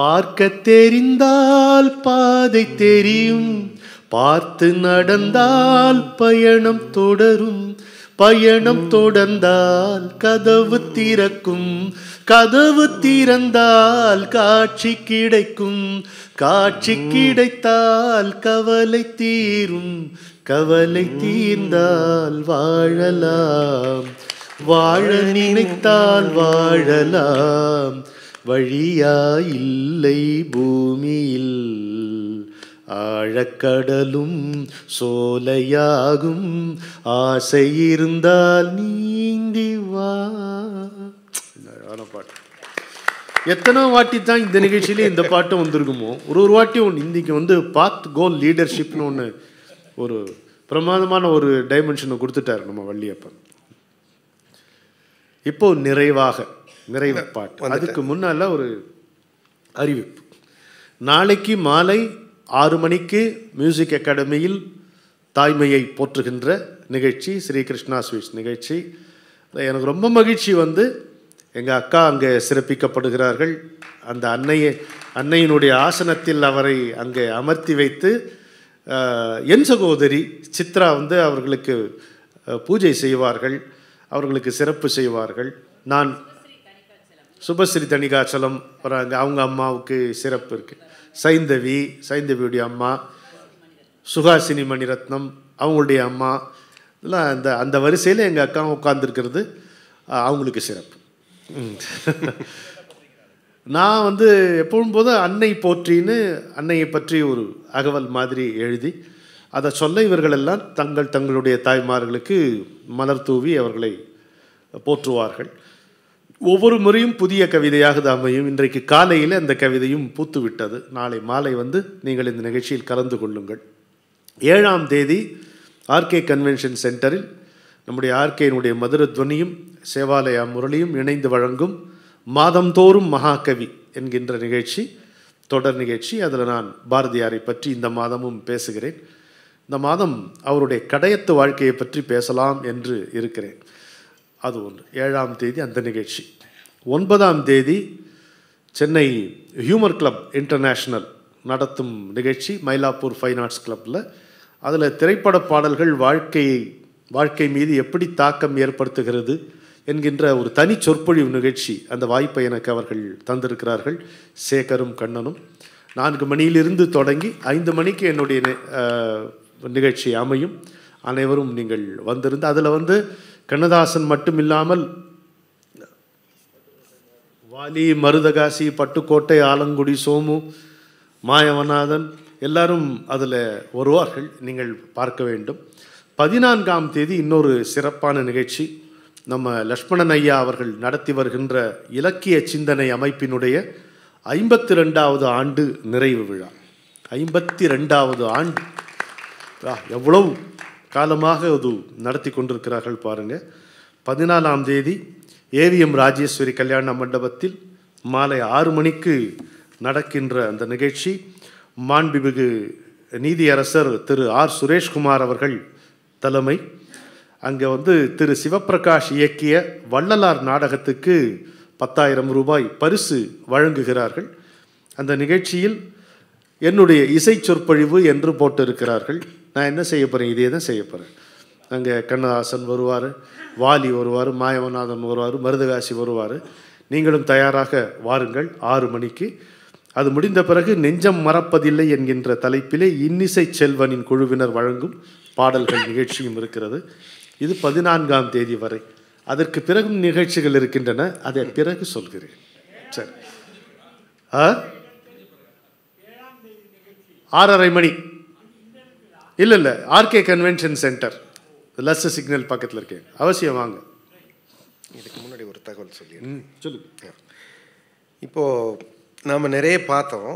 பார்க்க தெரிந்தால் பாதை தெரியும், பார்த்து நடந்தால் பயணம் தொடரும், பயணம் தொடர்ந்தால் கதவு திறக்கும், கதவு திறந்தால் காட்சி கிடைக்கும், காட்சி கிடைத்தால் கவலை தீரும், கவலை தீர்ந்தால் வாழலாம், வாழ நினைத்தால் வாழலாம், வழியாயில்லை பூமியில், ஆழக்கடலும் சோலையாகும், ஆசை இருந்தால் நீந்தி வா. பாட்டு எத்தனை வாட்டி தான் இந்த நிகழ்ச்சியிலே இந்த பாட்டு வந்திருக்குமோ. ஒரு ஒரு வாட்டி ஒன்று இன்றைக்கி வந்து பாத் கோல் லீடர்ஷிப்னு ஒன்று ஒரு பிரமாதமான ஒரு டைமென்ஷனை கொடுத்துட்டார் நம்ம வள்ளியப்பன். இப்போது நிறைவாக நிறைவு பாட்டு. அதுக்கு முன்னால் ஒரு அறிவிப்பு. நாளைக்கு மாலை ஆறு மணிக்கு மியூசிக் அகாடமியில் தாய்மையை போற்றுகின்ற நிகழ்ச்சி, ஸ்ரீ கிருஷ்ணா ஸ்வீட்ஸ் நிகழ்ச்சி. எனக்கு ரொம்ப மகிழ்ச்சி. வந்து எங்கள் அக்கா அங்கே சிறப்பிக்கப்படுகிறார்கள். அந்த அன்னையை அன்னையினுடைய ஆசனத்தில் அவரை அங்கே அமர்த்தி வைத்து என் சகோதரி சித்ரா வந்து அவர்களுக்கு பூஜை செய்வார்கள், அவர்களுக்கு சிறப்பு செய்வார்கள். நான் சுபஸ்ரீ தணிகாச்சலம் வராங்க, அவங்க அம்மாவுக்கு சிறப்பு இருக்குது. சைந்தவி, சைந்தவியுடைய அம்மா சுஹாசினி மணி ரத்னம், அவங்களுடைய அம்மா, இதெல்லாம் அந்த அந்த வரிசையில் எங்கள் அக்கா உட்காந்துருக்கிறது, அவங்களுக்கு சிறப்பு. நான் வந்து எப்பவும் போது அன்னை போற்றின்னு அன்னையை பற்றி ஒரு அகவல் மாதிரி எழுதி அதை சொல்ல இவர்களெல்லாம் தங்கள் தங்களுடைய தாய்மார்களுக்கு மலர் தூவி அவர்களை போற்றுவார்கள். ஒவ்வொரு முறையும் புதிய கவிதையாக அமையும். இன்றைக்கு காலையில் அந்த கவிதையும் பூத்துவிட்டது. நாளை மாலை வந்து நீங்கள் இந்த நிகழ்ச்சியில் கலந்து கொள்ளுங்கள். ஏழாம் தேதி ஆர்கே கன்வென்ஷன் சென்டரில் நம்முடைய ஆர்கேனுடைய மதுரத்வனியும் சேவாலயா முரளியும் இணைந்து வழங்கும் மாதந்தோறும் மகாகவி என்கின்ற நிகழ்ச்சி, தொடர் நிகழ்ச்சி. அதில் நான் பாரதியாரை பற்றி இந்த மாதமும் பேசுகிறேன். இந்த மாதம் அவருடைய கடையத்து வாழ்க்கையை பற்றி பேசலாம் என்று இருக்கிறேன். அது ஒன்று. ஏழாம் தேதி அந்த நிகழ்ச்சி. ஒன்பதாம் தேதி சென்னை ஹியூமர் கிளப் இன்டர்நேஷ்னல் நடத்தும் நிகழ்ச்சி மயிலாப்பூர் ஃபைன் ஆர்ட்ஸ் கிளப்பில். அதில் திரைப்பட பாடல்கள் வாழ்க்கையை வாழ்க்கை மீது எப்படி தாக்கம் ஏற்படுத்துகிறது என்கின்ற ஒரு தனி சொற்பொழிவு நிகழ்ச்சி. அந்த வாய்ப்பை எனக்கு அவர்கள் தந்திருக்கிறார்கள், சேகரும் கண்ணனும். நான்கு மணியிலிருந்து தொடங்கி ஐந்து மணிக்கு என்னுடைய நிகழ்ச்சி அமையும். அனைவரும் நீங்கள் வந்திருந்து, அதில் வந்து கண்ணதாசன் மட்டும் இல்லாமல் வாலி, மருதகாசி, பட்டுக்கோட்டை, ஆலங்குடி சோமு, மாயவநாதன் எல்லாரும் அதில் வருவார்கள், நீங்கள் பார்க்க வேண்டும். பதினான்காம் தேதி இன்னொரு சிறப்பான நிகழ்ச்சி. நம்ம லக்ஷ்மணன் ஐயா அவர்கள் நடத்தி வருகின்ற இலக்கிய சிந்தனை அமைப்பினுடைய ஐம்பத்தி ரெண்டாவது ஆண்டு நிறைவு விழா. ஐம்பத்தி ரெண்டாவது ஆண்டு எவ்வளவு காலமாக அது நடத்தி கொண்டிருக்கிறார்கள் பாருங்கள். பதினாலாம் தேதி ஏவிஎம் ராஜேஸ்வரி கல்யாண மண்டபத்தில் மாலை ஆறு மணிக்கு நடக்கின்ற அந்த நிகழ்ச்சி மாண்புமிகு நீதியரசர் திரு ஆர் சுரேஷ்குமார் அவர்கள் தலைமை. அங்கே வந்து திரு சிவப்பிரகாஷ் இயக்கிய வள்ளலார் நாடகத்துக்கு பத்தாயிரம் ரூபாய் பரிசு வழங்குகிறார்கள். அந்த நிகழ்ச்சியில் என்னுடைய இசை சொற்பொழிவு என்று போட்டிருக்கிறார்கள். நான் என்ன செய்ய போகிறேன், இதே தான் செய்ய போகிறேன். அங்கே கண்ணதாசன் வருவார், வாலி வருவார், மாயவநாதன் வருவார், மருதகாசி வருவார். நீங்களும் தயாராக வாருங்கள் ஆறு மணிக்கு. அது முடிந்த பிறகு நெஞ்சம் மறப்பதில்லை என்கின்ற தலைப்பிலே இன்னிசை செல்வனின் குழுவினர் வழங்கும் பாடல்கள் நிகழ்ச்சியும் இருக்கிறது. இது பதினான்காம் தேதி வரை. அதற்கு பிறகும் நிகழ்ச்சிகள் இருக்கின்றன, அதை பிறகு சொல்கிறேன். சரி, ஆ ஆறரை மணி இல்லை இல்லை RK convention centre Luz signal பக்கத்தில் இருக்கேன், அவசியம் வாங்க. இதுக்கு முன்னாடி ஒரு தகவல் சொல்லிடுறேன், சொல்லுங்க. இப்போது நாம் நிறைய பார்த்தோம்.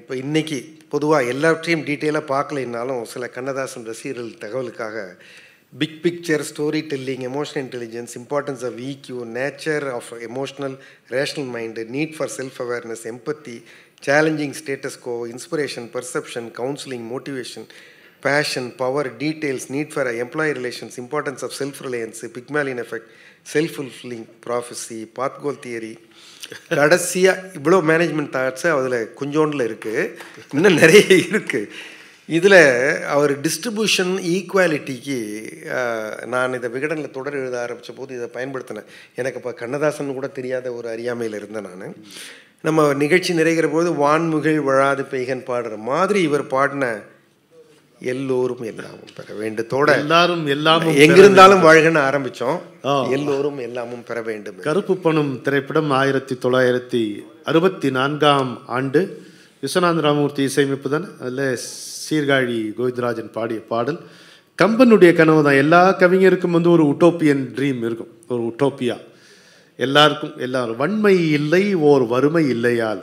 இப்போ இன்றைக்கி பொதுவாக எல்லாவற்றையும் டீட்டெயிலாக பார்க்கலைன்னாலும் சில கண்ணதாசன் ரசிகர்கள் தகவலுக்காக big picture, story telling, emotional intelligence, importance of EQ, nature of emotional rational mind, need for self awareness, empathy, challenging status quo, inspiration, perception, counselling, motivation, passion, power, details, need for employee relations, importance of self-reliance, Pygmalion effect, self-fulfilling prophecy, path goal theory, கடைசியாக இவ்வளோ management தாட்ஸை அதில் கொஞ்சோண்டில் இருக்குது, இன்னும் நிறைய இருக்குது. இதில் அவர் distribution ஈக்குவாலிட்டிக்கு நான் இதை விகடனில் தொடர் எழுத ஆரம்பித்த போது இதை பயன்படுத்தினேன். எனக்கு இப்போ கண்ணதாசன் கூட தெரியாத ஒரு அறியாமையில் இருந்தேன் நான். நம்ம நிகழ்ச்சி நிறைகிற போது வான்முகில் வழாது பெய்கன் பாடுற மாதிரி இவர் பாடின எல்லோரும் எல்லாமும் பெற வேண்டுத்தோட எல்லாரும் எல்லாமும் எங்கிருந்தாலும் வாழ்கன்னு ஆரம்பித்தோம். எல்லோரும் எல்லாமும் பெற வேண்டும். கருப்பு பணம் திரைப்படம் ஆயிரத்தி தொள்ளாயிரத்தி அறுபத்தி நான்காம் ஆண்டு விஸ்வநாத் ராமமூர்த்தி இசையமைப்பு தான். அதில் சீர்காழி கோவிந்தராஜன் பாடிய பாடல் கம்பனுடைய கனவு தான். எல்லா கவிஞருக்கும் வந்து ஒரு உட்டோப்பியன் ட்ரீம் இருக்கும், ஒரு உட்டோப்பியா எல்லாருக்கும். எல்லாரும் வன்மை இல்லை ஓர் வறுமை இல்லையால்,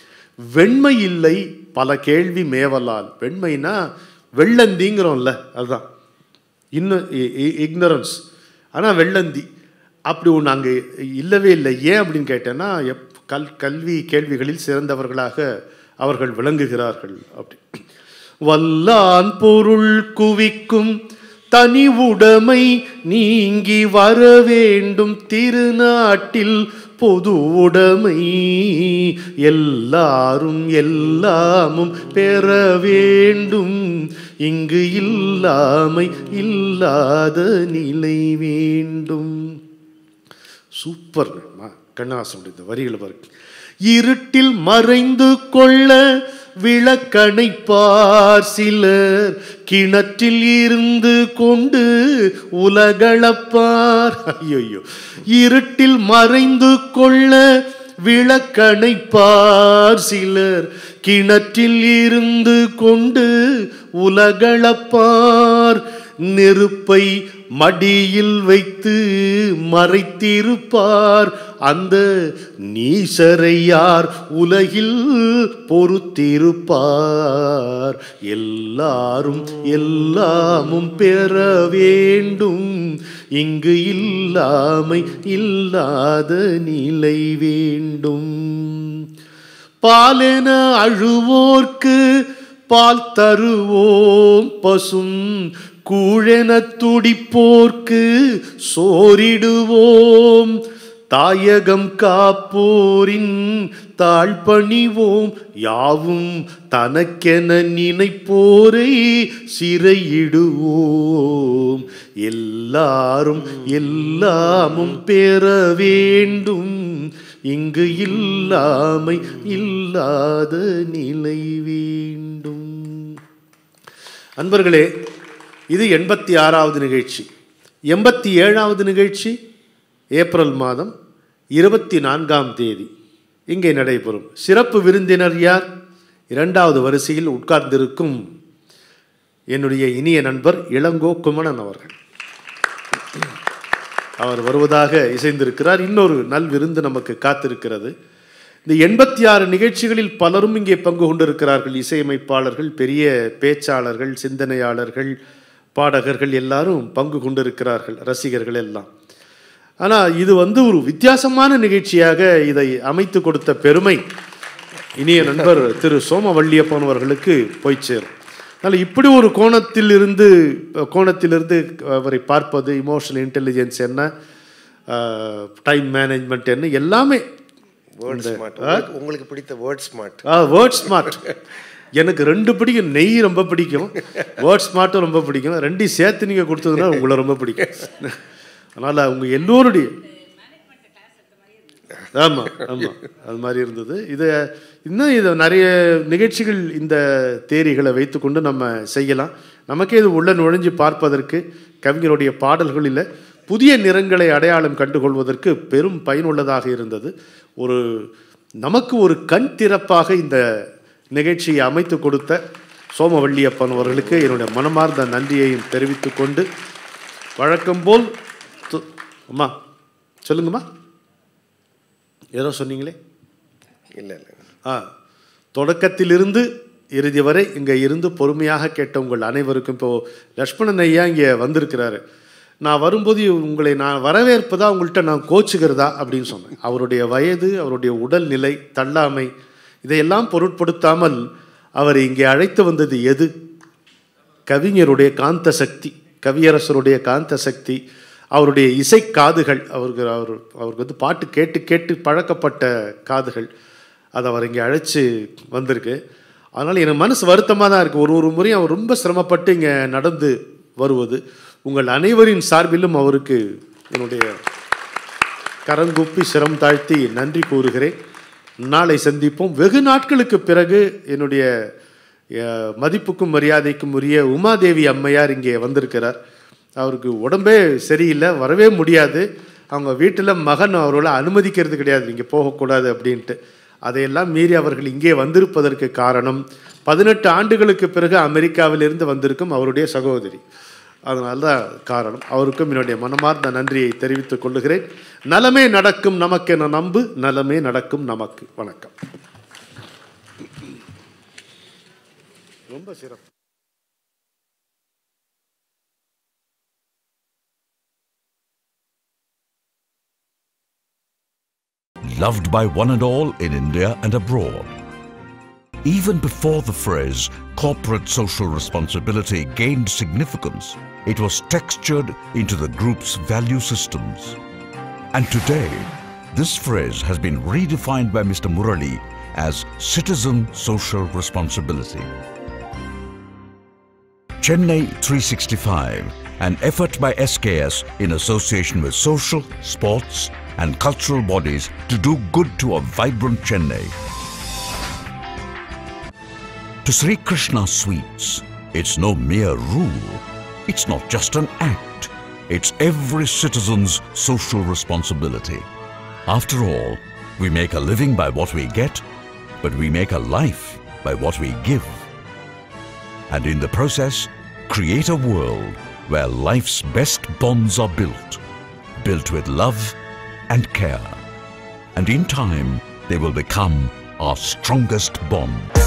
வெண்மை இல்லை பல கேள்வி மேவலால், வெண்மைனா வெள்ளந்திங்கிறோம்ல அதுதான் இன்னும் இக்னரன்ஸ், ஆனால் வெள்ளந்தி அப்படி ஒன்று அங்கே இல்லவே இல்லை. ஏன் அப்படின்னு கேட்டேன்னா எப் கல் கல்வி கேள்விகளில் சிறந்தவர்களாக அவர்கள் விளங்குகிறார்கள். அப்படி வல்லான் பொருள் குவிக்கும் தனி உடைமை நீங்கி வர வேண்டும் திருநாட்டில் பொது உடைமை எல்லாரும் எல்லாமும் பெற வேண்டும். இங்கு இல்லாமை இல்லாத நிலை வேண்டும். சூப்பர் கண்ணாசனுடைய வரிகள் பாருங்க. இருட்டில் மறைந்து கொள்ள விளக்கணைப்பார் சிலர், கிணற்றில் இருந்து கொண்டு உலகளப்பார். ஐயோ, இருட்டில் மறைந்து கொள்ள விளக்கணைப்பார் சிலர், கிணற்றில் இருந்து கொண்டு உலகளப்பார். நெருப்பை மடியில் வைத்து மறைத்திருப்பார் அந்த நீசரையார் உலகில் பொறுத்திருப்பார். எல்லாரும் எல்லாமும் பெற வேண்டும். இங்கு இல்லாமை இல்லாத நிலை வேண்டும். பாலென அழுவோர்க்கு பால் தருவோம் பசும், கூழென துடிப்போர்க்கு சோரிடுவோம். தாயகம் காப்போரின் தாழ்பணிவோம், யாவும் தனக்கென நினைப்போரை சிறையிடுவோம். எல்லாரும் எல்லாமும் பெற வேண்டும். இங்கு இல்லாமை இல்லாத நிலை வேண்டும். அன்பர்களே, இது எண்பத்தி ஆறாவது நிகழ்ச்சி. எண்பத்தி ஏழாவது நிகழ்ச்சி ஏப்ரல் மாதம் இருபத்தி நான்காம் தேதி இங்கே நடைபெறும். சிறப்பு விருந்தினர் யார்? இரண்டாவது வரிசையில் உட்கார்ந்திருக்கும் என்னுடைய இனிய நண்பர் இளங்கோ குமணன் அவர்கள். அவர் வருவதாக இசைந்திருக்கிறார். இன்னொரு நல் விருந்து நமக்கு காத்திருக்கிறது. இந்த எண்பத்தி ஆறு நிகழ்ச்சிகளில் பலரும் இங்கே பங்கு கொண்டிருக்கிறார்கள். இசையமைப்பாளர்கள், பெரிய பேச்சாளர்கள், சிந்தனையாளர்கள், பாடகர்கள் எல்லாரும் பங்கு கொண்டிருக்கிறார்கள், ரசிகர்கள் எல்லாம். ஆனால் இது வந்து ஒரு வித்தியாசமான நிகழ்ச்சியாக இதை அமைத்து கொடுத்த பெருமை இனிய நண்பர் திரு சோம வள்ளியப்பன் அவர்களுக்கு போய் சேரும். அதனால் இப்படி ஒரு கோணத்தில் இருந்து கோணத்திலிருந்து அவரை பார்ப்பது, இமோஷனல் இன்டெலிஜென்ஸ் என்ன, டைம் மேனேஜ்மெண்ட் என்ன, எல்லாமே உங்களுக்கு பிடித்த வேர்ட் ஸ்மார்ட். ஆ, வேர்ட் ஸ்மார்ட் எனக்கு ரெண்டு பிடிக்கும். நெய் ரொம்ப பிடிக்கும், வேர்ட் ஸ்மார்ட்டும் ரொம்ப பிடிக்கும். ரெண்டையும் சேர்த்து நீங்கள் கொடுத்ததுன்னா உங்களை ரொம்ப பிடிக்கும். அதனால் அவங்க எல்லோருடைய ஆமாம் ஆமாம் அது மாதிரி இருந்தது. இதை இன்னும் இதை நிறைய நிகழ்ச்சிகள் இந்த தேரிகளை வைத்துக்கொண்டு நம்ம செய்யலாம். நமக்கே இது உள்ள நுழைஞ்சு பார்ப்பதற்கு, கவிஞருடைய பாடல்களில் புதிய நிறங்களை அடையாளம் கண்டுகொள்வதற்கு பெரும் பயனுள்ளதாக இருந்தது. ஒரு நமக்கு ஒரு கண் திறப்பாக இந்த நிகழ்ச்சியை அமைத்து கொடுத்த சோமவள்ளியப்பன் அவர்களுக்கு என்னுடைய மனமார்ந்த நன்றியையும் தெரிவித்து கொண்டு வழக்கம்போல் அம்மா சொல்லுங்கம்மா, ஏதோ சொன்னீங்களே. இல்லை இல்லை ஆ தொடக்கத்திலிருந்து இறுதி வரை இங்கே இருந்து பொறுமையாக கேட்ட உங்கள் அனைவருக்கும். இப்போது லக்ஷ்மணன் ஐயா இங்கே வந்திருக்கிறாரு. நான் வரும்போது உங்களை நான் வரவேற்பதா உங்கள்கிட்ட நான் கோச்சுக்கிறதா அப்படின்னு சொன்னேன். அவருடைய வயது, அவருடைய உடல்நிலை, தள்ளாமை இதையெல்லாம் பொருட்படுத்தாமல் அவர் இங்கே அழைத்து வந்தது எது? கவிஞருடைய காந்த சக்தி, கவியரசருடைய காந்த சக்தி, அவருடைய இசை காதுகள். அவருக்கு அவர் அவருக்கு வந்து பாட்டு கேட்டு கேட்டு பழக்கப்பட்ட காதுகள். அதை அவர் இங்கே அழைச்சி வந்திருக்கு. அதனால் எனக்கு மனசு வருத்தமாக தான் இருக்குது. ஒரு ஒரு முறையும் அவர் ரொம்ப சிரமப்பட்டு இங்கே நடந்து வருவது. உங்கள் அனைவரின் சார்பிலும் அவருக்கு என்னுடைய கரங்குப்பி சிரம் தாழ்த்தி நன்றி கூறுகிறேன். நாளை சந்திப்போம். வெகு நாட்களுக்கு பிறகு என்னுடைய மதிப்புக்கும் மரியாதைக்கும் உரிய உமாதேவி அம்மையார் இங்கே வந்திருக்கிறார். அவருக்கு உடம்பே சரியில்லை, வரவே முடியாது. அவங்க வீட்டில் மகன் அவர்களை அனுமதிக்கிறது கிடையாது, நீங்கள் போகக்கூடாது அப்படின்ட்டு. அதையெல்லாம் மீறி அவர்கள் இங்கே வந்திருப்பதற்கு காரணம் பதினெட்டு ஆண்டுகளுக்கு பிறகு அமெரிக்காவிலிருந்து வந்திருக்கும் அவருடைய சகோதரி. அதனால தான் காரணம். அவருக்கும் என்னுடைய மனமார்ந்த நன்றியை தெரிவித்துக் கொள்ளுகிறேன். நலமே நடக்கும் நமக்கு என நம்பு, நலமே நடக்கும் நமக்கு. வணக்கம். ரொம்ப சிறப்பு. Loved by one and all in India and abroad. Even before the phrase corporate social responsibility gained significance, it was textured into the group's value systems. And today, this phrase has been redefined by Mister Murali as citizen social responsibility. Chennai three sixty-five, an effort by S K S in association with social, sports, and cultural bodies to do good to a vibrant Chennai. To Sri Krishna Sweets, it's no mere rule, it's not just an act, it's every citizen's social responsibility. After all, we make a living by what we get, but we make a life by what we give. And in the process, create a world where life's best bonds are built, built with love and care. And in time, they will become our strongest bond.